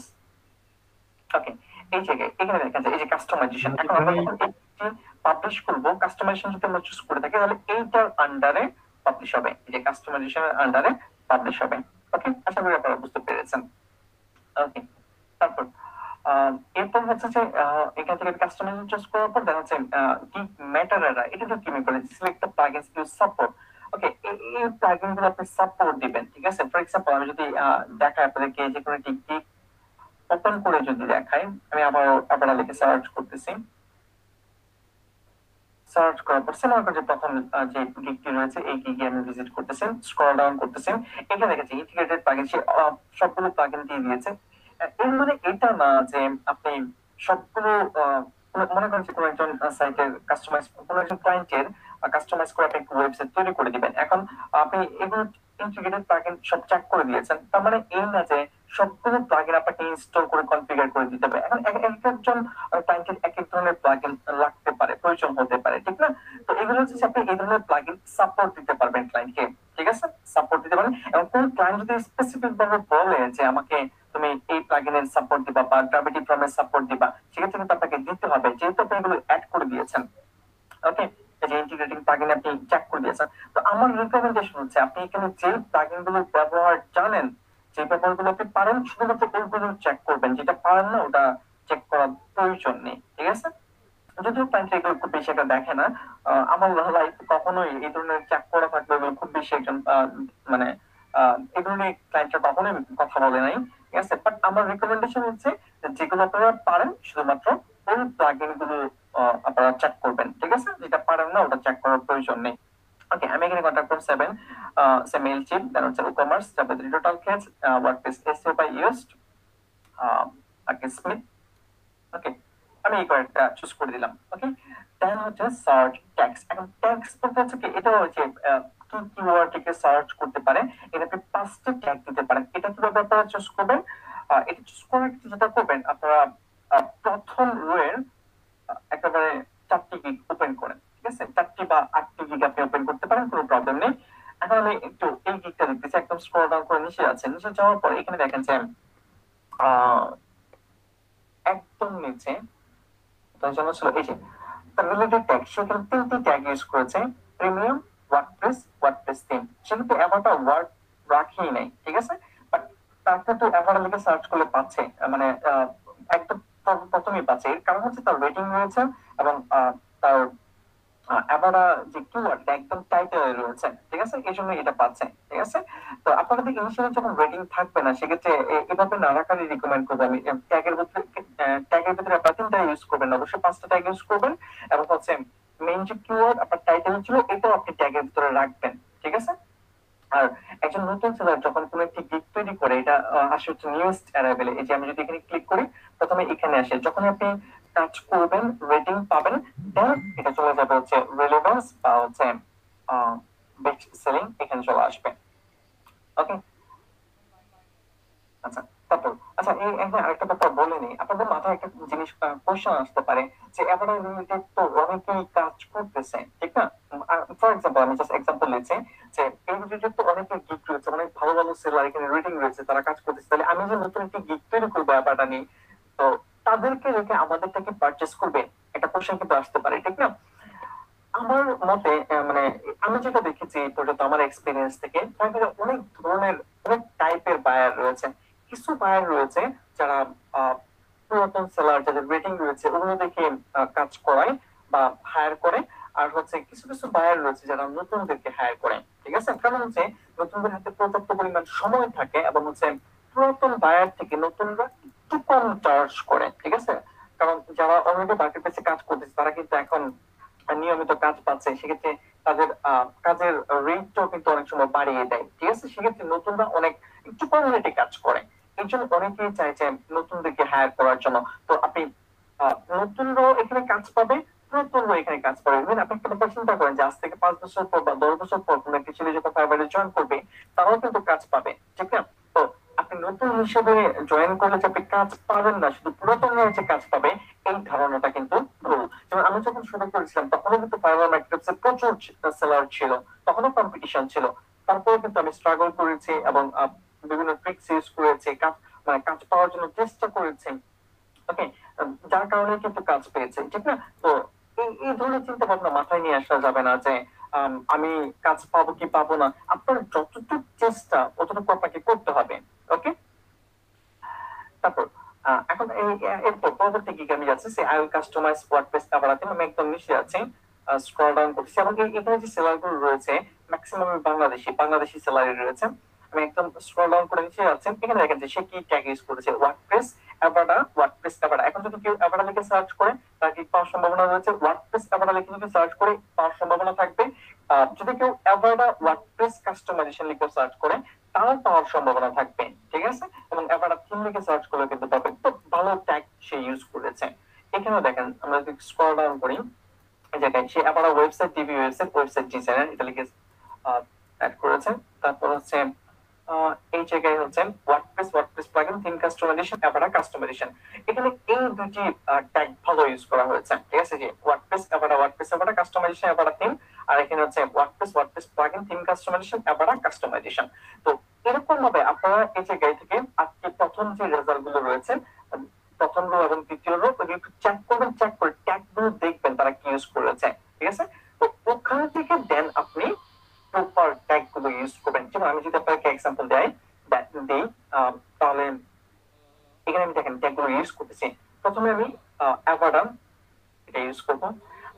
Okay, এই যে এখানে দেখা যায় এই যে কাস্টমাইজেশন, এখন আমরা পাবলিশ করব। কাস্টমাইজেশন যদি আমরা চুজ করে থাকি তাহলে এইটার আন্ডারে পাবলিশ হবে, এই যে কাস্টমাইজেশনের আন্ডারে পাবলিশ হবে। ওকে, আশা করি আপনারা বুঝতে পেরেছেন। ওকে, তারপর এরপর হচ্ছে যে এখান থেকে কাস্টমাইজেশন চুজ করার পর দেখা যাচ্ছে কি ম্যাটারেরা এটা তো কি করে select the plugins to support. Okay, এই প্লাগইন গুলো আপনি সাপোর্ট দিবেন, ঠিক আছে। ফর এক্সাম্পল আমি যদি দেখাই আপনাদেরকে, যে কোনো টিক টিক ওপেন করে যদি দেখাই, আমি আবার আপনারা লিখে সার্চ করতেছি, সার্চ করার পর সেম করে যে প্রথম যে গিগটি রয়েছে এই গিগে আমি ভিজিট করতেছেন, স্ক্রল ডাউন করতেছেন, এখানে দেখেছি ইন্টিগ্রেটেড প্লাগইন, সে সবগুলো প্লাগইন দিয়ে দিয়েছে। এর মানে এটা না যে আপনি সবগুলো মনে করেন যে কোনো একজন সাইটের কাস্টমাইজ, কোনো একজন ক্লায়েন্টের কাস্টমাইজ করে আপনি ওয়েবসাইট তৈরি করে দিবেন। এখন আপনি এগুলো ইন্টিগ্রেটেড প্লাগইন সব চেক করে দিয়েছেন, তার মানে এই না যে সবগুলো প্লাগইন আপনাকে ইনস্টল করে কনফিগার করে দিতে হবে। এখন এক একজন ক্লায়েন্টের এক এক ধরনের প্লাগইন লাগতে পারে, প্রয়োজন হতে পারে, ঠিক না। তো এগুলো হচ্ছে আপনি এই ধরনের প্লাগইন সাপোর্ট দিতে পারবেন ক্লায়েন্টকে, ঠিক আছে, সাপোর্ট দিতে পারবেন। এবং কোন ক্লায়েন্ট যদি স্পেসিফিক ভাবে বলে যে আমাকে তুমি এই প্লাগইনের সাপোর্ট দিবা বা গ্র্যাভিটি ফর্মের সাপোর্ট দিবা, সেক্ষেত্রে কিন্তু আপনাকে দিতে হবে, যেহেতু আপনি এগুলো অ্যাড করে দিয়েছেন। ওকে, যে ইন্টিগ্রেটিং প্লাগইন আপনি চেক করে দিয়েছেন। তো আমার রিকমেন্ডেশন হচ্ছে আপনি এখানে যে প্লাগইনগুলোর ব্যবহার জানেন সেই পেপারগুলোকে পারেন শুধুমাত্র কোডগুলো চেক করবেন, যেটা পারেন না ওটা চেক করার প্রয়োজন নেই, ঠিক আছে? যদিও ক্লায়েন্ট এগুলো খুব বেশি একটা দেখে না, আমার লাইফে কখনোই এই ধরনের চেক করা থাকবে খুব বেশি একজন মানে এই ধরনের ক্লায়েন্টরা কখনোই কথা বলে নাই, ঠিক আছে? বাট আমার রেকমেন্ডেশন হচ্ছে যেগুলো আপনারা পারেন শুধুমাত্র ওই প্লাগইন গুলো আপনারা চেক করবেন, ঠিক আছে? যেটা পারেন না ওটা চেক করার প্রয়োজন নেই। Okay, I'm making a contact from seven, uh, say MailChimp, then also WooCommerce, the TotalCats, uh, WordPress S E O by used, um, okay, Smith, okay, I'm going to choose Kurdilam, okay, then I'll just search text, and text, but that's okay, it all, uh, keyword, take a search, kurte pare, it will be past the tag, it will be a choose Kurban, uh, it choose Kurban, it will be a Kurban, after a, a total ruin, uh, ekabare chapter gig open Kurban. চারটি বা আটটি gig আপনি open করতে পারেন, কোনো problem নেই। এখন আমি একটু এই গিগটা দেখতেছি, একদম স্ক্রল ডাউন করে নিচে যাচ্ছে, নিচে যাওয়ার পর এখানে দেখেন যে একদম নিচে তার জন্য ছিল এই যে রিলেটেড ট্যাগ, সেখানে তিনটি ট্যাগ ইউজ করেছে, প্রিমিয়াম, ওয়ার্ডপ্রেস, ওয়ার্ডপ্রেস থিম। সে কিন্তু এভারটা ওয়ার্ড রাখেই নাই, ঠিক আছে? বাট তার কিন্তু এভারটা লিখে সার্চ করলে পাচ্ছে, মানে একদম প্রথমেই পাচ্ছে। এর কারণ হচ্ছে তার রেটিং রয়েছে এবং তার একদম টাইটেল রয়েছে, ঠিক আছে? এই জন্য এটা পাচ্ছে, ঠিক আছে? তো আপনাদের ইনিশিয়ালি যখন রেটিং থাকবে না, সেক্ষেত্রে এভাবে নানা কারণে রিকমেন্ড করবো আমি। ট্যাগের ভিতরে ট্যাগের ভিতরে আপনারা তিনটা ইউজ করবেন, অবশ্যই পাঁচটা ট্যাগ ইউজ করবেন, এবং হচ্ছে মেইন যে কিওয়ার্ড আপনার টাইটেল ছিল এটাও আপনি ট্যাগের ভিতরে রাখবেন, ঠিক আছে? আর একজন নতুন সেলার যখন কোনো একটি গিগ তৈরি করে, এটা আসে হচ্ছে নিউয়েস্ট অ্যারাইভেল। এই যে আমি যদি এখানে ক্লিক করি, প্রথমে এখানে আসে, যখন আপনি টাচ করবেন রেটিং পাবেন, দেন এটা চলে যাবে হচ্ছে রিলেভেন্স বা হচ্ছে বেস্ট সেলিং, এখানে চলে আসবে। ওকে, আচ্ছা তারপর আচ্ছা এই এখানে আরেকটা ব্যাপার বলে নিই, আপনাদের মাথায় একটা জিনিস কোয়েশ্চেন আসতে পারে যে এভারটা রিলেটেড তো অনেকেই কাজ করতেছে, ঠিক না? ফর এক্সাম্পল আমি জাস্ট এক্সাম্পল নিচ্ছি যে এই রিলেটেড তো অনেকে গিগ রয়েছে, অনেক ভালো ভালো সেলার এখানে রেটিং রয়েছে, তারা কাজ করতেছে। তাহলে আমি যে নতুন একটি গিগ তৈরি করবো ব্যাপারটা নিয়ে, তো তাদেরকে রেখে আমাদেরটাকে পারচেস করবে, একটা কোশ্চেন কিন্তু আসতে পারে, ঠিক না? আমার মতে মানে আমি যেটা দেখেছি পর্যন্ত আমার এক্সপিরিয়েন্স থেকে, অনেক ধরনের অনেক টাইপের বায়ার রয়েছে। কিছু বায়ার রয়েছে যারা পুরাতন সেলার যাদের রেটিং রয়েছে ওগুলো দেখে কাজ করায় বা হায়ার করে, আর হচ্ছে কিছু কিছু বায়ার রয়েছে যারা নতুনদেরকে হায়ার করে, ঠিক আছে? কারণ হচ্ছে নতুনদের হাতে পর্যাপ্ত পরিমাণ সময় থাকে এবং হচ্ছে পুরাতন বায়ার থেকে নতুনরা একটু কম চার্জ করে, ঠিক আছে? কারণ যারা অলরেডি মার্কেট প্লেসে কাজ করতেছে তারা কিন্তু এখন নিয়মিত কাজ পাচ্ছে, সেক্ষেত্রে তাদের কাজের রেটটাও কিন্তু অনেক সময় বাড়িয়ে দেয়, ঠিক আছে? সেক্ষেত্রে নতুনরা অনেক একটু কম রেটে কাজ করে, এই জন্য অনেকেই চাইছে নতুনদেরকে হায়ার করার জন্য। তো আপনি নতুনরাও এখানে কাজ পাবে, নতুনরাও এখানে কাজ পাবে। আপনি একটা ব্যাপার চিন্তা করেন যে আজ থেকে পাঁচ বছর পর বা দশ বছর পর কোনো একটা ছেলে যখন ফাইবারে জয়েন করবে তারাও কিন্তু কাজ পাবে, ঠিক না? নতুন হিসেবে জয়েন করলে যে আপনি কাজ পাবেন না, শুধু পুরাতন হয়েছে কাজ পাবে, এই ধারণাটা কিন্তু ভুল। যেমন আমি যখন শুরু করেছিলাম তখনও কিন্তু ফাইবার মার্কেটপ্লেসে প্রচুর সেলার ছিল, তখনও কম্পিটিশন ছিল, তারপরে কিন্তু আমি স্ট্রাগল করেছি এবং বিভিন্ন ট্রিক্স ইউজ করেছি, কাজ মানে কাজ পাওয়ার জন্য চেষ্টা করেছি, ওকে, যার কারণে কিন্তু কাজ পেয়েছে, ঠিক না? তো এই ধরনের চিন্তা ভাবনা মাথায় নিয়ে আসা যাবে না যে আমি কাজ পাবো কি পাবো না। আপনার যতটুকু চেষ্টা অতটুকু আপনাকে করতে হবে, ওকে? তারপর এখন এরপর পরবর্তী গিগ আমি যাচ্ছি, সে আই উইল কাস্টমাইজ ওয়ার্ডপ্রেস কাভারাতে আমি একদম নিচে যাচ্ছি, স্ক্রল ডাউন করছি এবং এখানে যে সেলারগুলো রয়েছে ম্যাক্সিমাম বাংলাদেশি বাংলাদেশি সেলারি রয়েছে। আমি একদম স্ক্রল ডাউন করে নিচে যাচ্ছি, এখানে দেখেন যে সে কি ট্যাগ ইউজ করেছে, ওয়ার্ডপ্রেস অ্যাভাটা, ওয়ার্ডপ্রেস অ্যাভাটা। এখন যদি কেউ অ্যাভাটা লিখে সার্চ করে তার কি পাওয়ার সম্ভাবনা রয়েছে? ওয়ার্ডপ্রেস অ্যাভাটা লিখে যদি সার্চ করে পাওয়ার সম্ভাবনা থাকবে। যদি কেউ অ্যাভাটা ওয়ার্ডপ্রেস কাস্টমাইজেশন লিখে সার্চ করে তাও পাওয়ার সম্ভাবনা থাকবে, ঠিক আছে? এবং অ্যাভাটা থিম লিখে সার্চ করলে কিন্তু পাবে। তো ভালো ট্যাগ সে ইউজ করেছে। এখানে দেখেন আমরা যদি স্ক্রল ডাউন করি দেখেন সে Avada website TV website website designer এটা লিখে অ্যাড করেছে। তারপর হচ্ছে এই জায়গায় হচ্ছে WordPress WordPress plugin theme customization Avada customization, এখানে এই দুটি ট্যাগ ভালো ইউজ করা হয়েছে, ঠিক আছে? যে WordPress Avada WordPress Avada customization Avada theme, আর এখানে হচ্ছে WordPress WordPress plugin theme customization Avada customization. তো এরকম ভাবে আপনারা এই জায়গায় থেকে আজকে প্রথম যে রেজাল্ট গুলো রয়েছে, প্রথম রো এবং দ্বিতীয় রো একটু চেক করবেন, চেক করে ট্যাগ গুলো দেখবেন তারা কি ইউজ করেছে, ঠিক আছে? তো ওখান থেকে দেন আপনি প্রপার ট্যাগ গুলো ইউজ করবেন। যেমন আমি যদি আপনাকে এক্সাম্পল দেয় দ্যাট দিই দিচ্ছি। প্রথমে আমি অ্যাভাডাম এটা ইউজ করব।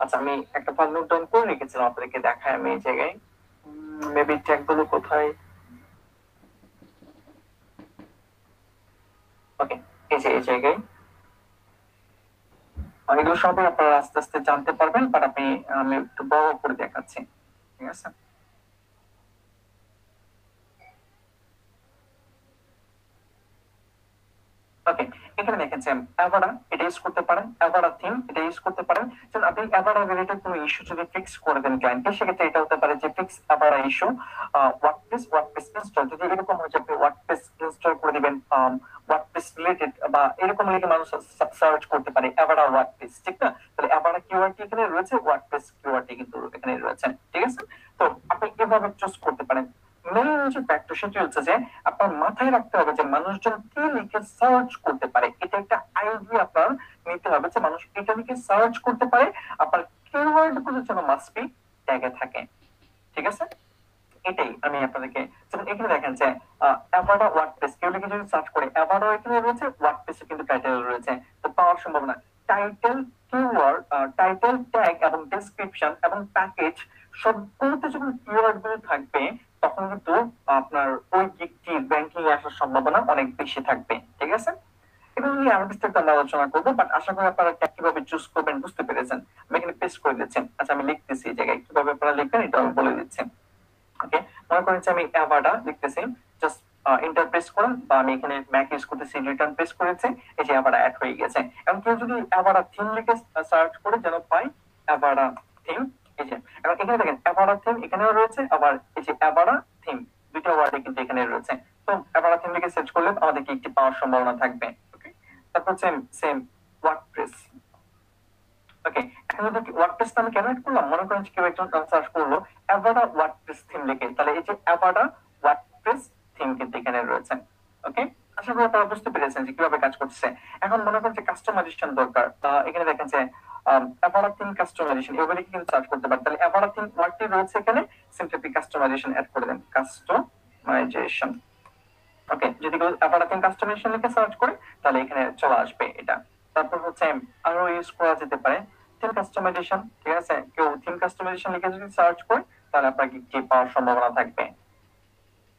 আচ্ছা, আমি একটা ফর্ম নোট ডাউন করে রেখেছিলাম, আপনাদেরকে দেখায় আমি এই জায়গায় মেবি ট্যাগগুলো কোথায়। ওকে, এই যে এই জায়গায় এগুলো সবই আপনারা আস্তে আস্তে জানতে পারবেন, বাট আমি আমি একটু বড় করে দেখাচ্ছি, ঠিক আছে? ওকে, এখানে দেখেছেন অ্যাভাডা এটা ইউজ করতে পারেন, অ্যাভাডা থিম এটা ইউজ করতে পারেন। যখন আপনি অ্যাভাডা রিলেটেড কোনো ইস্যু যদি ফিক্স করে দেন ক্লায়েন্টকে, সেক্ষেত্রে এটা হতে পারে যে fix Avada issue WordPress WordPress install. যদি এরকম হয় যে আপনি ওয়ার্ডপ্রেস ইনস্টল করে দিবেন ওয়ার্ডপ্রেস রিলেটেড, বা এরকম লিখে মানুষ সার্চ করতে পারে অ্যাভাডা ওয়ার্ডপ্রেস, ঠিক না? তাহলে অ্যাভাডা কিওয়ার্ডটি এখানে রয়েছে, ওয়ার্ডপ্রেস কিওয়ার্ডটি কিন্তু এখানে রয়েছে, ঠিক আছে? তো আপনি এভাবে চুজ করতে পারেন। আপনার মাথায় রাখতে হবে যে মানুষজন কি লিখে সার্চ করতে পারে, এটা একটা আইডিয়া আপনার নিতে হবে যে মানুষ এটা লিখে সার্চ করতে পারে। আপনার কিওয়ার্ড গুলো যেন মাস্ট বি ট্যাগে থাকে, ঠিক আছে? এটাই আমি আপনাদেরকে এখানে দেখেন যে অ্যাভাডা ওয়ার্ডপ্রেস কেউ লিখে যদি সার্চ করে, অ্যাভাডা এখানে রয়েছে, ওয়ার্ডপ্রেসে কিন্তু টাইটেল রয়েছে, তো পাওয়ার সম্ভাবনা। টাইটেল, কিওয়ার্ড, টাইটেল ট্যাগ এবং ডেসক্রিপশন এবং প্যাকেজ সবগুলোতে যখন কিওয়ার্ড গুলো থাকবে তখন কিন্তু আপনার ওই দিকটি ব্যাংকিং আসার সম্ভাবনা অনেক বেশি থাকবে, ঠিক আছে? এবং আমি বিস্তারিত আলোচনা করবো, বাট আশা করি আপনারা কিভাবে চুজ করবেন বুঝতে পেরেছেন। আমি এখানে পেস্ট করে দিচ্ছেন। আচ্ছা, আমি লিখতেছি এই জায়গায় কিভাবে আপনারা লিখবেন এটা আমি বলে দিচ্ছি। ওকে, মনে করেন আমি অ্যাভাডা লিখতেছি, জাস্ট এন্টার প্রেস করুন, বা আমি এখানে ম্যাক ইউজ করতেছি, রিটার্ন প্রেস করেছে, এই যে অ্যাভাডা অ্যাড হয়ে গেছে। এবং কেউ যদি অ্যাভাডা থিম লিখে সার্চ করে যেন পাই অ্যাভাডা থিম, এখানে দেখেন অ্যাভাডা থিম এখানেও রয়েছে, আবার এই যে অ্যাভাডা থিম দুটো ওয়ার্ডে কিন্তু এখানে রয়েছে। তো অ্যাভাডা থিম লিখে সার্চ করলে আমাদের কি একটি পাওয়ার সম্ভাবনা থাকবে। ওকে, তারপর সেম সেম ওয়ার্ডপ্রেস। ওকে, এখন যদি ওয়ার্ডপ্রেস নামে কেন এটা করলাম, মনে করেন কেউ একজন সার্চ করলো অ্যাভাডা ওয়ার্ডপ্রেস থিম লিখে, তাহলে এই যে অ্যাভাডা ওয়ার্ডপ্রেস থিম কিন্তু এখানে রয়েছে। ওকে, আশা করি আপনারা বুঝতে পেরেছেন যে কিভাবে কাজ করছে। এখন মনে করেন যে কাস্টমাইজেশন দরকার, এখানে দেখেন যে অ্যাভাডা থিম কাস্টমাইজেশন এভাবে কিন্তু সার্চ করতে পারেন। তাহলে অ্যাভাডা থিম ওয়ার্ডটি রয়েছে এখানে, সিম্পলি কাস্টমাইজেশন অ্যাড করে দেন, কাস্টমাইজেশন। ওকে, যদি কেউ অ্যাভাডা থিম কাস্টমাইজেশন লিখে সার্চ করে তাহলে এখানে চলে আসবে এটা। তারপর হচ্ছে আরো ইউজ করা যেতে পারে থিম কাস্টমাইজেশন, ঠিক আছে? কেউ থিম কাস্টমাইজেশন লিখে যদি সার্চ করে তাহলে আপনার কি কি পাওয়ার সম্ভাবনা থাকবে।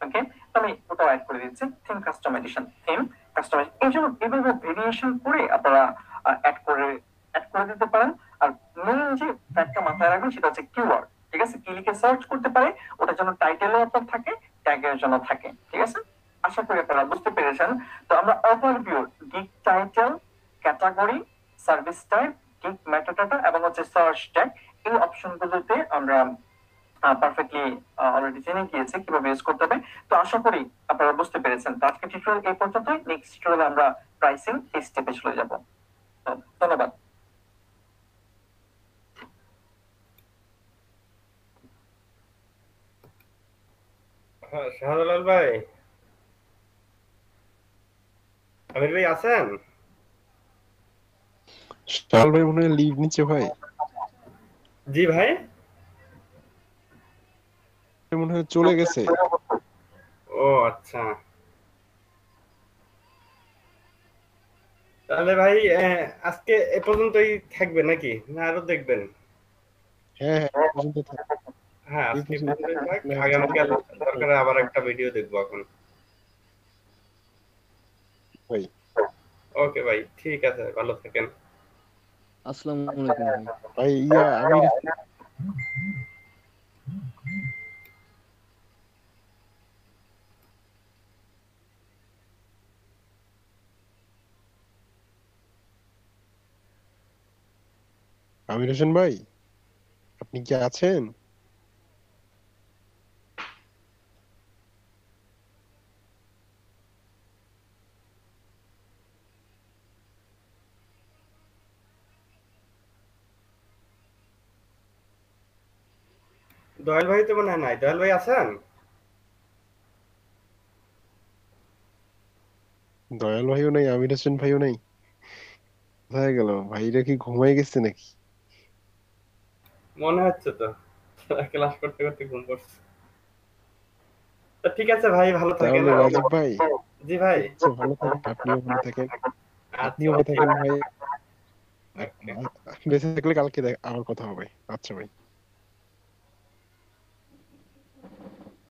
ওকে, আমি ওটাও অ্যাড করে দিচ্ছি, থিম কাস্টমাইজেশন, থিম কাস্টমাইজেশন। এই জন্য এভাবে ভেরিয়েশন করে আপনারা অ্যাড করে অ্যাড করে দিতে পারেন। আর মেইন যে ফ্যাক্টটা মাথায় রাখবেন সেটা হচ্ছে কিওয়ার্ড, ঠিক আছে? কি লিখে সার্চ করতে পারে ওটার জন্য টাইটেলও আপনার থাকে, ট্যাগের জন্য থাকে, ঠিক আছে? আশা করি আপনারা বুঝতে পেরেছেন। তো আমরা overview gig title, category, service type, gig metadata এবং হচ্ছে সার্চ ট্যাগ, এই অপশনগুলোতে আমরা পারফেক্টলি অলরেডি জেনে গিয়েছি কিভাবে ইউজ করতে হবে। তো আশা করি আপনারা বুঝতে পেরেছেন। তো আজকে টিউটোরিয়াল এই পর্যন্তই, নেক্সট টিউটোরিয়ালে আমরা প্রাইসিং এই স্টেপে চলে যাব। তো ধন্যবাদ। শাহজালাল ভাই, আমির ভাই আছেন? শাহজালাল ভাই মনে হয় লিভ নিচে ভাই। জি ভাই, মনে হয় চলে গেছে। ও আচ্ছা, তাহলে ভাই আজকে এ পর্যন্তই থাকবে নাকি, না আরো দেখবেন? হ্যাঁ হ্যাঁ, আগামীকাল দরকার আবার একটা ভিডিও দেখবো এখন। ওকে ভাই, ঠিক আছে, ভালো থাকেন। আসসালামু আলাইকুম ভাই। ইয়া আমির, আমির হোসেন ভাই আপনি কি আছেন? দয়াল ভাই তো মনে হয় নাই। দয়াল ভাই আছেন? দয়াল ভাইও নাই, আমির হোসেন ভাইও নাই। কোথায় গেল ভাইরা, কি ঘুমাই গেছে নাকি? মনে হচ্ছে তো, ক্লাস করতে করতে ঘুম পড়ছে। ঠিক আছে ভাই, ভালো থাকেন। জি ভাই, ভালো থাকেন, আপনিও ভালো থাকেন। আপনিও ভাই থাকেন ভাই, বেঁচে থাকলে কালকে আবার কথা হবে। আচ্ছা ভাই।